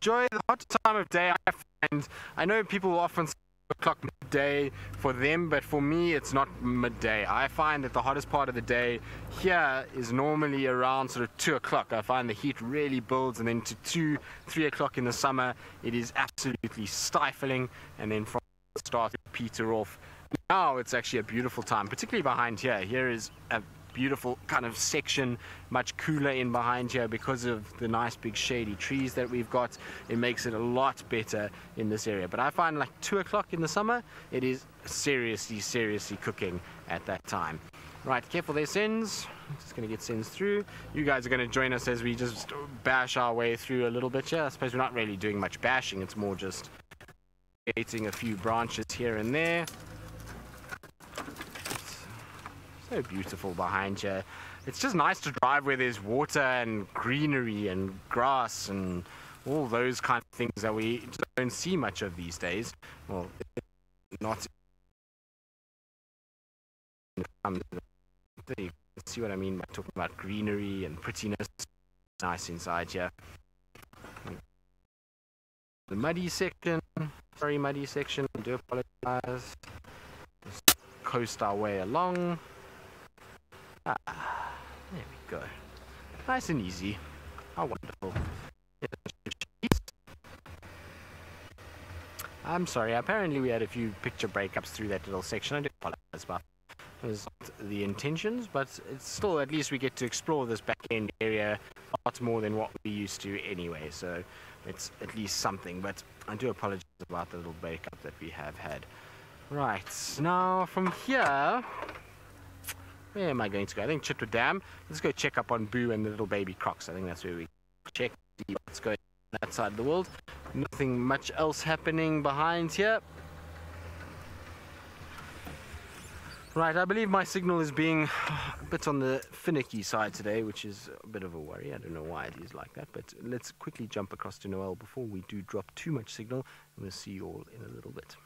Joy, the hot time of day, I find. I know people often say o'clock midday for them, but for me it's not midday. I find that the hottest part of the day here is normally around sort of two o'clock. I find the heat really builds, and then to two, three o'clock in the summer it is absolutely stifling, and then from the start to peter off. Now it's actually a beautiful time, particularly behind here. Here is a beautiful kind of section, much cooler in behind here because of the nice big shady trees that we've got. It makes it a lot better in this area. But I find like two o'clock in the summer, it is seriously, seriously cooking at that time. Right, careful there, Senzo. Just going to get Senzo through. You guys are going to join us as we just bash our way through a little bit here. I suppose we're not really doing much bashing. It's more just creating a few branches here and there. So beautiful behind you. It's just nice to drive where there's water and greenery and grass and all those kind of things that we don't see much of these days. Well, not. You see what I mean by talking about greenery and prettiness. Nice inside here. The muddy section. Sorry, muddy section. I do apologize. Just coast our way along. Ah, there we go. Nice and easy. How wonderful. I'm sorry, apparently we had a few picture breakups through that little section. I do apologize about that. It was not the intentions, but it's still, at least we get to explore this back end area a lot more than what we used to anyway, so it's at least something. But I do apologize about the little breakup that we have had. Right, now from here Where am I going to go? I think Chitwa Dam. Let's go check up on Boo and the little baby crocs. I think that's where we check. See what's going on that side of the world. Nothing much else happening behind here. Right, I believe my signal is being a bit on the finicky side today, which is a bit of a worry. I don't know why it is like that, but let's quickly jump across to Noelle before we do drop too much signal. We'll see you all in a little bit.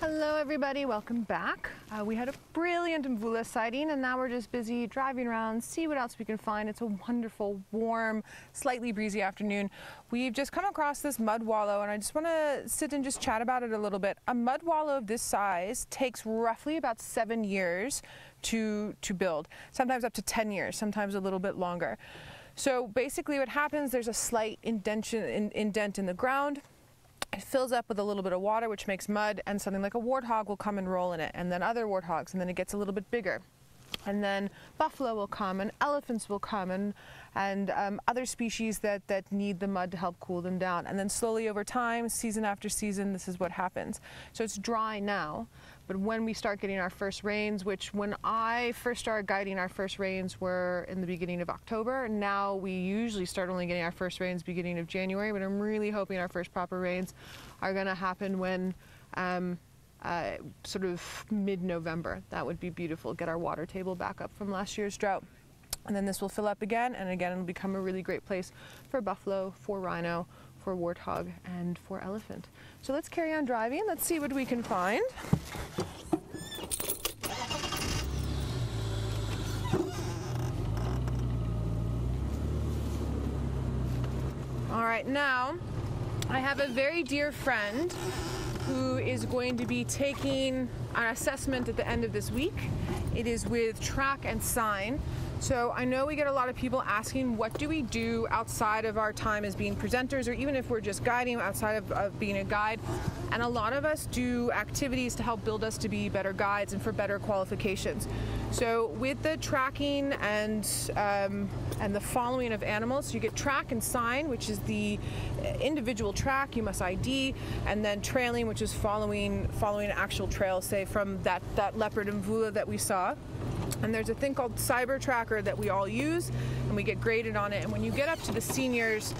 Hello everybody, welcome back. Uh, we had a brilliant Mvula sighting and now we're just busy driving around, see what else we can find. It's a wonderful, warm, slightly breezy afternoon. We've just come across this mud wallow and I just want to sit and just chat about it a little bit. A mud wallow of this size takes roughly about seven years to, to build, sometimes up to ten years, sometimes a little bit longer. So basically what happens, there's a slight indentation, in, indent in the ground. It fills up with a little bit of water, which makes mud, and something like a warthog will come and roll in it, and then other warthogs, and then it gets a little bit bigger. And then buffalo will come, and elephants will come, and, and um, other species that, that need the mud to help cool them down. And then slowly over time, season after season, this is what happens. So it's dry now, but when we start getting our first rains, which when I first started guiding, our first rains were in the beginning of October. Now we usually start only getting our first rains beginning of January, but I'm really hoping our first proper rains are going to happen when um, Uh, sort of mid-November. That would be beautiful. Get our water table back up from last year's drought. And then this will fill up again, and again it'll become a really great place for buffalo, for rhino, for warthog, and for elephant. So let's carry on driving. Let's see what we can find. All right, now I have a very dear friend who is going to be taking our assessment at the end of this week. It is with track and sign. So I know we get a lot of people asking, what do we do outside of our time as being presenters, or even if we're just guiding outside of, of being a guide? And a lot of us do activities to help build us to be better guides and for better qualifications. So with the tracking and um, and the following of animals, you get track and sign, which is the individual track you must I D, and then trailing, which is following following an actual trail, say from that that leopard and Mvula that we saw. And there's a thing called Cyber Tracker that we all use, and we get graded on it. And when you get up to the seniors,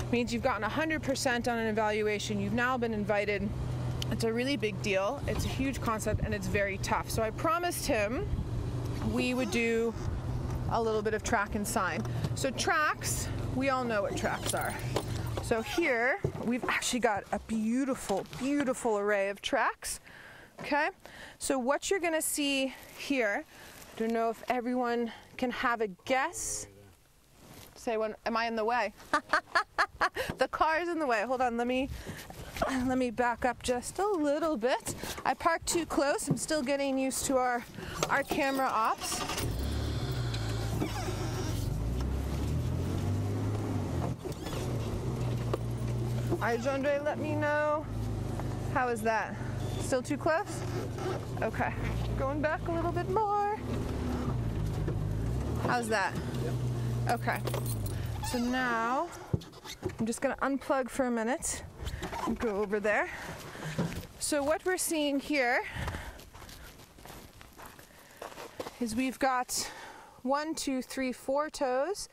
it means you've gotten one hundred percent on an evaluation. You've now been invited. It's a really big deal. It's a huge concept, and it's very tough. So I promised him we would do a little bit of track and sign. So tracks, we all know what tracks are. So here we've actually got a beautiful, beautiful array of tracks. Okay, so what you're gonna see here, I don't know if everyone can have a guess. Say when, am I in the way? The car's in the way. Hold on, let me let me back up just a little bit. I parked too close. I'm still getting used to our our camera ops. All right, Jean-Dré, let me know. How is that? Still too close? Okay, going back a little bit more. How's that? Okay, so now I'm just gonna unplug for a minute and go over there. So what we're seeing here is we've got one, two, three, four toes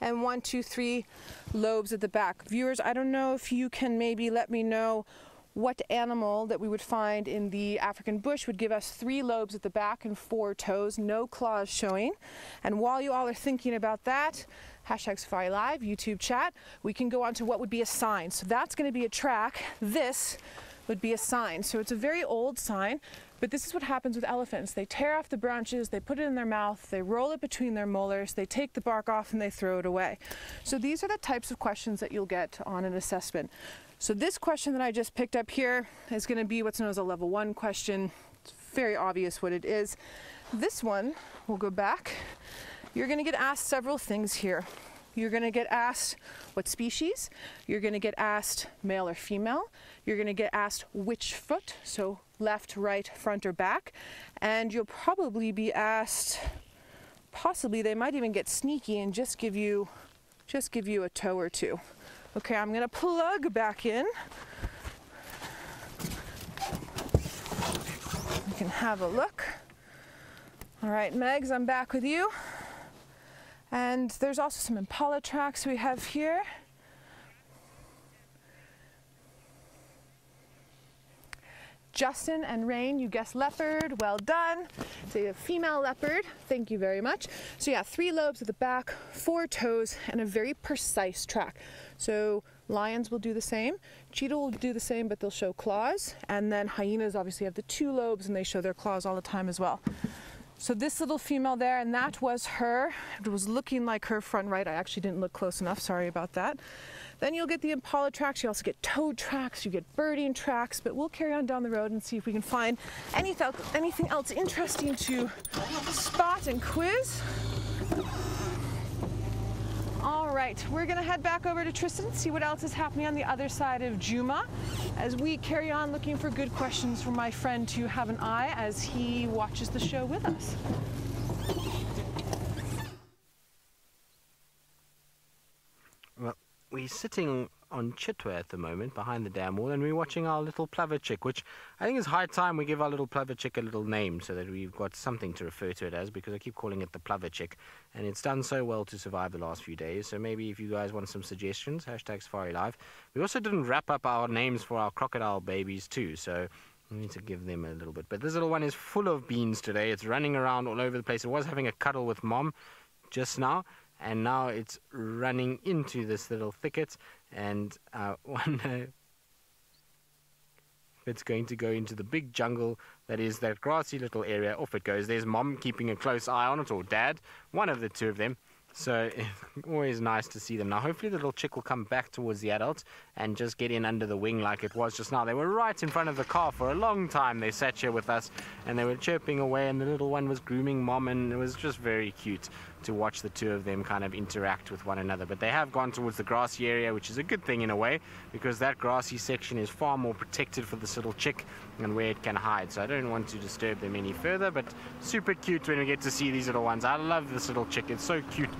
and one, two, three lobes at the back. Viewers, I don't know if you can maybe let me know what animal that we would find in the African bush would give us three lobes at the back and four toes, no claws showing. And while you all are thinking about that, hashtag Safari Live, YouTube chat, we can go on to what would be a sign. So that's going to be a track. This would be a sign. So it's a very old sign, but this is what happens with elephants. They tear off the branches, they put it in their mouth, they roll it between their molars, they take the bark off and they throw it away. So these are the types of questions that you'll get on an assessment. So this question that I just picked up here is going to be what's known as a level one question. It's very obvious what it is. This one, we'll go back. You're going to get asked several things here. You're going to get asked what species. You're going to get asked male or female. You're going to get asked which foot, so left, right, front, or back. And you'll probably be asked, possibly they might even get sneaky and just give you, just give you a toe or two. Okay, I'm gonna plug back in. can have a look. All right, Megs, I'm back with you. And there's also some impala tracks we have here. Justin and Rain, you guessed leopard, well done. So you have female leopard, thank you very much. So yeah, three lobes at the back, four toes, and a very precise track. So lions will do the same, cheetah will do the same, but they'll show claws. And then hyenas obviously have the two lobes and they show their claws all the time as well. So this little female there, and that was her. It was looking like her front right. I actually didn't look close enough, sorry about that. Then you'll get the impala tracks, you also get toad tracks, you get birding tracks, but we'll carry on down the road and see if we can find anything, anything else interesting to spot and quiz. All right, we're gonna head back over to Tristan, see what else is happening on the other side of Juma, as we carry on looking for good questions for my friend to have an eye as he watches the show with us. Well, we're sitting on Chitwa at the moment, behind the dam wall, and we're watching our little plover chick, which I think it's high time we give our little plover chick a little name so that we've got something to refer to it as, because I keep calling it the plover chick, and it's done so well to survive the last few days. So maybe if you guys want some suggestions, hashtag Safari Live. We also didn't wrap up our names for our crocodile babies too, so we need to give them a little bit. But this little one is full of beans today. It's running around all over the place. It was having a cuddle with mom just now, and now it's running into this little thicket, and I wonder if it's going to go into the big jungle that is that grassy little area. Off it goes. There's mom keeping a close eye on it, or dad, one of the two of them. So it's always nice to see them. Now hopefully the little chick will come back towards the adults and just get in under the wing like it was just now. They were right in front of the car for a long time. They sat here with us and they were chirping away, and the little one was grooming mom, and it was just very cute to watch the two of them kind of interact with one another. But they have gone towards the grassy area, which is a good thing in a way, because that grassy section is far more protected for this little chick and where it can hide. So I don't want to disturb them any further, but super cute when we get to see these little ones. I love this little chick, it's so cute.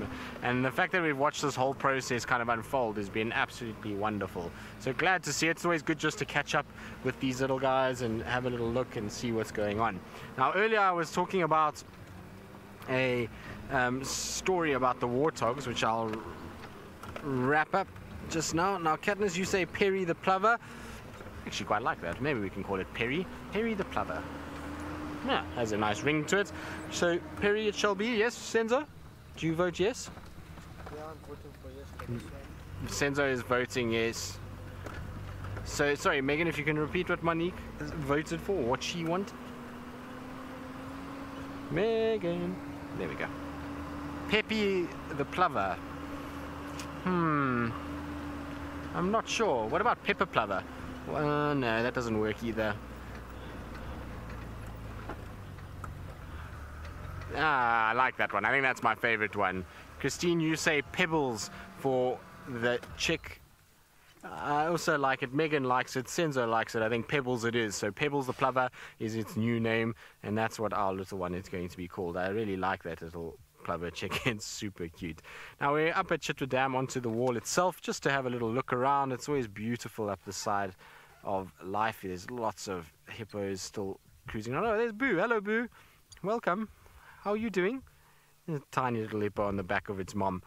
And the fact that we've watched this whole process kind of unfold has been absolutely wonderful. So glad to see it. It's always good just to catch up with these little guys and have a little look and see what's going on. Now earlier I was talking about a um, story about the warthogs, which I'll wrap up just now. Now Katniss, you say Perry the plover. Actually quite like that. Maybe we can call it Perry. Perry the plover. Yeah, has a nice ring to it. So Perry it shall be. Yes, Senzo? Do you vote yes? Yeah, I'm voting for yes. Mm. Senzo is voting yes. So, sorry, Megan, if you can repeat what Monique voted for, what she wanted. Megan. There we go. Peppy the plover. Hmm. I'm not sure. What about pepper plover? Uh, no, that doesn't work either. Ah, I like that one. I think that's my favorite one. Christine, you say pebbles for the chick. I also like it. Megan likes it. Senzo likes it. I think pebbles it is. So Pebbles the plover is its new name, and that's what our little one is going to be called. I really like that little plover chick. It's super cute. Now we're up at Chitwa Dam onto the wall itself just to have a little look around. It's always beautiful up the side of life. There's lots of hippos still cruising. Oh, there's Boo. Hello, Boo. Welcome. How are you doing? There's a tiny little hippo on the back of its mom.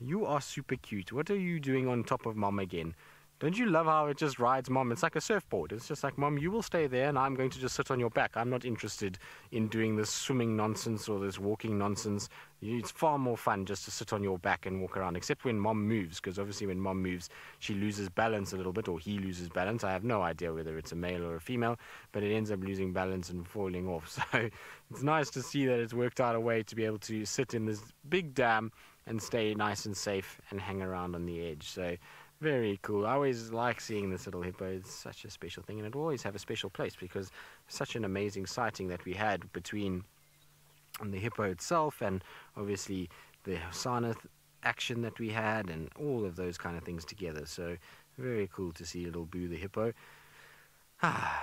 You are super cute. What are you doing on top of mom again? Don't you love how it just rides mom? It's like a surfboard. It's just like, mom, you will stay there and I'm going to just sit on your back. I'm not interested in doing this swimming nonsense or this walking nonsense. It's far more fun just to sit on your back and walk around, except when mom moves, because obviously when mom moves, she loses balance a little bit, or he loses balance. I have no idea whether it's a male or a female, but it ends up losing balance and falling off. So it's nice to see that it's worked out a way to be able to sit in this big dam and stay nice and safe and hang around on the edge. So very cool. I always like seeing this little hippo. It's such a special thing, and it will always have a special place because such an amazing sighting that we had between and the hippo itself, and obviously the Hosana th action that we had, and all of those kind of things together. So very cool to see little Boo the hippo. Ah,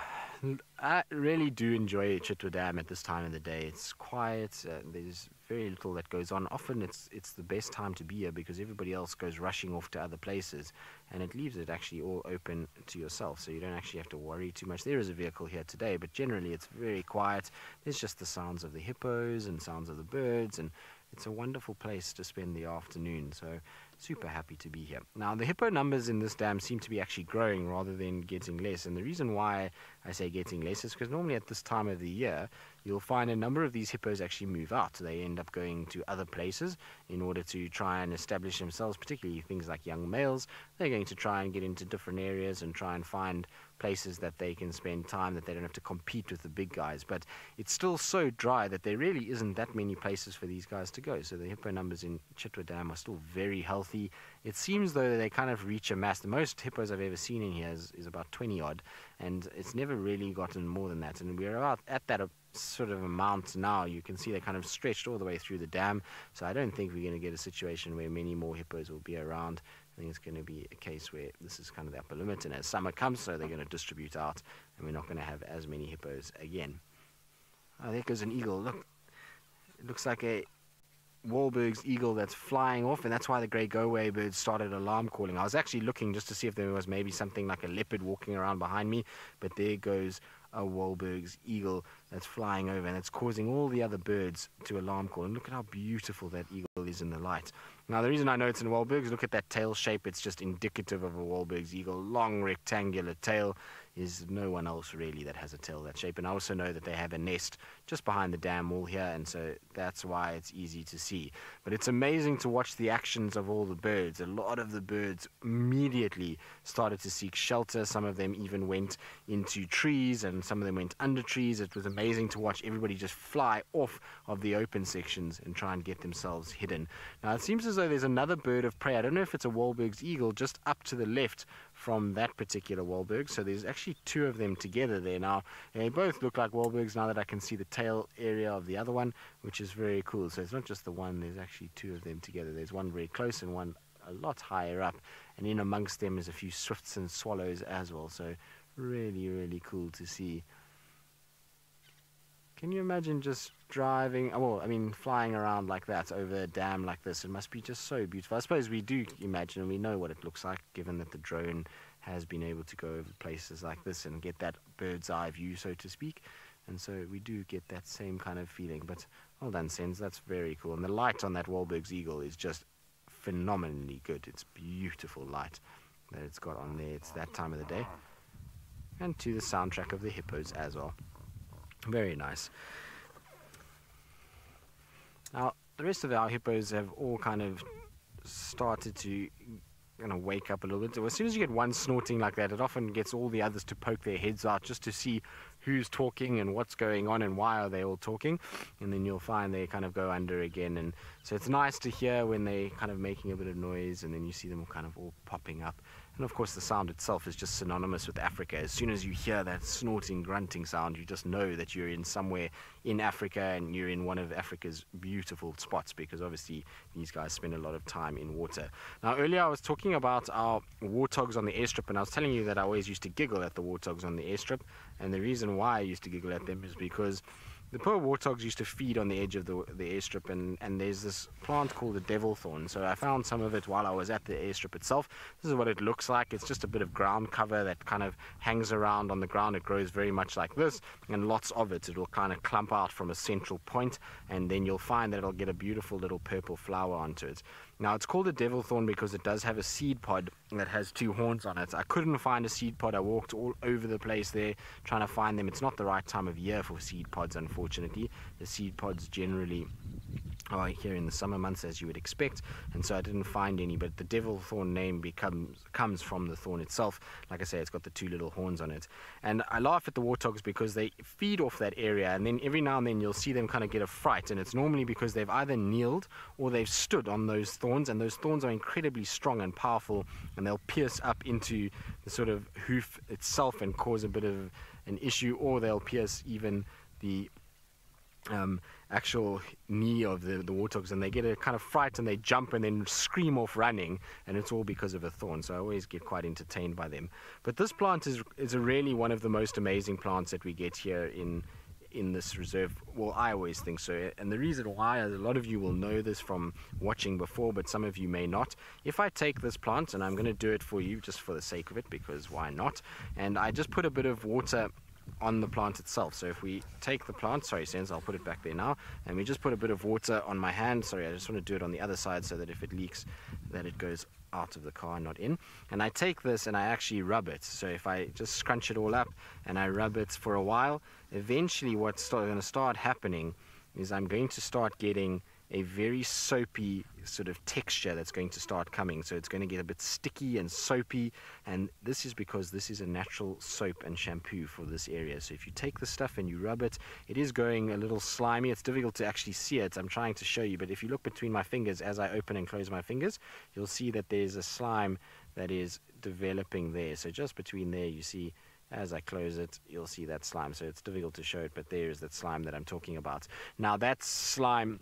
I really do enjoy Chitwa Dam at this time of the day. It's quiet, uh, there's very little that goes on. Often it's it's the best time to be here because everybody else goes rushing off to other places, and it leaves it actually all open to yourself, so you don't actually have to worry too much. There is a vehicle here today, but generally it's very quiet. There's just the sounds of the hippos and sounds of the birds, and it's a wonderful place to spend the afternoon, so super happy to be here. Now, the hippo numbers in this dam seem to be actually growing rather than getting less, and the reason why I say getting less is because normally at this time of the year, you'll find a number of these hippos actually move out. They end up going to other places in order to try and establish themselves, particularly things like young males. They're going to try and get into different areas and try and find places that they can spend time, that they don't have to compete with the big guys. But it's still so dry that there really isn't that many places for these guys to go, so the hippo numbers in Chitwa Dam are still very healthy. It seems though that they kind of reach a mass. The most hippos I've ever seen in here is, is about twenty odd, and it's never really gotten more than that, and we're about at that sort of amount now. You can see they're kind of stretched all the way through the dam, so I don't think we're going to get a situation where many more hippos will be around. I think it's going to be a case where this is kind of the upper limit, and as summer comes, so they're going to distribute out, and we're not going to have as many hippos again. Oh, there goes an eagle. Look, it looks like a Wahlberg's eagle that's flying off, and that's why the grey go-away bird started alarm calling. I was actually looking just to see if there was maybe something like a leopard walking around behind me, but there goes a Wahlberg's eagle that's flying over, and it's causing all the other birds to alarm call. And look at how beautiful that eagle is in the light. Now, the reason I know it's in Wahlberg is look at that tail shape. It's just indicative of a Wahlberg's eagle. Long rectangular tail. Is no one else really that has a tail that shape. And I also know that they have a nest just behind the dam wall here, and so that's why it's easy to see. But it's amazing to watch the actions of all the birds. A lot of the birds immediately started to seek shelter. Some of them even went into trees, and some of them went under trees. It was amazing to watch everybody just fly off of the open sections and try and get themselves hidden. Now, it seems as though there's another bird of prey. I don't know if it's a Wahlberg's eagle just up to the left from that particular Wahlberg, so there's actually two of them together there now. They both look like Wahlbergs now that I can see the tail area of the other one, which is very cool. So it's not just the one, there's actually two of them together. There's one very close and one a lot higher up, and in amongst them is a few swifts and swallows as well. So really, really cool to see. Can you imagine just driving, well, I mean, flying around like that over a dam like this? It must be just so beautiful. I suppose we do imagine, and we know what it looks like, given that the drone has been able to go over places like this and get that bird's eye view, so to speak. And so we do get that same kind of feeling. But well done, Senzo. That's very cool. And the light on that Wahlberg's eagle is just phenomenally good. It's beautiful light that it's got on there. It's that time of the day. And to the soundtrack of the hippos as well. Very nice. Now, the rest of our hippos have all kind of started to, you know, wake up a little bit. So as soon as you get one snorting like that, it often gets all the others to poke their heads out just to see who's talking and what's going on and why are they all talking. And then you'll find they kind of go under again. And so it's nice to hear when they're kind of making a bit of noise, and then you see them kind of all popping up. And of course the sound itself is just synonymous with Africa. As soon as you hear that snorting, grunting sound, you just know that you're in somewhere in Africa, and you're in one of Africa's beautiful spots, because obviously these guys spend a lot of time in water. Now, earlier I was talking about our warthogs on the airstrip, and I was telling you that I always used to giggle at the warthogs on the airstrip, and the reason why I used to giggle at them is because the poor warthogs used to feed on the edge of the, the airstrip, and, and there's this plant called the devil thorn. So I found some of it while I was at the airstrip itself. This is what it looks like. It's just a bit of ground cover that kind of hangs around on the ground. It grows very much like this, and lots of it. It'll kind of clump out from a central point, and then you'll find that it'll get a beautiful little purple flower onto it. Now, it's called a devil thorn because it does have a seed pod that has two horns on it. I couldn't find a seed pod. I walked all over the place there trying to find them. It's not the right time of year for seed pods, unfortunately. Fortunately, the seed pods generally are here in the summer months, as you would expect, and so I didn't find any. But the devil thorn name becomes comes from the thorn itself. Like I say, it's got the two little horns on it, and I laugh at the warthogs because they feed off that area, and then every now and then you'll see them kind of get a fright, and it's normally because they've either kneeled or they've stood on those thorns, and those thorns are incredibly strong and powerful, and they'll pierce up into the sort of hoof itself and cause a bit of an issue, or they'll pierce even the um, actual knee of the, the warthogs, and they get a kind of fright and they jump and then scream off running, and it's all because of a thorn. So I always get quite entertained by them. But this plant is is a really one of the most amazing plants that we get here in in this reserve. Well, I always think so, and the reason why, a lot of you will know this from watching before, but some of you may not. If I take this plant, and I'm going to do it for you just for the sake of it, because why not, and I just put a bit of water on the plant itself. So if we take the plant, sorry Senzo, I'll put it back there now, and we just put a bit of water on my hand. Sorry, I just want to do it on the other side so that if it leaks, that it goes out of the car, not in. And I take this and I actually rub it. So if I just scrunch it all up and I rub it for a while, eventually what's going to start happening is I'm going to start getting a very soapy sort of texture that's going to start coming. So it's going to get a bit sticky and soapy, and this is because this is a natural soap and shampoo for this area. So if you take the stuff and you rub it, it is going a little slimy. It's difficult to actually see it, I'm trying to show you, but if you look between my fingers as I open and close my fingers, you'll see that there's a slime that is developing there. So just between there, you see, as I close it, you'll see that slime. So it's difficult to show it, but there is that slime that I'm talking about. Now that slime,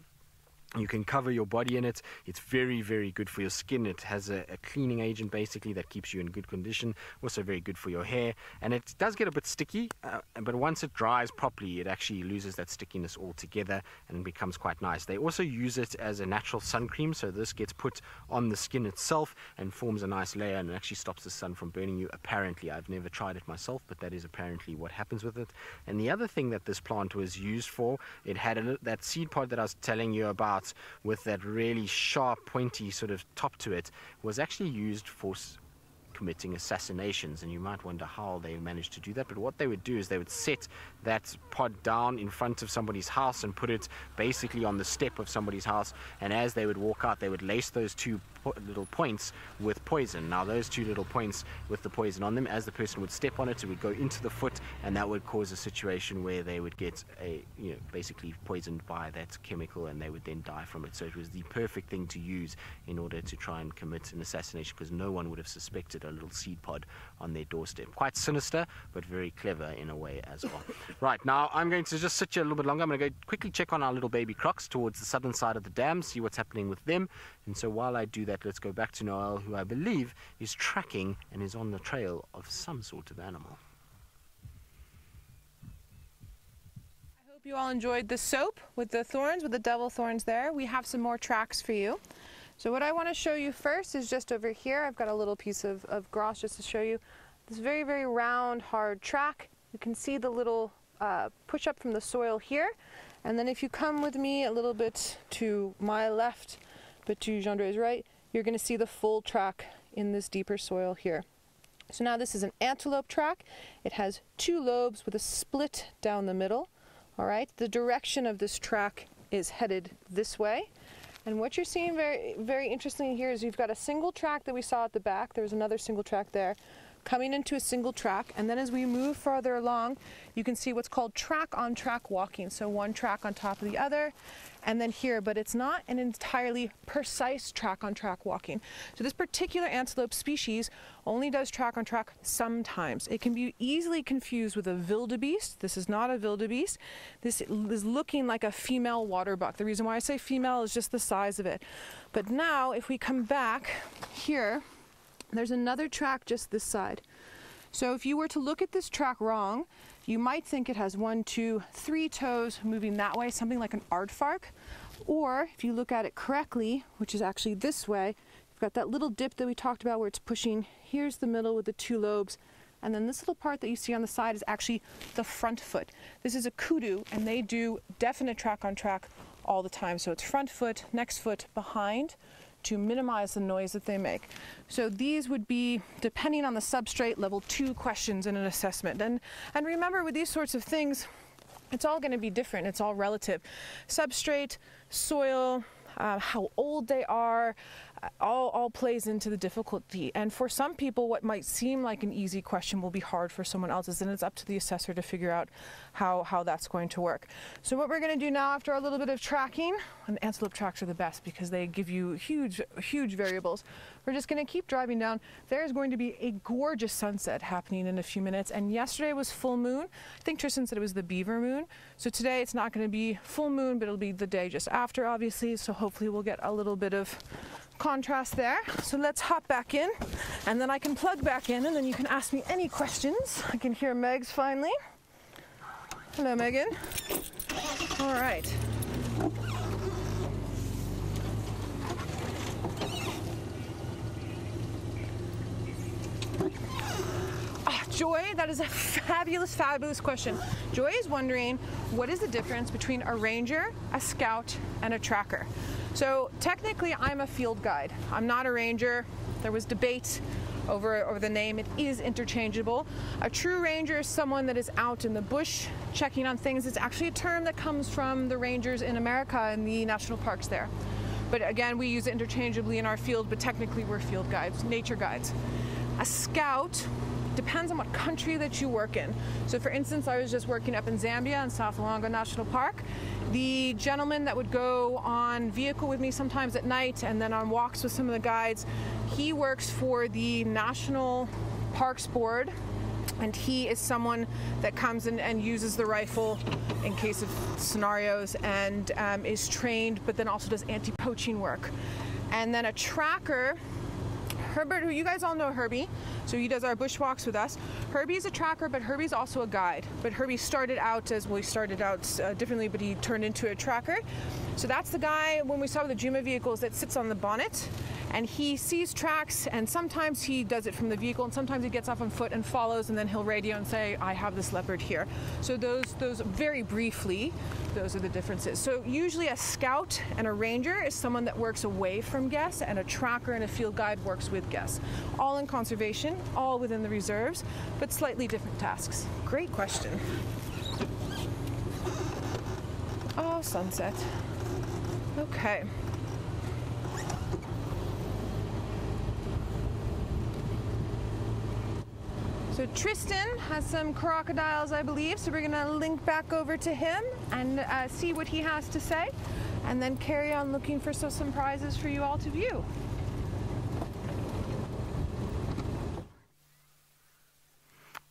you can cover your body in it. It's very, very good for your skin. It has a, a cleaning agent, basically, that keeps you in good condition. Also very good for your hair. And it does get a bit sticky, uh, but once it dries properly, it actually loses that stickiness altogether and becomes quite nice. They also use it as a natural sun cream. So this gets put on the skin itself and forms a nice layer, and it actually stops the sun from burning you, apparently. I've never tried it myself, but that is apparently what happens with it. And the other thing that this plant was used for, it had a, that seed pod that I was telling you about, with that really sharp pointy sort of top to it, was actually used for committing assassinations. And you might wonder how they managed to do that, but what they would do is they would set that pod down in front of somebody's house and put it basically on the step of somebody's house, and as they would walk out, they would lace those two po little points with poison. Now those two little points with the poison on them, as the person would step on it, it would go into the foot, and that would cause a situation where they would get a, you know, basically poisoned by that chemical, and they would then die from it. So it was the perfect thing to use in order to try and commit an assassination, because no one would have suspected a little seed pod on their doorstep. Quite sinister, but very clever in a way as well. Right, now I'm going to just sit here a little bit longer. I'm going to go quickly check on our little baby crocs towards the southern side of the dam, see what's happening with them. And so while I do that, let's go back to Noelle, who I believe is tracking and is on the trail of some sort of animal. I hope you all enjoyed the soap with the thorns, with the devil thorns there. We have some more tracks for you. So what I want to show you first is just over here. I've got a little piece of, of grass just to show you. This very, very round, hard track. You can see the little uh, push up from the soil here. And then if you come with me a little bit to my left, but to Jean-Dré's right, you're going to see the full track in this deeper soil here. So now this is an antelope track. It has two lobes with a split down the middle. All right, the direction of this track is headed this way. And what you're seeing very, very interesting here is you've got a single track that we saw at the back. There's another single track there, coming into a single track. And then as we move farther along, you can see what's called track-on-track walking. So one track on top of the other, and then here. But it's not an entirely precise track-on-track walking. So this particular antelope species only does track-on-track sometimes. It can be easily confused with a wildebeest. This is not a wildebeest. This is looking like a female waterbuck. The reason why I say female is just the size of it. But now, if we come back here, there's another track just this side. So if you were to look at this track wrong, you might think it has one, two, three toes moving that way, something like an aardvark. Or if you look at it correctly, which is actually this way, you've got that little dip that we talked about where it's pushing. Here's the middle with the two lobes. And then this little part that you see on the side is actually the front foot. This is a kudu, and they do definite track on track all the time. So it's front foot, next foot, behind, to minimize the noise that they make. So these would be, depending on the substrate, level two questions in an assessment. And, and remember, with these sorts of things, it's all going to be different. It's all relative. Substrate, soil, uh, how old they are, all, all plays into the difficulty. And for some people, what might seem like an easy question will be hard for someone else's, and it's up to the assessor to figure out how, how that's going to work. So what we're going to do now, after a little bit of tracking, and antelope tracks are the best because they give you huge, huge variables, we're just going to keep driving down. There's going to be a gorgeous sunset happening in a few minutes, and yesterday was full moon. I think Tristan said it was the beaver moon, so today it's not going to be full moon, but it'll be the day just after, obviously, so hopefully we'll get a little bit of contrast there. So let's hop back in, and then I can plug back in, and then you can ask me any questions. I can hear Megs finally. Hello, Megan. All right. Oh, Joy, that is a fabulous, fabulous question. Joy is wondering, what is the difference between a ranger, a scout, and a tracker? So technically, I'm a field guide. I'm not a ranger. There was debate over, over the name. It is interchangeable. A true ranger is someone that is out in the bush checking on things. It's actually a term that comes from the rangers in America and the national parks there. But again, we use it interchangeably in our field, but technically we're field guides, nature guides. A scout depends on what country that you work in. So for instance, I was just working up in Zambia in South Longo National Park. The gentleman that would go on vehicle with me sometimes at night and then on walks with some of the guides, he works for the National Parks Board, and he is someone that comes in and uses the rifle in case of scenarios and um, is trained, but then also does anti-poaching work. And then a tracker, Herbert, who you guys all know Herbie, so he does our bush walks with us. Herbie's a tracker, but Herbie's also a guide. But Herbie started out as, well, he started out uh, differently, but he turned into a tracker. So that's the guy, when we saw the Juma vehicles, that sits on the bonnet, and he sees tracks, and sometimes he does it from the vehicle, and sometimes he gets off on foot and follows, and then he'll radio and say, I have this leopard here. So those, those very briefly, those are the differences. So usually a scout and a ranger is someone that works away from guests, and a tracker and a field guide works with guests. All in conservation, all within the reserves, but slightly different tasks. Great question. Oh, sunset. Okay. So Tristan has some crocodiles, I believe, so we're gonna link back over to him and uh, see what he has to say, and then carry on looking for some surprises for you all to view.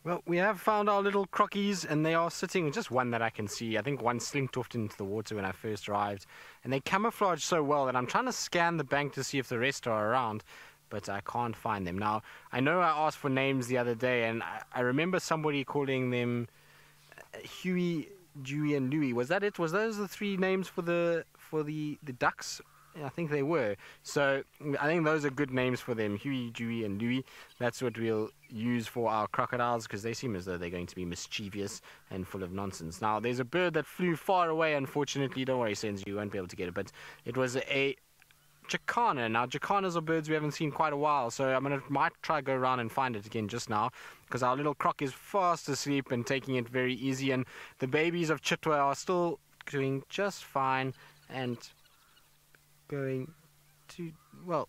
Well, we have found our little crockies, and they are sitting, just one that I can see. I think one slinked off into the water when I first arrived, and they camouflage so well that I'm trying to scan the bank to see if the rest are around, but I can't find them. Now, I know I asked for names the other day, and I, I remember somebody calling them Huey, Dewey, and Louie. Was that it? Was those the three names for the for the, the ducks? I think they were. So I think those are good names for them, Huey, Dewey, and Louie. That's what we'll use for our crocodiles, because they seem as though they're going to be mischievous and full of nonsense. Now, there's a bird that flew far away, unfortunately. Don't worry, Senzo, you won't be able to get it, but it was a Jacana. Now, jacanas are birds we haven't seen quite a while, so I'm gonna might try go around and find it again just now, because our little croc is fast asleep and taking it very easy, and the babies of Chitwa are still doing just fine and going to, well,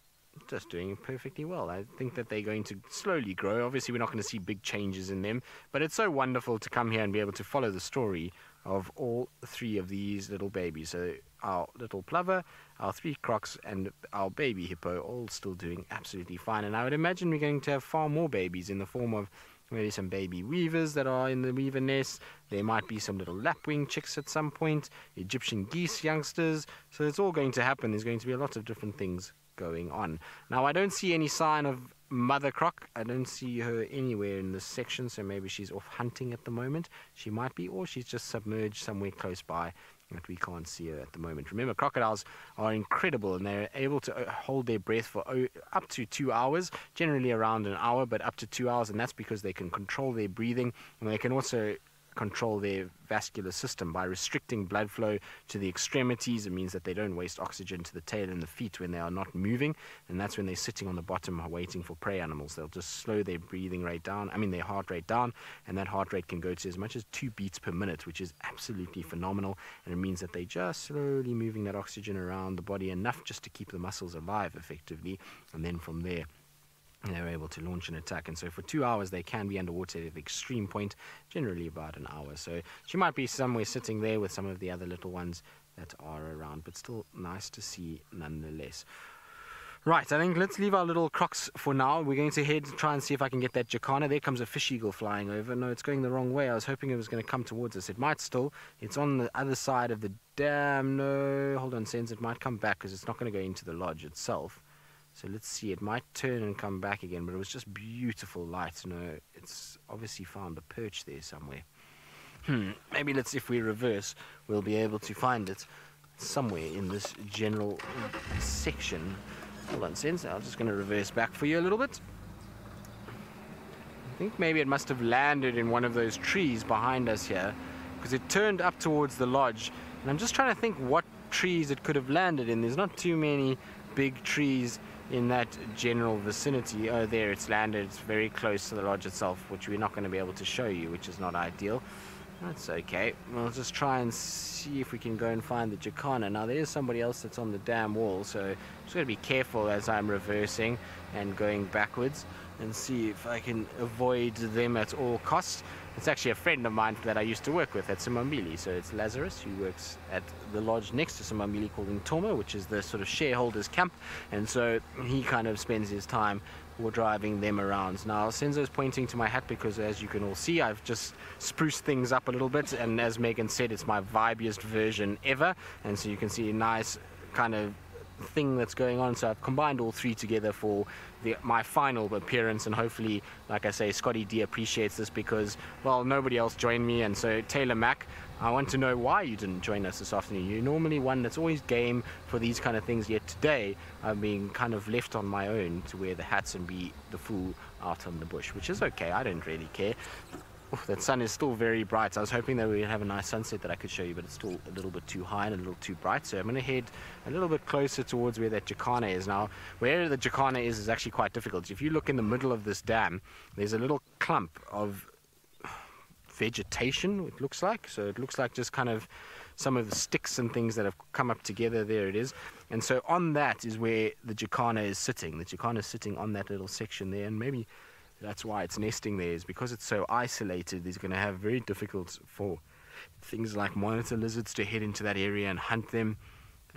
just doing perfectly well. I think that they're going to slowly grow. Obviously, we're not going to see big changes in them, but it's so wonderful to come here and be able to follow the story of all three of these little babies. So our little plover, our three crocs, and our baby hippo, all still doing absolutely fine. And I would imagine we're going to have far more babies in the form of maybe some baby weavers that are in the weaver nest. There might be some little lapwing chicks at some point, Egyptian geese youngsters. So it's all going to happen. There's going to be a lot of different things going on. Now, I don't see any sign of mother croc. I don't see her anywhere in this section, so maybe she's off hunting at the moment. She might be, or she's just submerged somewhere close by that we can't see her at the moment. Remember, crocodiles are incredible, and they're able to hold their breath for up to two hours, generally around an hour, but up to two hours, and that's because they can control their breathing, and they can also control their vascular system by restricting blood flow to the extremities. It means that they don't waste oxygen to the tail and the feet when they are not moving, and that's when they're sitting on the bottom waiting for prey animals. They'll just slow their breathing rate down, I mean their heart rate down, and that heart rate can go to as much as two beats per minute, which is absolutely phenomenal, and it means that they're just slowly moving that oxygen around the body enough just to keep the muscles alive effectively, and then from there they're able to launch an attack. And so for two hours they can be underwater at the extreme point, generally about an hour. So she might be somewhere sitting there with some of the other little ones that are around, but still nice to see nonetheless. Right, I think let's leave our little crocs for now. We're going to head try and see if I can get that jacana. There comes a fish eagle flying over. No, it's going the wrong way. I was hoping it was going to come towards us. It might still. It's on the other side of the dam. No, hold on, Senzo. It might come back because it's not going to go into the lodge itself. So let's see, it might turn and come back again, but it was just beautiful light. No, it's obviously found a perch there somewhere. Hmm, maybe let's, if we reverse, we'll be able to find it somewhere in this general section. Hold on, Senzo, I'm just going to reverse back for you a little bit. I think maybe it must have landed in one of those trees behind us here, because it turned up towards the lodge, and I'm just trying to think what trees it could have landed in. There's not too many big trees in that general vicinity. Oh, there it's landed. It's very close to the lodge itself, which we're not going to be able to show you, which is not ideal. That's okay. We'll just try and see if we can go and find the jacana. Now there's somebody else that's on the dam wall, so I'm just going to be careful as I'm reversing and going backwards and see if I can avoid them at all costs. It's actually a friend of mine that I used to work with at Simambili. So it's Lazarus, who works at the lodge next to Simambili called Nkoma, which is the sort of shareholders camp. And so he kind of spends his time driving them around. Now Senzo's pointing to my hat because, as you can all see, I've just spruced things up a little bit, and as Megan said, it's my vibiest version ever. And so you can see a nice kind of thing that's going on. So I've combined all three together for the, my final appearance, and hopefully, like I say, Scotty D appreciates this because, well, nobody else joined me. And so Taylor Mac, I want to know why you didn't join us this afternoon. You're normally one that's always game for these kind of things, yet today I'm being kind of left on my own to wear the hats and be the fool out on the bush, which is okay. I don't really care. Oof, that sun is still very bright. I was hoping that we would have a nice sunset that I could show you, but it's still a little bit too high and a little too bright. So I'm going to head a little bit closer towards where that jacana is. Now, where the jacana is is actually quite difficult. If you look in the middle of this dam, there's a little clump of vegetation, it looks like. So it looks like just kind of some of the sticks and things that have come up together. There it is. And so on that is where the jacana is sitting. The jacana is sitting on that little section there, and maybe that's why it's nesting there, is because it's so isolated. It's going to have very difficult for things like monitor lizards to head into that area and hunt them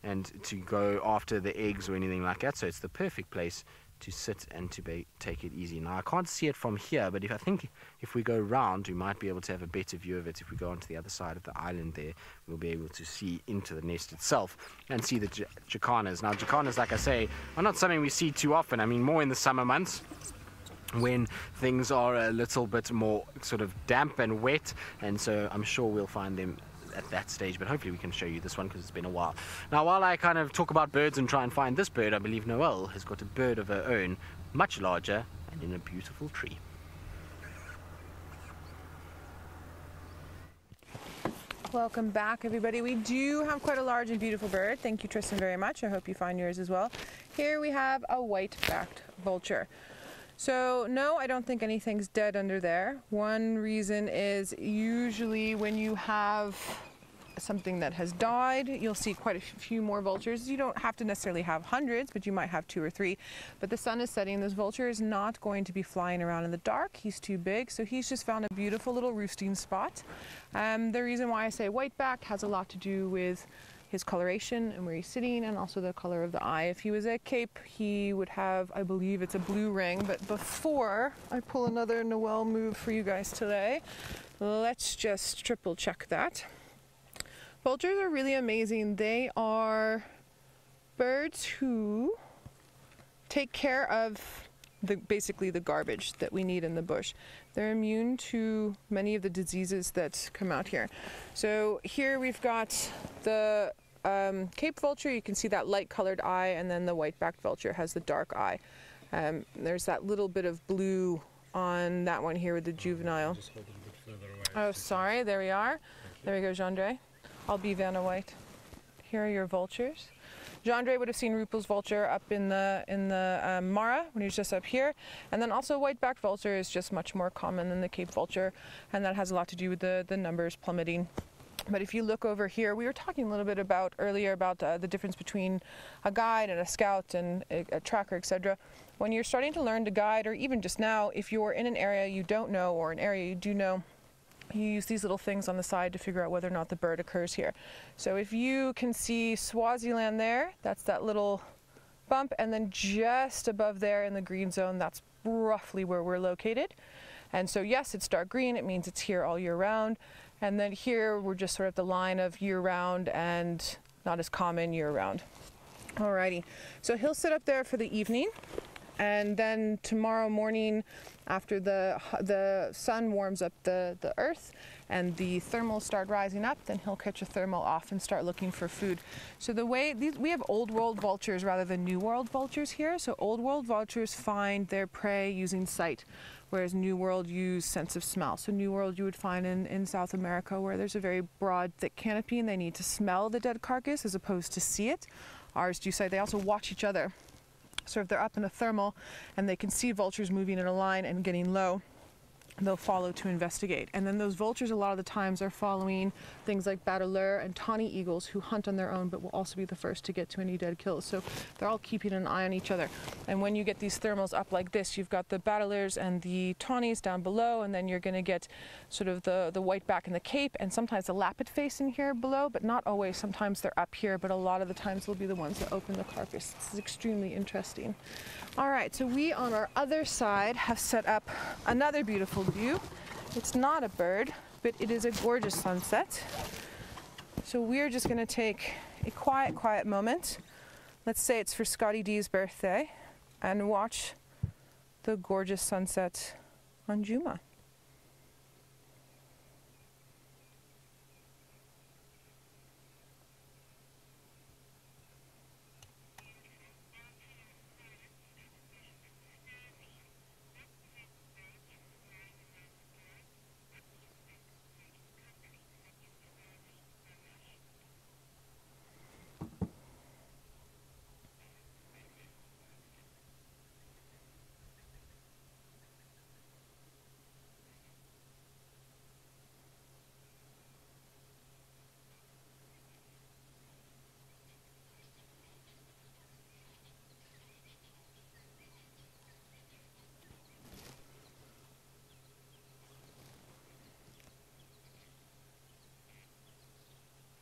and to go after the eggs or anything like that. So it's the perfect place to sit and to be, take it easy. Now I can't see it from here, but if I think if we go round, we might be able to have a better view of it. If we go onto the other side of the island there, we'll be able to see into the nest itself and see the jacanas. Now jacanas, like I say, are not something we see too often. I mean, more in the summer months, when things are a little bit more sort of damp and wet, and so I'm sure we'll find them at that stage, but hopefully we can show you this one because it's been a while. Now, while I kind of talk about birds and try and find this bird, I believe Noelle has got a bird of her own, much larger and in a beautiful tree. Welcome back, everybody. We do have quite a large and beautiful bird. Thank you, Tristan, very much. I hope you find yours as well. Here we have a white-backed vulture. So no, I don't think anything's dead under there. One reason is usually when you have something that has died, you'll see quite a few more vultures. You don't have to necessarily have hundreds, but you might have two or three. But the sun is setting. This vulture is not going to be flying around in the dark. He's too big. So he's just found a beautiful little roosting spot. Um, the reason why I say white-backed has a lot to do with his coloration and where he's sitting, and also the color of the eye. If he was a Cape, he would have, I believe it's a blue ring. But before I pull another Noelle move for you guys today, let's just triple check that. Vultures are really amazing. They are birds who take care of the, basically the garbage that we need in the bush. They're immune to many of the diseases that come out here. So here we've got the um, Cape vulture. You can see that light colored eye, and then the white-backed vulture has the dark eye. Um, there's that little bit of blue on that one here with the juvenile. Just hold it a bit further away. Oh, sorry, there we are. There we go, Jean-Dré. I'll be Vanna White. Here are your vultures. Jean-Dré would have seen Rupel's vulture up in the in the uh, Mara when he was just up here, and then also white-backed vulture is just much more common than the Cape vulture, and that has a lot to do with the the numbers plummeting. But if you look over here, we were talking a little bit about earlier about uh, the difference between a guide and a scout and a, a tracker, et cetera. When you're starting to learn to guide, or even just now, if you're in an area you don't know or an area you do know, you use these little things on the side to figure out whether or not the bird occurs here. So if you can see Swaziland there, that's that little bump, and then just above there in the green zone, that's roughly where we're located. And so yes, it's dark green, it means it's here all year round. And then here we're just sort of the line of year round and not as common year round. Alrighty, so he'll sit up there for the evening. And then tomorrow morning, after the the sun warms up the, the earth and the thermals start rising up, then he'll catch a thermal off and start looking for food. So the way, these, we have old world vultures rather than new world vultures here. So old world vultures find their prey using sight, whereas new world use sense of smell. So new world you would find in, in South America where there's a very broad, thick canopy and they need to smell the dead carcass as opposed to see it. Ours do sight. They also watch each other. So if they're up in a thermal and they can see vultures moving in a line and getting low, they'll follow to investigate. And then those vultures a lot of the times are following things like Batteleur and tawny eagles who hunt on their own but will also be the first to get to any dead kills. So they're all keeping an eye on each other. And when you get these thermals up like this, you've got the Batteleurs and the tawnies down below, and then you're going to get sort of the, the white back and the Cape and sometimes the Lapid face in here below, but not always. Sometimes they're up here, but a lot of the times they'll be the ones that open the carcass. This is extremely interesting. All right, so we on our other side have set up another beautiful view. It's not a bird, but it is a gorgeous sunset. So we're just going to take a quiet, quiet moment. Let's say it's for Scotty D's birthday and watch the gorgeous sunset on Juma.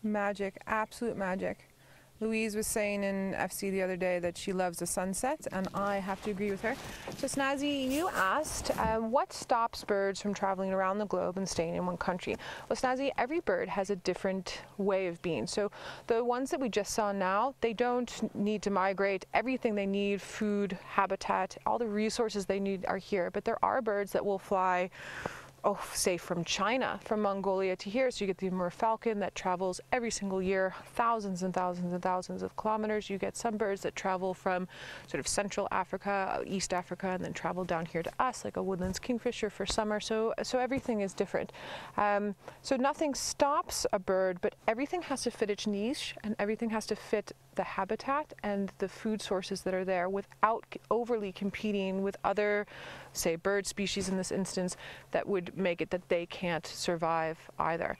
Magic, absolute magic. Louise was saying in F C the other day that she loves the sunsets, and I have to agree with her. So Snazzy, you asked, uh, what stops birds from traveling around the globe and staying in one country? Well, Snazzy, every bird has a different way of being. So the ones that we just saw now, they don't need to migrate. Everything they need, food, habitat, all the resources they need are here. But there are birds that will fly, oh, say from China, from Mongolia to here. So you get the Amur falcon that travels every single year, thousands and thousands and thousands of kilometers. You get some birds that travel from sort of Central Africa, East Africa, and then travel down here to us, like a woodlands kingfisher for summer. So, so everything is different. Um, so nothing stops a bird, but everything has to fit its niche and everything has to fit the habitat and the food sources that are there without overly competing with other, say, bird species in this instance that would make it that they can't survive either.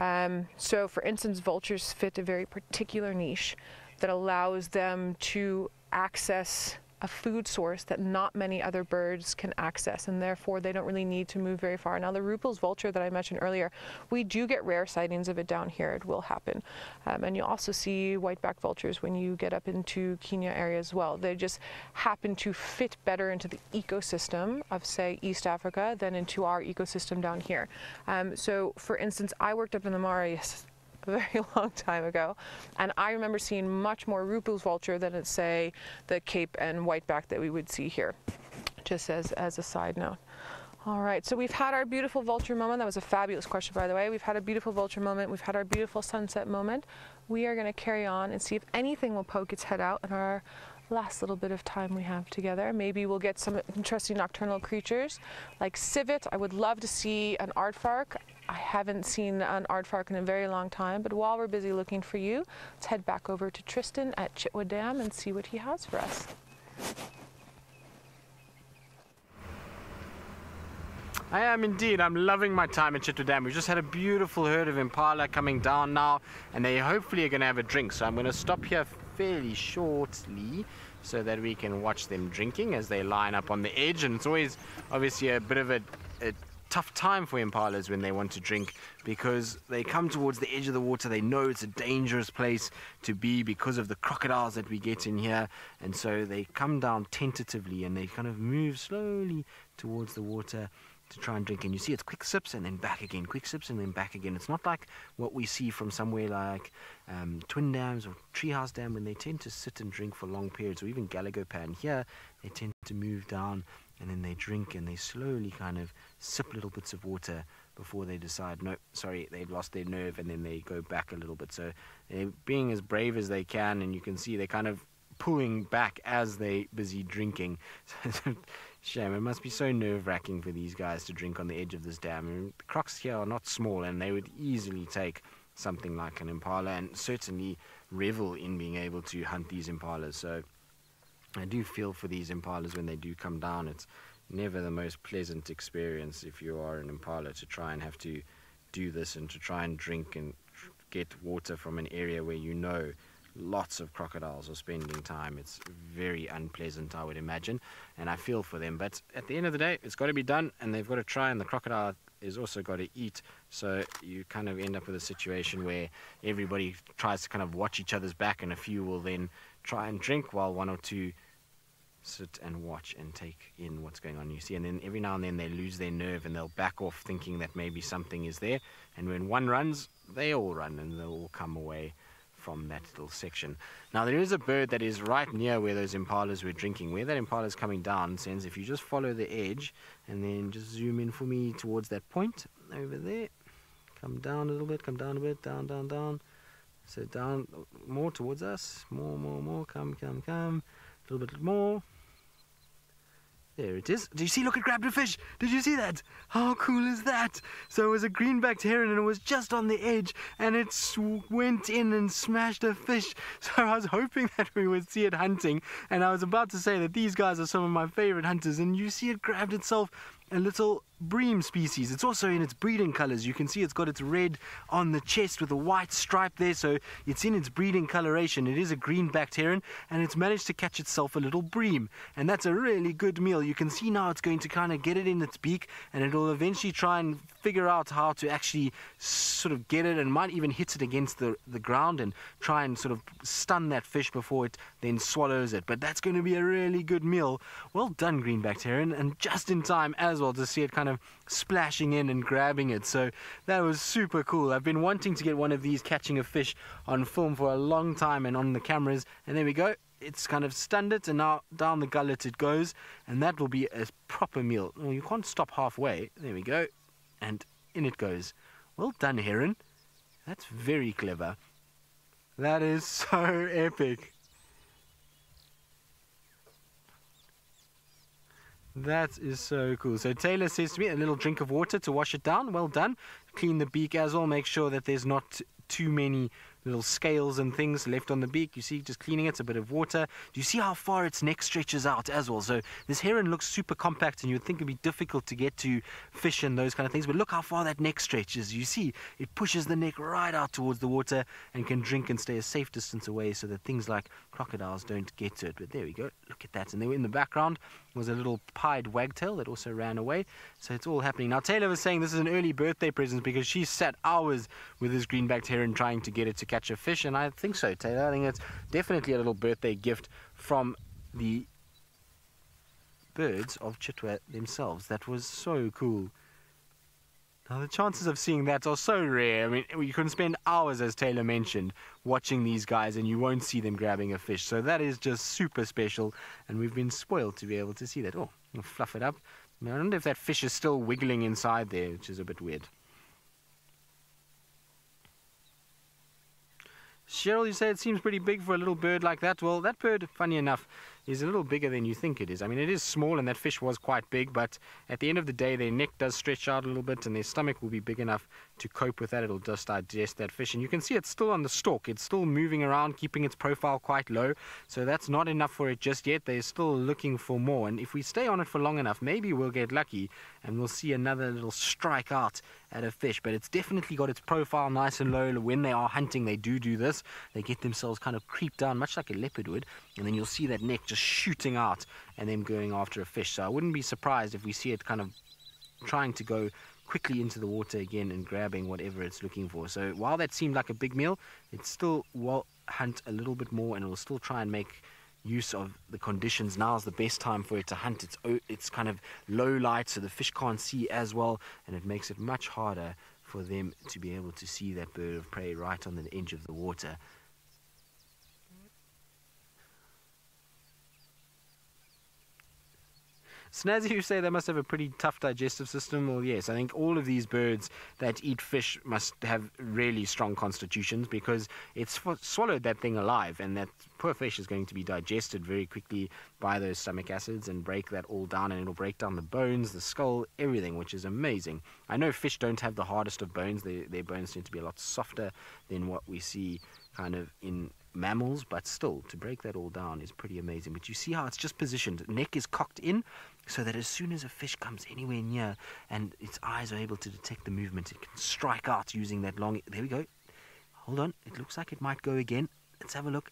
Um, so for instance, vultures fit a very particular niche that allows them to access a food source that not many other birds can access, and therefore they don't really need to move very far. Now the Rupel's vulture that I mentioned earlier, we do get rare sightings of it down here, it will happen. Um, and you'll also see white-backed vultures when you get up into Kenya area as well. They just happen to fit better into the ecosystem of, say, East Africa than into our ecosystem down here. Um, so for instance, I worked up in the Mara yes, a very long time ago, and I remember seeing much more Rupel's vulture than it's, say, the Cape and whiteback that we would see here, just as, as a side note. All right, so we've had our beautiful vulture moment. That was a fabulous question, by the way. We've had a beautiful vulture moment. We've had our beautiful sunset moment. We are going to carry on and see if anything will poke its head out in our last little bit of time we have together. Maybe we'll get some interesting nocturnal creatures like civet. I would love to see an aardvark. I haven't seen an aardvark in a very long time, but while we're busy looking for you, let's head back over to Tristan at Chitwa Dam and see what he has for us. I am indeed. I'm loving my time at Chitwa Dam. We just had a beautiful herd of impala coming down now, and they hopefully are going to have a drink. So I'm going to stop here fairly shortly so that we can watch them drinking as they line up on the edge. And it's always obviously a bit of a, a tough time for impalas when they want to drink, because they come towards the edge of the water. They know it's a dangerous place to be because of the crocodiles that we get in here, and so they come down tentatively and they kind of move slowly towards the water to try and drink. And you see it's quick sips and then back again, quick sips and then back again. It's not like what we see from somewhere like um, Twin Dams or Treehouse Dam, when they tend to sit and drink for long periods, or even Galago Pan. Here they tend to move down and then they drink and they slowly kind of sip little bits of water before they decide, no, sorry, they've lost their nerve, and then they go back a little bit. So they're being as brave as they can, and you can see they're kind of pulling back as they're busy drinking. Shame, it must be so nerve-wracking for these guys to drink on the edge of this dam. I mean, the crocs here are not small, and they would easily take something like an impala and certainly revel in being able to hunt these impalas. So I do feel for these impalas when they do come down. It's never the most pleasant experience if you are an impala to try and have to do this and to try and drink and get water from an area where you know lots of crocodiles are spending time. It's very unpleasant, I would imagine, and I feel for them. But at the end of the day, it's got to be done, and they've got to try, and the crocodile has also got to eat. So you kind of end up with a situation where everybody tries to kind of watch each other's back, and a few will then try and drink while one or two sit and watch and take in what's going on, you see. And then every now and then they lose their nerve and they'll back off, thinking that maybe something is there. And when one runs, they all run and they'll all come away from that little section. Now there is a bird that is right near where those impalas were drinking. Where that impala is coming down, Senz, if you just follow the edge and then just zoom in for me towards that point over there. Come down a little bit, come down a bit, down, down, down. So down more towards us. More, more, more. Come, come, come. A little bit more. There it is. Do you see? Look, it grabbed a fish. Did you see that? How cool is that? So it was a green-backed heron, and it was just on the edge, and it sw went in and smashed a fish. So I was hoping that we would see it hunting, and I was about to say that these guys are some of my favorite hunters, and you see it grabbed itself a little bream species. It's also in its breeding colors. You can see it's got its red on the chest with a white stripe there, so it's in its breeding coloration. It is a green-backed heron, and it's managed to catch itself a little bream, and that's a really good meal. You can see now it's going to kind of get it in its beak, and it'll eventually try and figure out how to actually sort of get it, and might even hit it against the, the ground and try and sort of stun that fish before it then swallows it. But that's going to be a really good meal. Well done, green-backed heron, and just in time as well to see it kind of splashing in and grabbing it. So that was super cool. I've been wanting to get one of these catching a fish on film for a long time and on the cameras, and there we go. It's kind of stunned it, and now down the gullet it goes, and that will be a proper meal. Well, you can't stop halfway. There we go, and in it goes. Well done, heron. That's very clever. That is so epic. That is so cool. So Taylor says to me, a little drink of water to wash it down. Well done. Clean the beak as well. Make sure that there's not too many little scales and things left on the beak. You see, just cleaning it, a bit of water. Do you see how far its neck stretches out as well? So this heron looks super compact, and you would think it'd be difficult to get to fish and those kind of things, but look how far that neck stretches. You see, it pushes the neck right out towards the water and can drink and stay a safe distance away so that things like crocodiles don't get to it. But there we go, look at that. And then in the background was a little pied wagtail that also ran away. So it's all happening. Now Taylor was saying this is an early birthday present because she sat hours with this green-backed heron trying to get it to catch a fish, and I think so, Taylor. I think it's definitely a little birthday gift from the birds of Chitwa themselves. That was so cool. Now the chances of seeing that are so rare. I mean, you can spend hours, as Taylor mentioned, watching these guys and you won't see them grabbing a fish. So that is just super special, and we've been spoiled to be able to see that. Oh, I'll fluff it up. I mean, I wonder if that fish is still wiggling inside there, which is a bit weird. Cheryl, you say it seems pretty big for a little bird like that. Well, that bird, funny enough, is a little bigger than you think it is. I mean, it is small, and that fish was quite big, but at the end of the day, their neck does stretch out a little bit, and their stomach will be big enough to cope with that. It'll just digest that fish, and you can see it's still on the stalk. It's still moving around, keeping its profile quite low, so that's not enough for it just yet. They're still looking for more, and if we stay on it for long enough, maybe we'll get lucky, and we'll see another little strike out at a fish, but it's definitely got its profile nice and low. When they are hunting, they do do this. They get themselves kind of creeped down, much like a leopard would, and then you'll see that neck just shooting out and then going after a fish. So I wouldn't be surprised if we see it kind of trying to go quickly into the water again and grabbing whatever it's looking for. So while that seemed like a big meal, it still will hunt a little bit more, and it will still try and make use of the conditions. Now is the best time for it to hunt. It's, it's kind of low light, so the fish can't see as well, and it makes it much harder for them to be able to see that bird of prey right on the edge of the water. Snazzy, who say they must have a pretty tough digestive system. Well, yes, I think all of these birds that eat fish must have really strong constitutions, because it's swallowed that thing alive, and that poor fish is going to be digested very quickly by those stomach acids and break that all down, and it'll break down the bones, the skull, everything, which is amazing. I know fish don't have the hardest of bones. Their, their bones tend to be a lot softer than what we see kind of in mammals, but still, to break that all down is pretty amazing. But you see how it's just positioned. Neck is cocked in, so that as soon as a fish comes anywhere near and its eyes are able to detect the movement, it can strike out using that long... There we go. Hold on. It looks like it might go again. Let's have a look.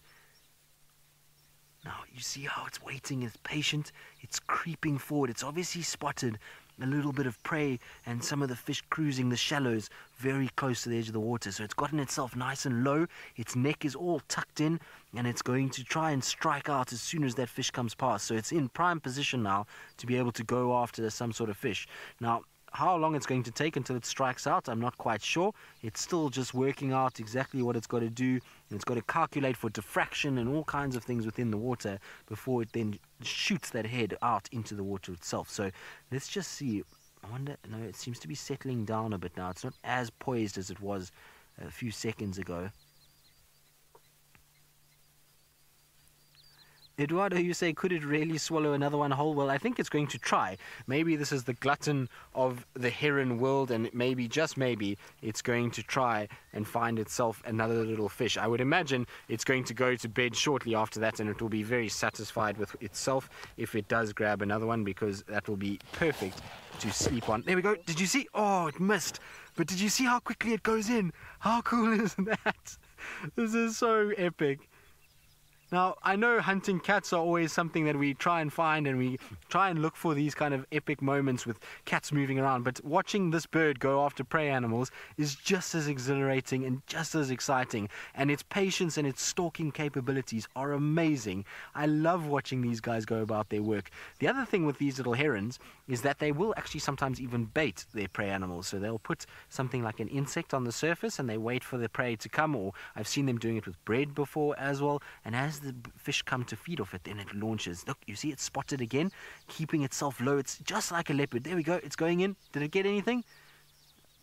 Now, you see how it's waiting, it's patient, it's creeping forward. It's obviously spotted a little bit of prey and some of the fish cruising the shallows very close to the edge of the water. So it's gotten itself nice and low, its neck is all tucked in, and it's going to try and strike out as soon as that fish comes past. So it's in prime position now to be able to go after some sort of fish. Now, how long it's going to take until it strikes out, I'm not quite sure. It's still just working out exactly what it's got to do, and it's got to calculate for diffraction and all kinds of things within the water before it then shoots that head out into the water itself. So let's just see. I wonder, no, it seems to be settling down a bit now. It's not as poised as it was a few seconds ago. Eduardo, you say, could it really swallow another one whole? Well, I think it's going to try. Maybe this is the glutton of the heron world, and maybe, just maybe, it's going to try and find itself another little fish. I would imagine it's going to go to bed shortly after that, and it will be very satisfied with itself if it does grab another one, because that will be perfect to sleep on. There we go. Did you see? Oh, it missed. But did you see how quickly it goes in? How cool is that? This is so epic. Now, I know hunting cats are always something that we try and find, and we try and look for these kind of epic moments with cats moving around, but watching this bird go after prey animals is just as exhilarating and just as exciting, and its patience and its stalking capabilities are amazing. I love watching these guys go about their work. The other thing with these little herons is that they will actually sometimes even bait their prey animals, so they'll put something like an insect on the surface and they wait for the prey to come, or I've seen them doing it with bread before as well, and as the fish come to feed off it, then it launches. Look, you see it's spotted again, keeping itself low. It's just like a leopard. There we go, it's going in. Did it get anything?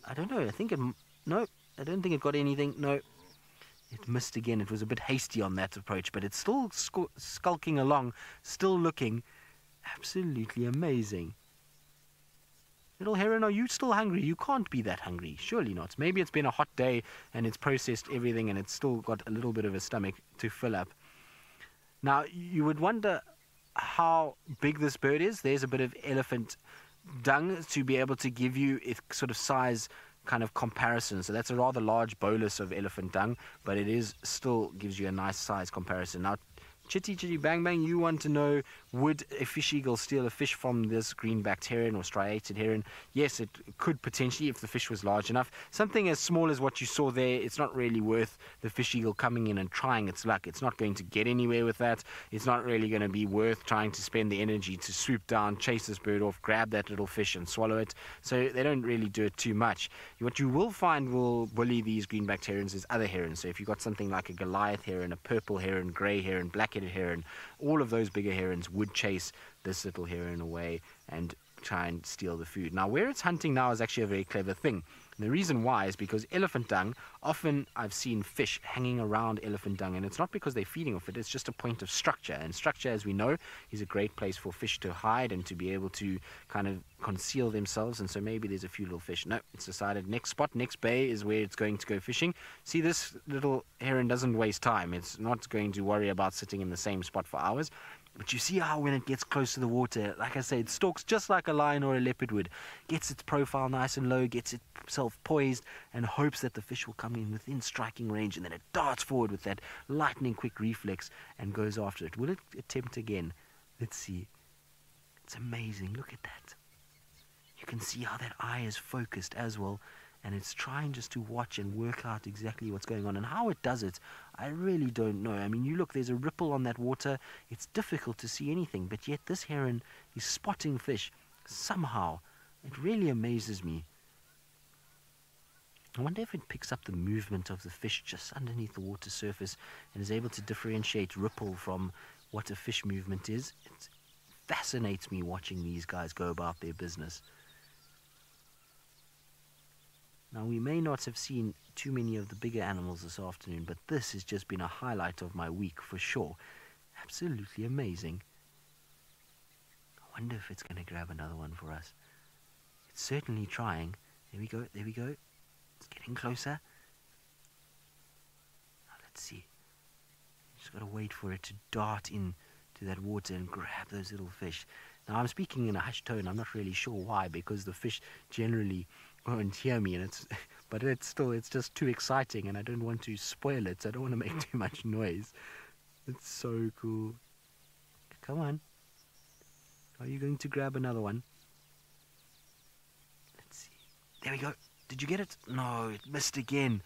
I don't know. I think it... No, I don't think it got anything. No, it missed again. It was a bit hasty on that approach, but it's still skulking along, still looking absolutely amazing. Little heron, are you still hungry? You can't be that hungry. Surely not. Maybe it's been a hot day and it's processed everything and it's still got a little bit of a stomach to fill up. Now, you would wonder how big this bird is. There's a bit of elephant dung to be able to give you its sort of size kind of comparison. So that's a rather large bolus of elephant dung, but it is still gives you a nice size comparison. Now, Chitty Chitty Bang Bang, you want to know, would a fish eagle steal a fish from this green-backed heron or striated heron? Yes, it could potentially, if the fish was large enough. Something as small as what you saw there, it's not really worth the fish eagle coming in and trying its luck. It's not going to get anywhere with that. It's not really going to be worth trying to spend the energy to swoop down, chase this bird off, grab that little fish and swallow it. So they don't really do it too much. What you will find will bully these green-backed herons is other herons. So if you've got something like a Goliath heron, a purple heron, grey heron, black-headed heron, all of those bigger herons would chase this little heron away and try and steal the food. Now, where it's hunting now is actually a very clever thing. And the reason why is because elephant dung, often I've seen fish hanging around elephant dung, and it's not because they're feeding off it, it's just a point of structure. And structure, as we know, is a great place for fish to hide and to be able to kind of conceal themselves. And so maybe there's a few little fish. No, it's decided next spot, next bay is where it's going to go fishing. See, this little heron doesn't waste time. It's not going to worry about sitting in the same spot for hours. But you see how when it gets close to the water, like I say, it stalks just like a lion or a leopard would. Gets its profile nice and low, gets itself poised, and hopes that the fish will come in within striking range. And then it darts forward with that lightning quick reflex and goes after it. Will it attempt again? Let's see. It's amazing. Look at that. You can see how that eye is focused as well. And it's trying just to watch and work out exactly what's going on. And how it does it, I really don't know. I mean, you look, there's a ripple on that water. It's difficult to see anything, but yet this heron is spotting fish somehow. It really amazes me. I wonder if it picks up the movement of the fish just underneath the water surface and is able to differentiate ripple from what a fish movement is. It fascinates me watching these guys go about their business. Now, we may not have seen too many of the bigger animals this afternoon, but this has just been a highlight of my week for sure. Absolutely amazing. I wonder if it's going to grab another one for us. It's certainly trying. There we go, there we go. It's getting closer. Now, let's see. Just got to wait for it to dart in to that water and grab those little fish. Now, I'm speaking in a hushed tone. I'm not really sure why, because the fish generally won't hear me, and it's but it's still it's just too exciting, and I don't want to spoil it, so I don't want to make too much noise. It's so cool. Come on, are you going to grab another one? Let's see. There we go. Did you get it? No, it missed again.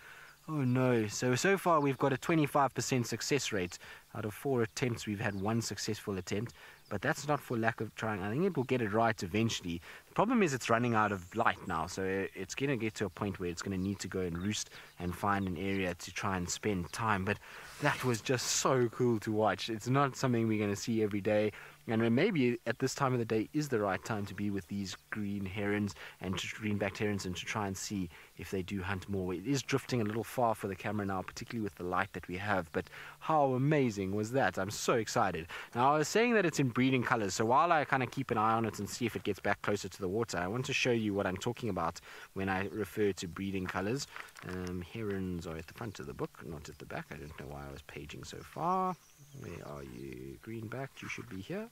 Oh no. So so far we've got a twenty-five percent success rate. Out of four attempts we've had one successful attempt, but that's not for lack of trying. I think it will get it right eventually. The problem is it's running out of light now, so it's going to get to a point where it's going to need to go and roost and find an area to try and spend time. But that was just so cool to watch. It's not something we're going to see every day, and maybe at this time of the day is the right time to be with these green herons and green-backed herons and to try and see if they do hunt more. It is drifting a little far for the camera now, particularly with the light that we have, but how amazing was that? I'm so excited. Now, I was saying that it's in breeding colors, so while I kind of keep an eye on it and see if it gets back closer to the water, I want to show you what I'm talking about when I refer to breeding colors. Um, herons are at the front of the book, not at the back. I don't know why I was paging so far. Where are you? Greenbacked, you should be here.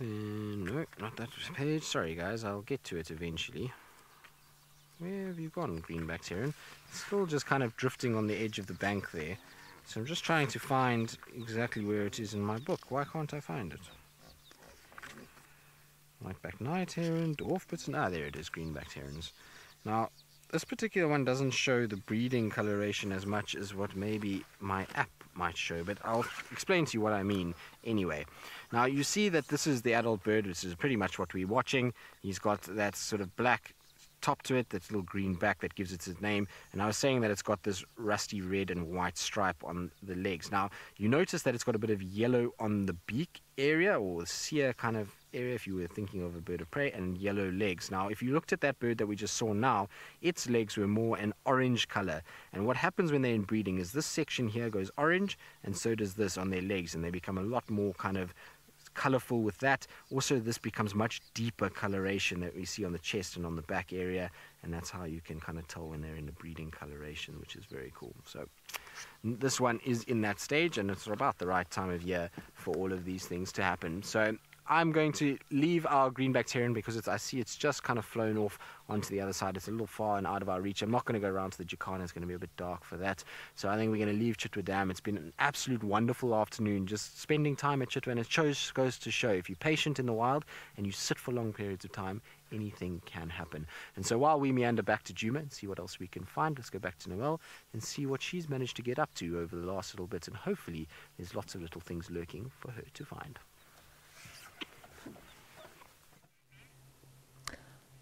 Uh, no, not that page. Sorry, guys, I'll get to it eventually. Where have you gone, greenbacked heron? It's still just kind of drifting on the edge of the bank there. So I'm just trying to find exactly where it is in my book. Why can't I find it? Whiteback night heron, dwarf bitten. Ah, there it is, greenbacked herons. Now, this particular one doesn't show the breeding coloration as much as what maybe my app might show, but I'll explain to you what I mean anyway. Now, you see that this is the adult bird, which is pretty much what we're watching. He's got that sort of black top to it, that little green back that gives it its name, and I was saying that it's got this rusty red and white stripe on the legs. Now, you notice that it's got a bit of yellow on the beak area, or the cere kind of area if you were thinking of a bird of prey, and yellow legs. Now, if you looked at that bird that we just saw now, its legs were more an orange color, and what happens when they're in breeding is this section here goes orange, and so does this on their legs, and they become a lot more kind of colorful with that. Also, this becomes much deeper coloration that we see on the chest and on the back area, and that's how you can kind of tell when they're in the breeding coloration, which is very cool. So this one is in that stage, and it's about the right time of year for all of these things to happen. So I'm going to leave our greenbacked heron because it's, I see it's just kind of flown off onto the other side. It's a little far and out of our reach. I'm not going to go around to the Jacana. It's going to be a bit dark for that. So I think we're going to leave Chitwa Dam. It's been an absolute wonderful afternoon just spending time at Chitwa, and it shows, goes to show if you're patient in the wild and you sit for long periods of time, anything can happen. And so while we meander back to Juma and see what else we can find, let's go back to Noelle and see what she's managed to get up to over the last little bit, and hopefully there's lots of little things lurking for her to find.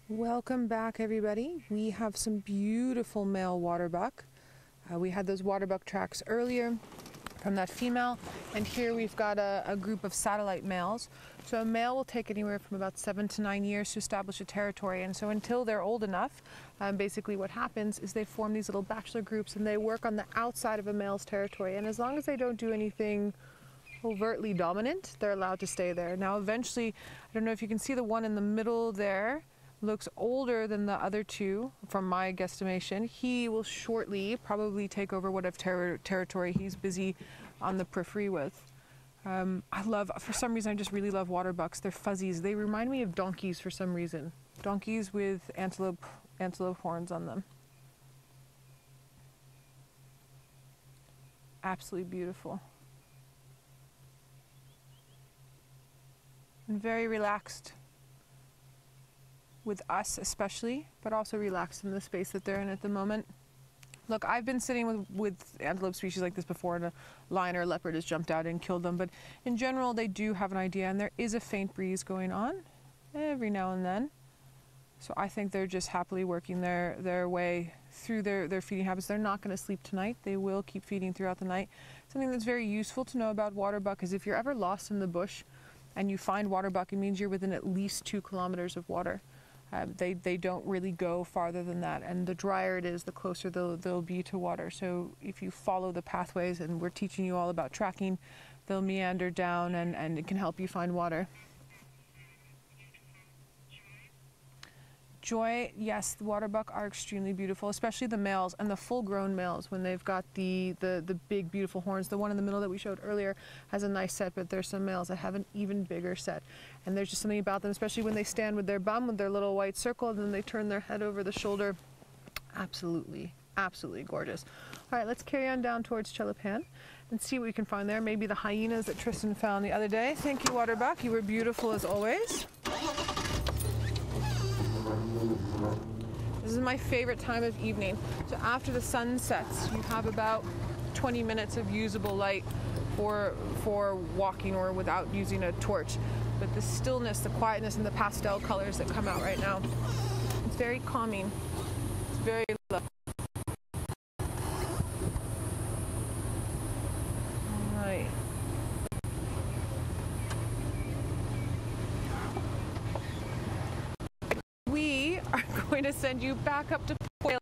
Welcome back, everybody. We have some beautiful male waterbuck. Uh, we had those waterbuck tracks earlier. from that female. And here we've got a, a group of satellite males. So a male will take anywhere from about seven to nine years to establish a territory. And so until they're old enough, um, basically what happens is they form these little bachelor groups and they work on the outside of a male's territory. And as long as they don't do anything overtly dominant, they're allowed to stay there. Now eventually, I don't know if you can see the one in the middle there, looks older than the other two, from my guesstimation. He will shortly probably take over whatever ter territory he's busy on the periphery with. Um, I love, for some reason, I just really love water bucks. They're fuzzies. They remind me of donkeys for some reason. Donkeys with antelope, antelope horns on them. Absolutely beautiful. And very relaxed with us especially, but also relaxed in the space that they're in at the moment. Look, I've been sitting with, with antelope species like this before and a lion or a leopard has jumped out and killed them, but in general they do have an idea and there is a faint breeze going on every now and then. So I think they're just happily working their, their way through their, their feeding habits. They're not gonna sleep tonight. They will keep feeding throughout the night. Something that's very useful to know about waterbuck is if you're ever lost in the bush and you find waterbuck, it means you're within at least two kilometers of water. Uh, they, they don't really go farther than that, and the drier it is, the closer they'll, they'll be to water. So if you follow the pathways, and we're teaching you all about tracking, they'll meander down and, and it can help you find water. Joy, yes, the waterbuck are extremely beautiful, especially the males and the full-grown males when they've got the, the, the big, beautiful horns. The one in the middle that we showed earlier has a nice set, but there's some males that have an even bigger set. And there's just something about them, especially when they stand with their bum, with their little white circle, and then they turn their head over the shoulder. Absolutely, absolutely gorgeous. All right, let's carry on down towards Chelapan and see what we can find there. Maybe the hyenas that Tristan found the other day. Thank you, waterbuck. You were beautiful as always. This is my favorite time of evening. So after the sun sets, you have about twenty minutes of usable light for, for walking or without using a torch. But the stillness, the quietness, and the pastel colors that come out right now, it's very calming. It's very lovely. All right. We are going to send you back up to Puebla.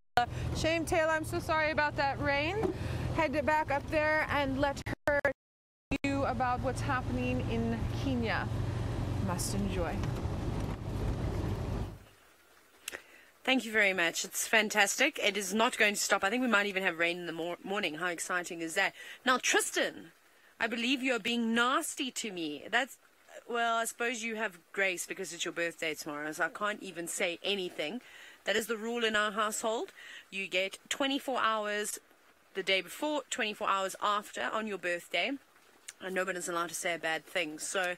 Shame, Taylor, I'm so sorry about that rain. Head back up there and let her tell you about what's happening in Kenya. Must enjoy. Thank you very much. It's fantastic. It is not going to stop. I think we might even have rain in the mor morning. How exciting is that? Now, Tristan, I believe you're being nasty to me. That's... Well, I suppose you have grace because it's your birthday tomorrow, so I can't even say anything. That is the rule in our household. You get twenty-four hours the day before, twenty-four hours after on your birthday, and nobody's allowed to say a bad thing. So,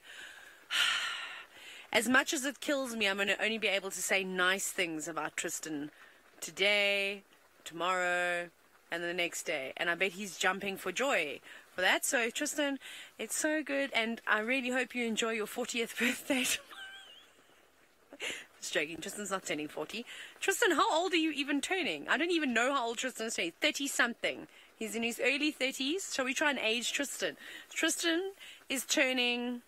as much as it kills me, I'm going to only be able to say nice things about Tristan today, tomorrow, and the next day. And I bet he's jumping for joy for that. So Tristan, it's so good, and I really hope you enjoy your fortieth birthday tomorrow. Just joking, Tristan's not turning forty. Tristan, how old are you even turning? I don't even know how old Tristan's turning. thirty something. He's in his early thirties. Shall we try and age Tristan? Tristan is turning...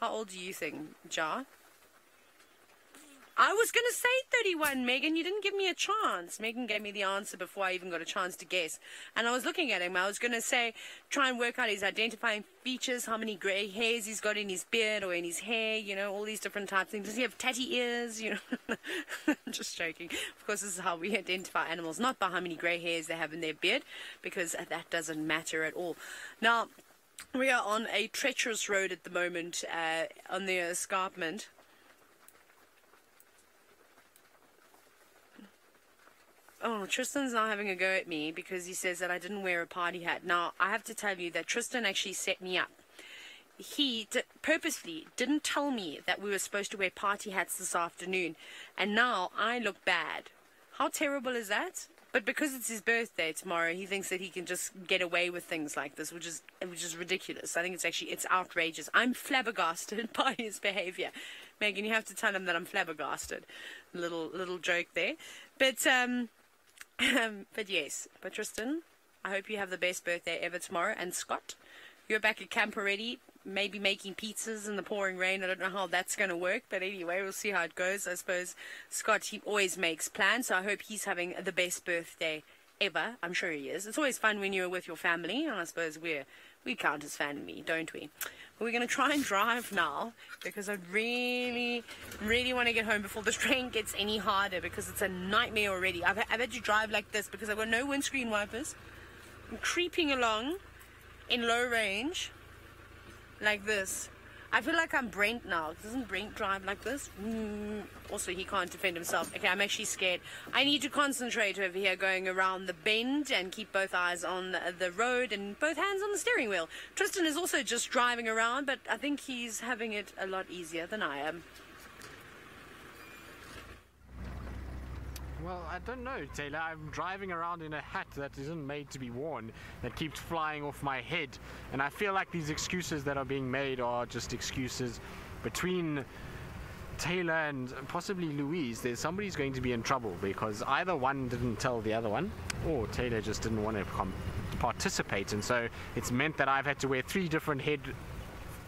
How old do you think, Ja? I was going to say thirty-one, Megan. You didn't give me a chance. Megan gave me the answer before I even got a chance to guess. And I was looking at him. I was going to say, try and work out his identifying features, how many grey hairs he's got in his beard or in his hair, you know, all these different types of things. Does he have tatty ears? You know, I'm just joking. Of course, this is how we identify animals, not by how many grey hairs they have in their beard, because that doesn't matter at all. Now, we are on a treacherous road at the moment uh, on the escarpment. Oh, Tristan's now having a go at me because he says that I didn't wear a party hat. Now, I have to tell you that Tristan actually set me up. He d purposely didn't tell me that we were supposed to wear party hats this afternoon, and now I look bad. How terrible is that? But because it's his birthday tomorrow, he thinks that he can just get away with things like this, which is which is ridiculous. I think it's actually, it's outrageous. I'm flabbergasted by his behavior. Megan, you have to tell him that I'm flabbergasted. Little, little joke there. But, um... Um, but yes, but Tristan, I hope you have the best birthday ever tomorrow. And Scott, you're back at camp already, maybe making pizzas in the pouring rain. I don't know how that's going to work, but anyway, we'll see how it goes. I suppose Scott, he always makes plans, so I hope he's having the best birthday ever. I'm sure he is. It's always fun when you're with your family, and I suppose we're, we count as family, don't we? But we're going to try and drive now, because I really, really want to get home before the train gets any harder, because it's a nightmare already. I've, I've had to drive like this because I've got no windscreen wipers. I'm creeping along in low range like this. I feel like I'm Brent now. Doesn't Brent drive like this? Mm. Also, he can't defend himself. Okay, I'm actually scared. I need to concentrate over here going around the bend and keep both eyes on the road and both hands on the steering wheel. Tristan is also just driving around, but I think he's having it a lot easier than I am. Well, I don't know, Taylor. I'm driving around in a hat that isn't made to be worn, that keeps flying off my head. And I feel like these excuses that are being made are just excuses. Between Taylor and possibly Louise, there's somebody's going to be in trouble, because either one didn't tell the other one, or Taylor just didn't want to com participate. And so it's meant that I've had to wear three different head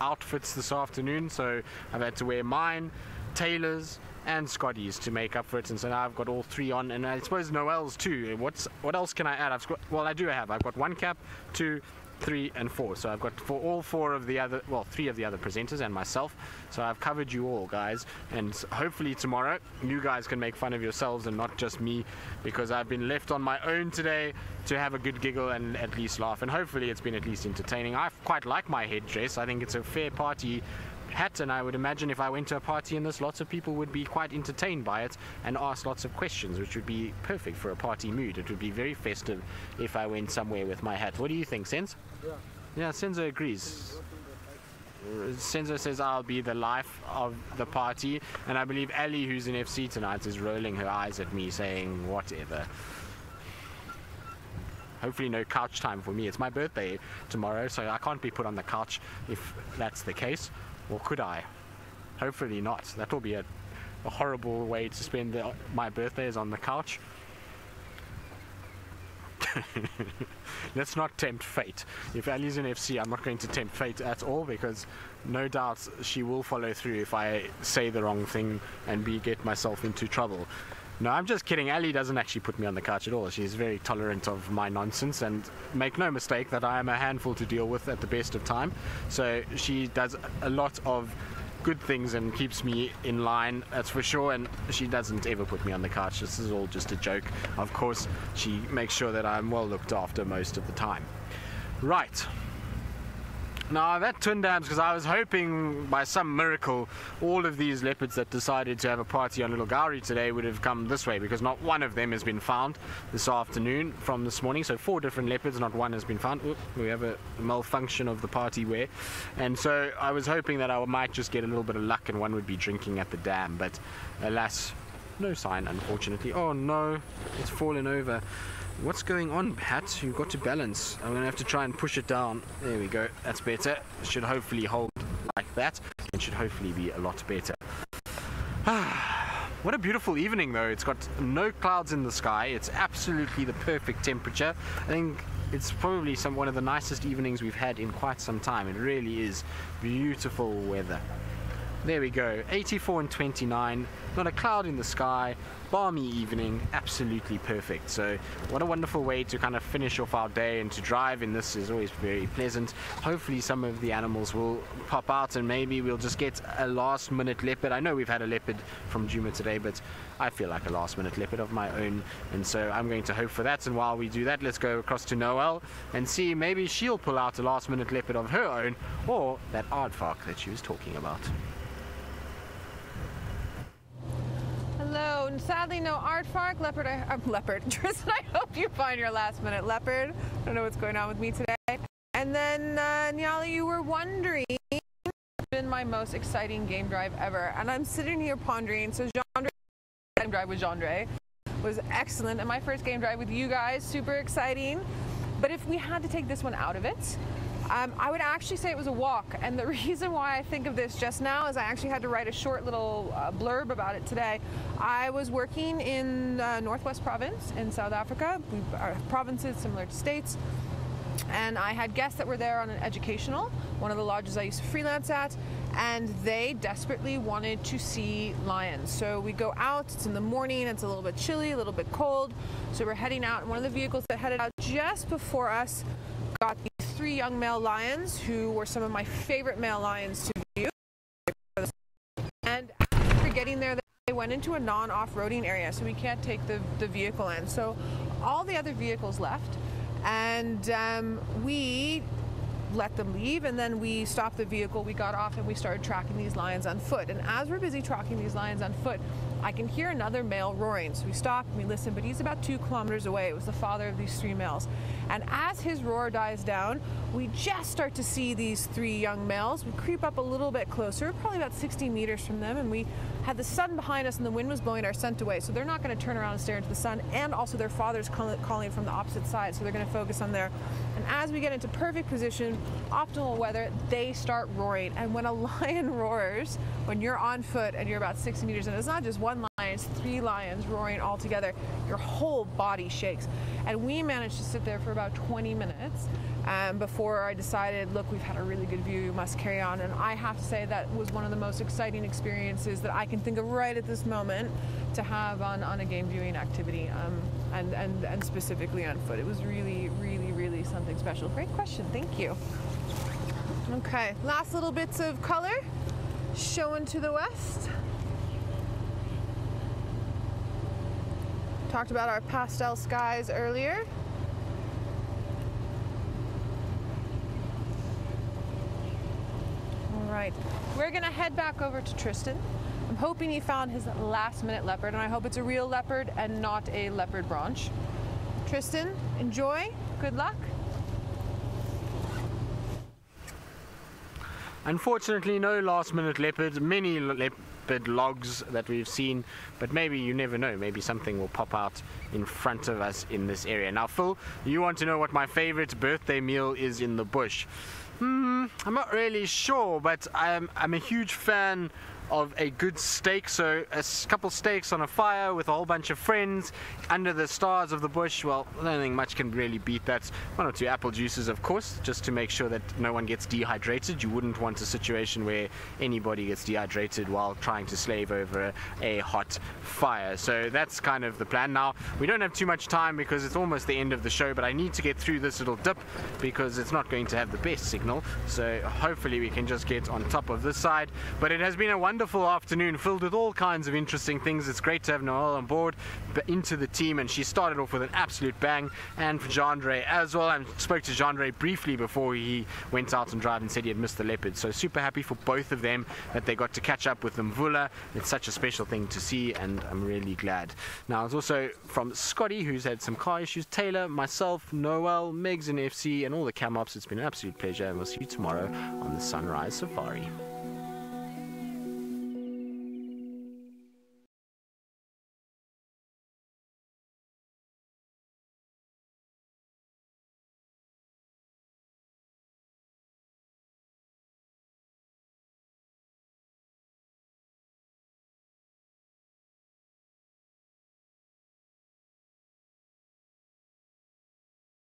outfits this afternoon. So I've had to wear mine, Taylor's, and Scotty's to make up for it, and so now I've got all three on, and I suppose Noelle's too. What's what else can I add? I've got, well, I do have. I've got one cap, two, three, and four. So I've got for all four of the other, well, three of the other presenters and myself. So I've covered you all, guys, and hopefully tomorrow you guys can make fun of yourselves and not just me, because I've been left on my own today to have a good giggle and at least laugh, and hopefully it's been at least entertaining. I quite like my headdress. I think it's a fair party hat, and I would imagine if I went to a party in this, lots of people would be quite entertained by it and ask lots of questions, which would be perfect for a party mood. It would be very festive if I went somewhere with my hat. What do you think, Senz? Yeah. Yeah, Senzo agrees. Senzo says I'll be the life of the party, and I believe Ali, who's in F C tonight, is rolling her eyes at me saying whatever. Hopefully no couch time for me. It's my birthday tomorrow, so I can't be put on the couch if that's the case. Or could I? Hopefully not. That will be a, a horrible way to spend the, my birthday is on the couch. Let's not tempt fate. If Ali's in F C, I'm not going to tempt fate at all, because no doubt she will follow through if I say the wrong thing and be, get myself into trouble. No, I'm just kidding. Ali doesn't actually put me on the couch at all. She's very tolerant of my nonsense, and make no mistake that I am a handful to deal with at the best of time. So she does a lot of good things and keeps me in line, that's for sure, and she doesn't ever put me on the couch. This is all just a joke. Of course, she makes sure that I'm well looked after most of the time. Right. Now that Twin Dams, because I was hoping by some miracle all of these leopards that decided to have a party on Little Gari today would have come this way, because not one of them has been found this afternoon from this morning. So four different leopards, not one has been found. Oop, we have a malfunction of the party wear. And so I was hoping that I might just get a little bit of luck and one would be drinking at the dam, but alas, no sign, unfortunately. Oh no, it's fallen over. What's going on, Pat? You've got to balance. I'm going to have to try and push it down. There we go. That's better. Should hopefully hold like that. It should hopefully be a lot better. What a beautiful evening, though. It's got no clouds in the sky. It's absolutely the perfect temperature. I think it's probably some one of the nicest evenings we've had in quite some time. It really is beautiful weather. There we go. eighty-four and twenty-nine. Not a cloud in the sky. Balmy evening, absolutely perfect. So what a wonderful way to kind of finish off our day, and to drive in this is always very pleasant. Hopefully some of the animals will pop out and maybe we'll just get a last minute leopard. I know we've had a leopard from Juma today, but I feel like a last minute leopard of my own, and so I'm going to hope for that. And while we do that, let's go across to Noelle and see, maybe she'll pull out a last minute leopard of her own, or that aardvark that she was talking about. Hello, and sadly no aardvark. Leopard, I, I'm leopard. Tristan, I hope you find your last minute leopard. I don't know what's going on with me today. And then, uh, Nyali, you were wondering, it's been my most exciting game drive ever. And I'm sitting here pondering. So Jean-Dré, game drive with Jean-Dré was excellent. And my first game drive with you guys, super exciting. But if we had to take this one out of it, Um, I would actually say it was a walk, and the reason why I think of this just now is I actually had to write a short little uh, blurb about it today. I was working in uh, Northwest Province in South Africa, uh, provinces similar to states, and I had guests that were there on an educational, one of the lodges I used to freelance at, and they desperately wanted to see lions. So we go out, it's in the morning, it's a little bit chilly, a little bit cold, so we're heading out, and one of the vehicles that headed out just before us got the three young male lions, who were some of my favorite male lions to view. And after getting there, they went into a non-off-roading area, so we can't take the, the vehicle in. So all the other vehicles left, and um, we let them leave, and then we stopped the vehicle, we got off, and we started tracking these lions on foot. And as we're busy tracking these lions on foot, I can hear another male roaring. So we stop and we listen, but he's about two kilometers away. It was the father of these three males. And as his roar dies down, we just start to see these three young males. We creep up a little bit closer, probably about sixty meters from them, and we had the sun behind us and the wind was blowing our scent away. So they're not gonna turn around and stare into the sun, and also their father's calling from the opposite side, so they're gonna focus on there. And as we get into perfect position, optimal weather, they start roaring. And when a lion roars, when you're on foot and you're about sixty meters, and it's not just one One lion, it's three lions roaring all together, your whole body shakes. And we managed to sit there for about twenty minutes um, before I decided, look, we've had a really good view, we must carry on. And I have to say that was one of the most exciting experiences that I can think of right at this moment to have on, on a game viewing activity, um, and, and, and specifically on foot. It was really, really, really something special. Great question, thank you. Okay, last little bits of color showing to the west. Talked about our pastel skies earlier. All right, we're gonna head back over to Tristan. I'm hoping he found his last minute leopard, and I hope it's a real leopard and not a leopard branch. Tristan, enjoy, good luck. Unfortunately, no last minute leopards, many leopards. Logs that we've seen, but maybe you never know, maybe something will pop out in front of us in this area. Now Phil, you want to know what my favorite birthday meal is in the bush. Hmm, I'm not really sure, but I'm, I'm a huge fan of a good steak, so a couple steaks on a fire with a whole bunch of friends under the stars of the bush. Well, I don't think much can really beat that. One or two apple juices, of course, just to make sure that no one gets dehydrated. You wouldn't want a situation where anybody gets dehydrated while trying to slave over a, a hot fire. So that's kind of the plan. Now, we don't have too much time because it's almost the end of the show, but I need to get through this little dip because it's not going to have the best signal. So hopefully we can just get on top of this side. But it has been a wonderful Wonderful afternoon filled with all kinds of interesting things. It's great to have Noelle on board, but into the team, and she started off with an absolute bang, and for Jean-Dré as well. I spoke to Jean-Dré briefly before he went out and drive and said he had missed the leopard. So super happy for both of them that they got to catch up with the Mvula. It's such a special thing to see, and I'm really glad. Now it's also from Scotty, who's had some car issues, Taylor, myself, Noelle, Megs and F C, and all the cam ops. It's been an absolute pleasure, and we'll see you tomorrow on the Sunrise Safari.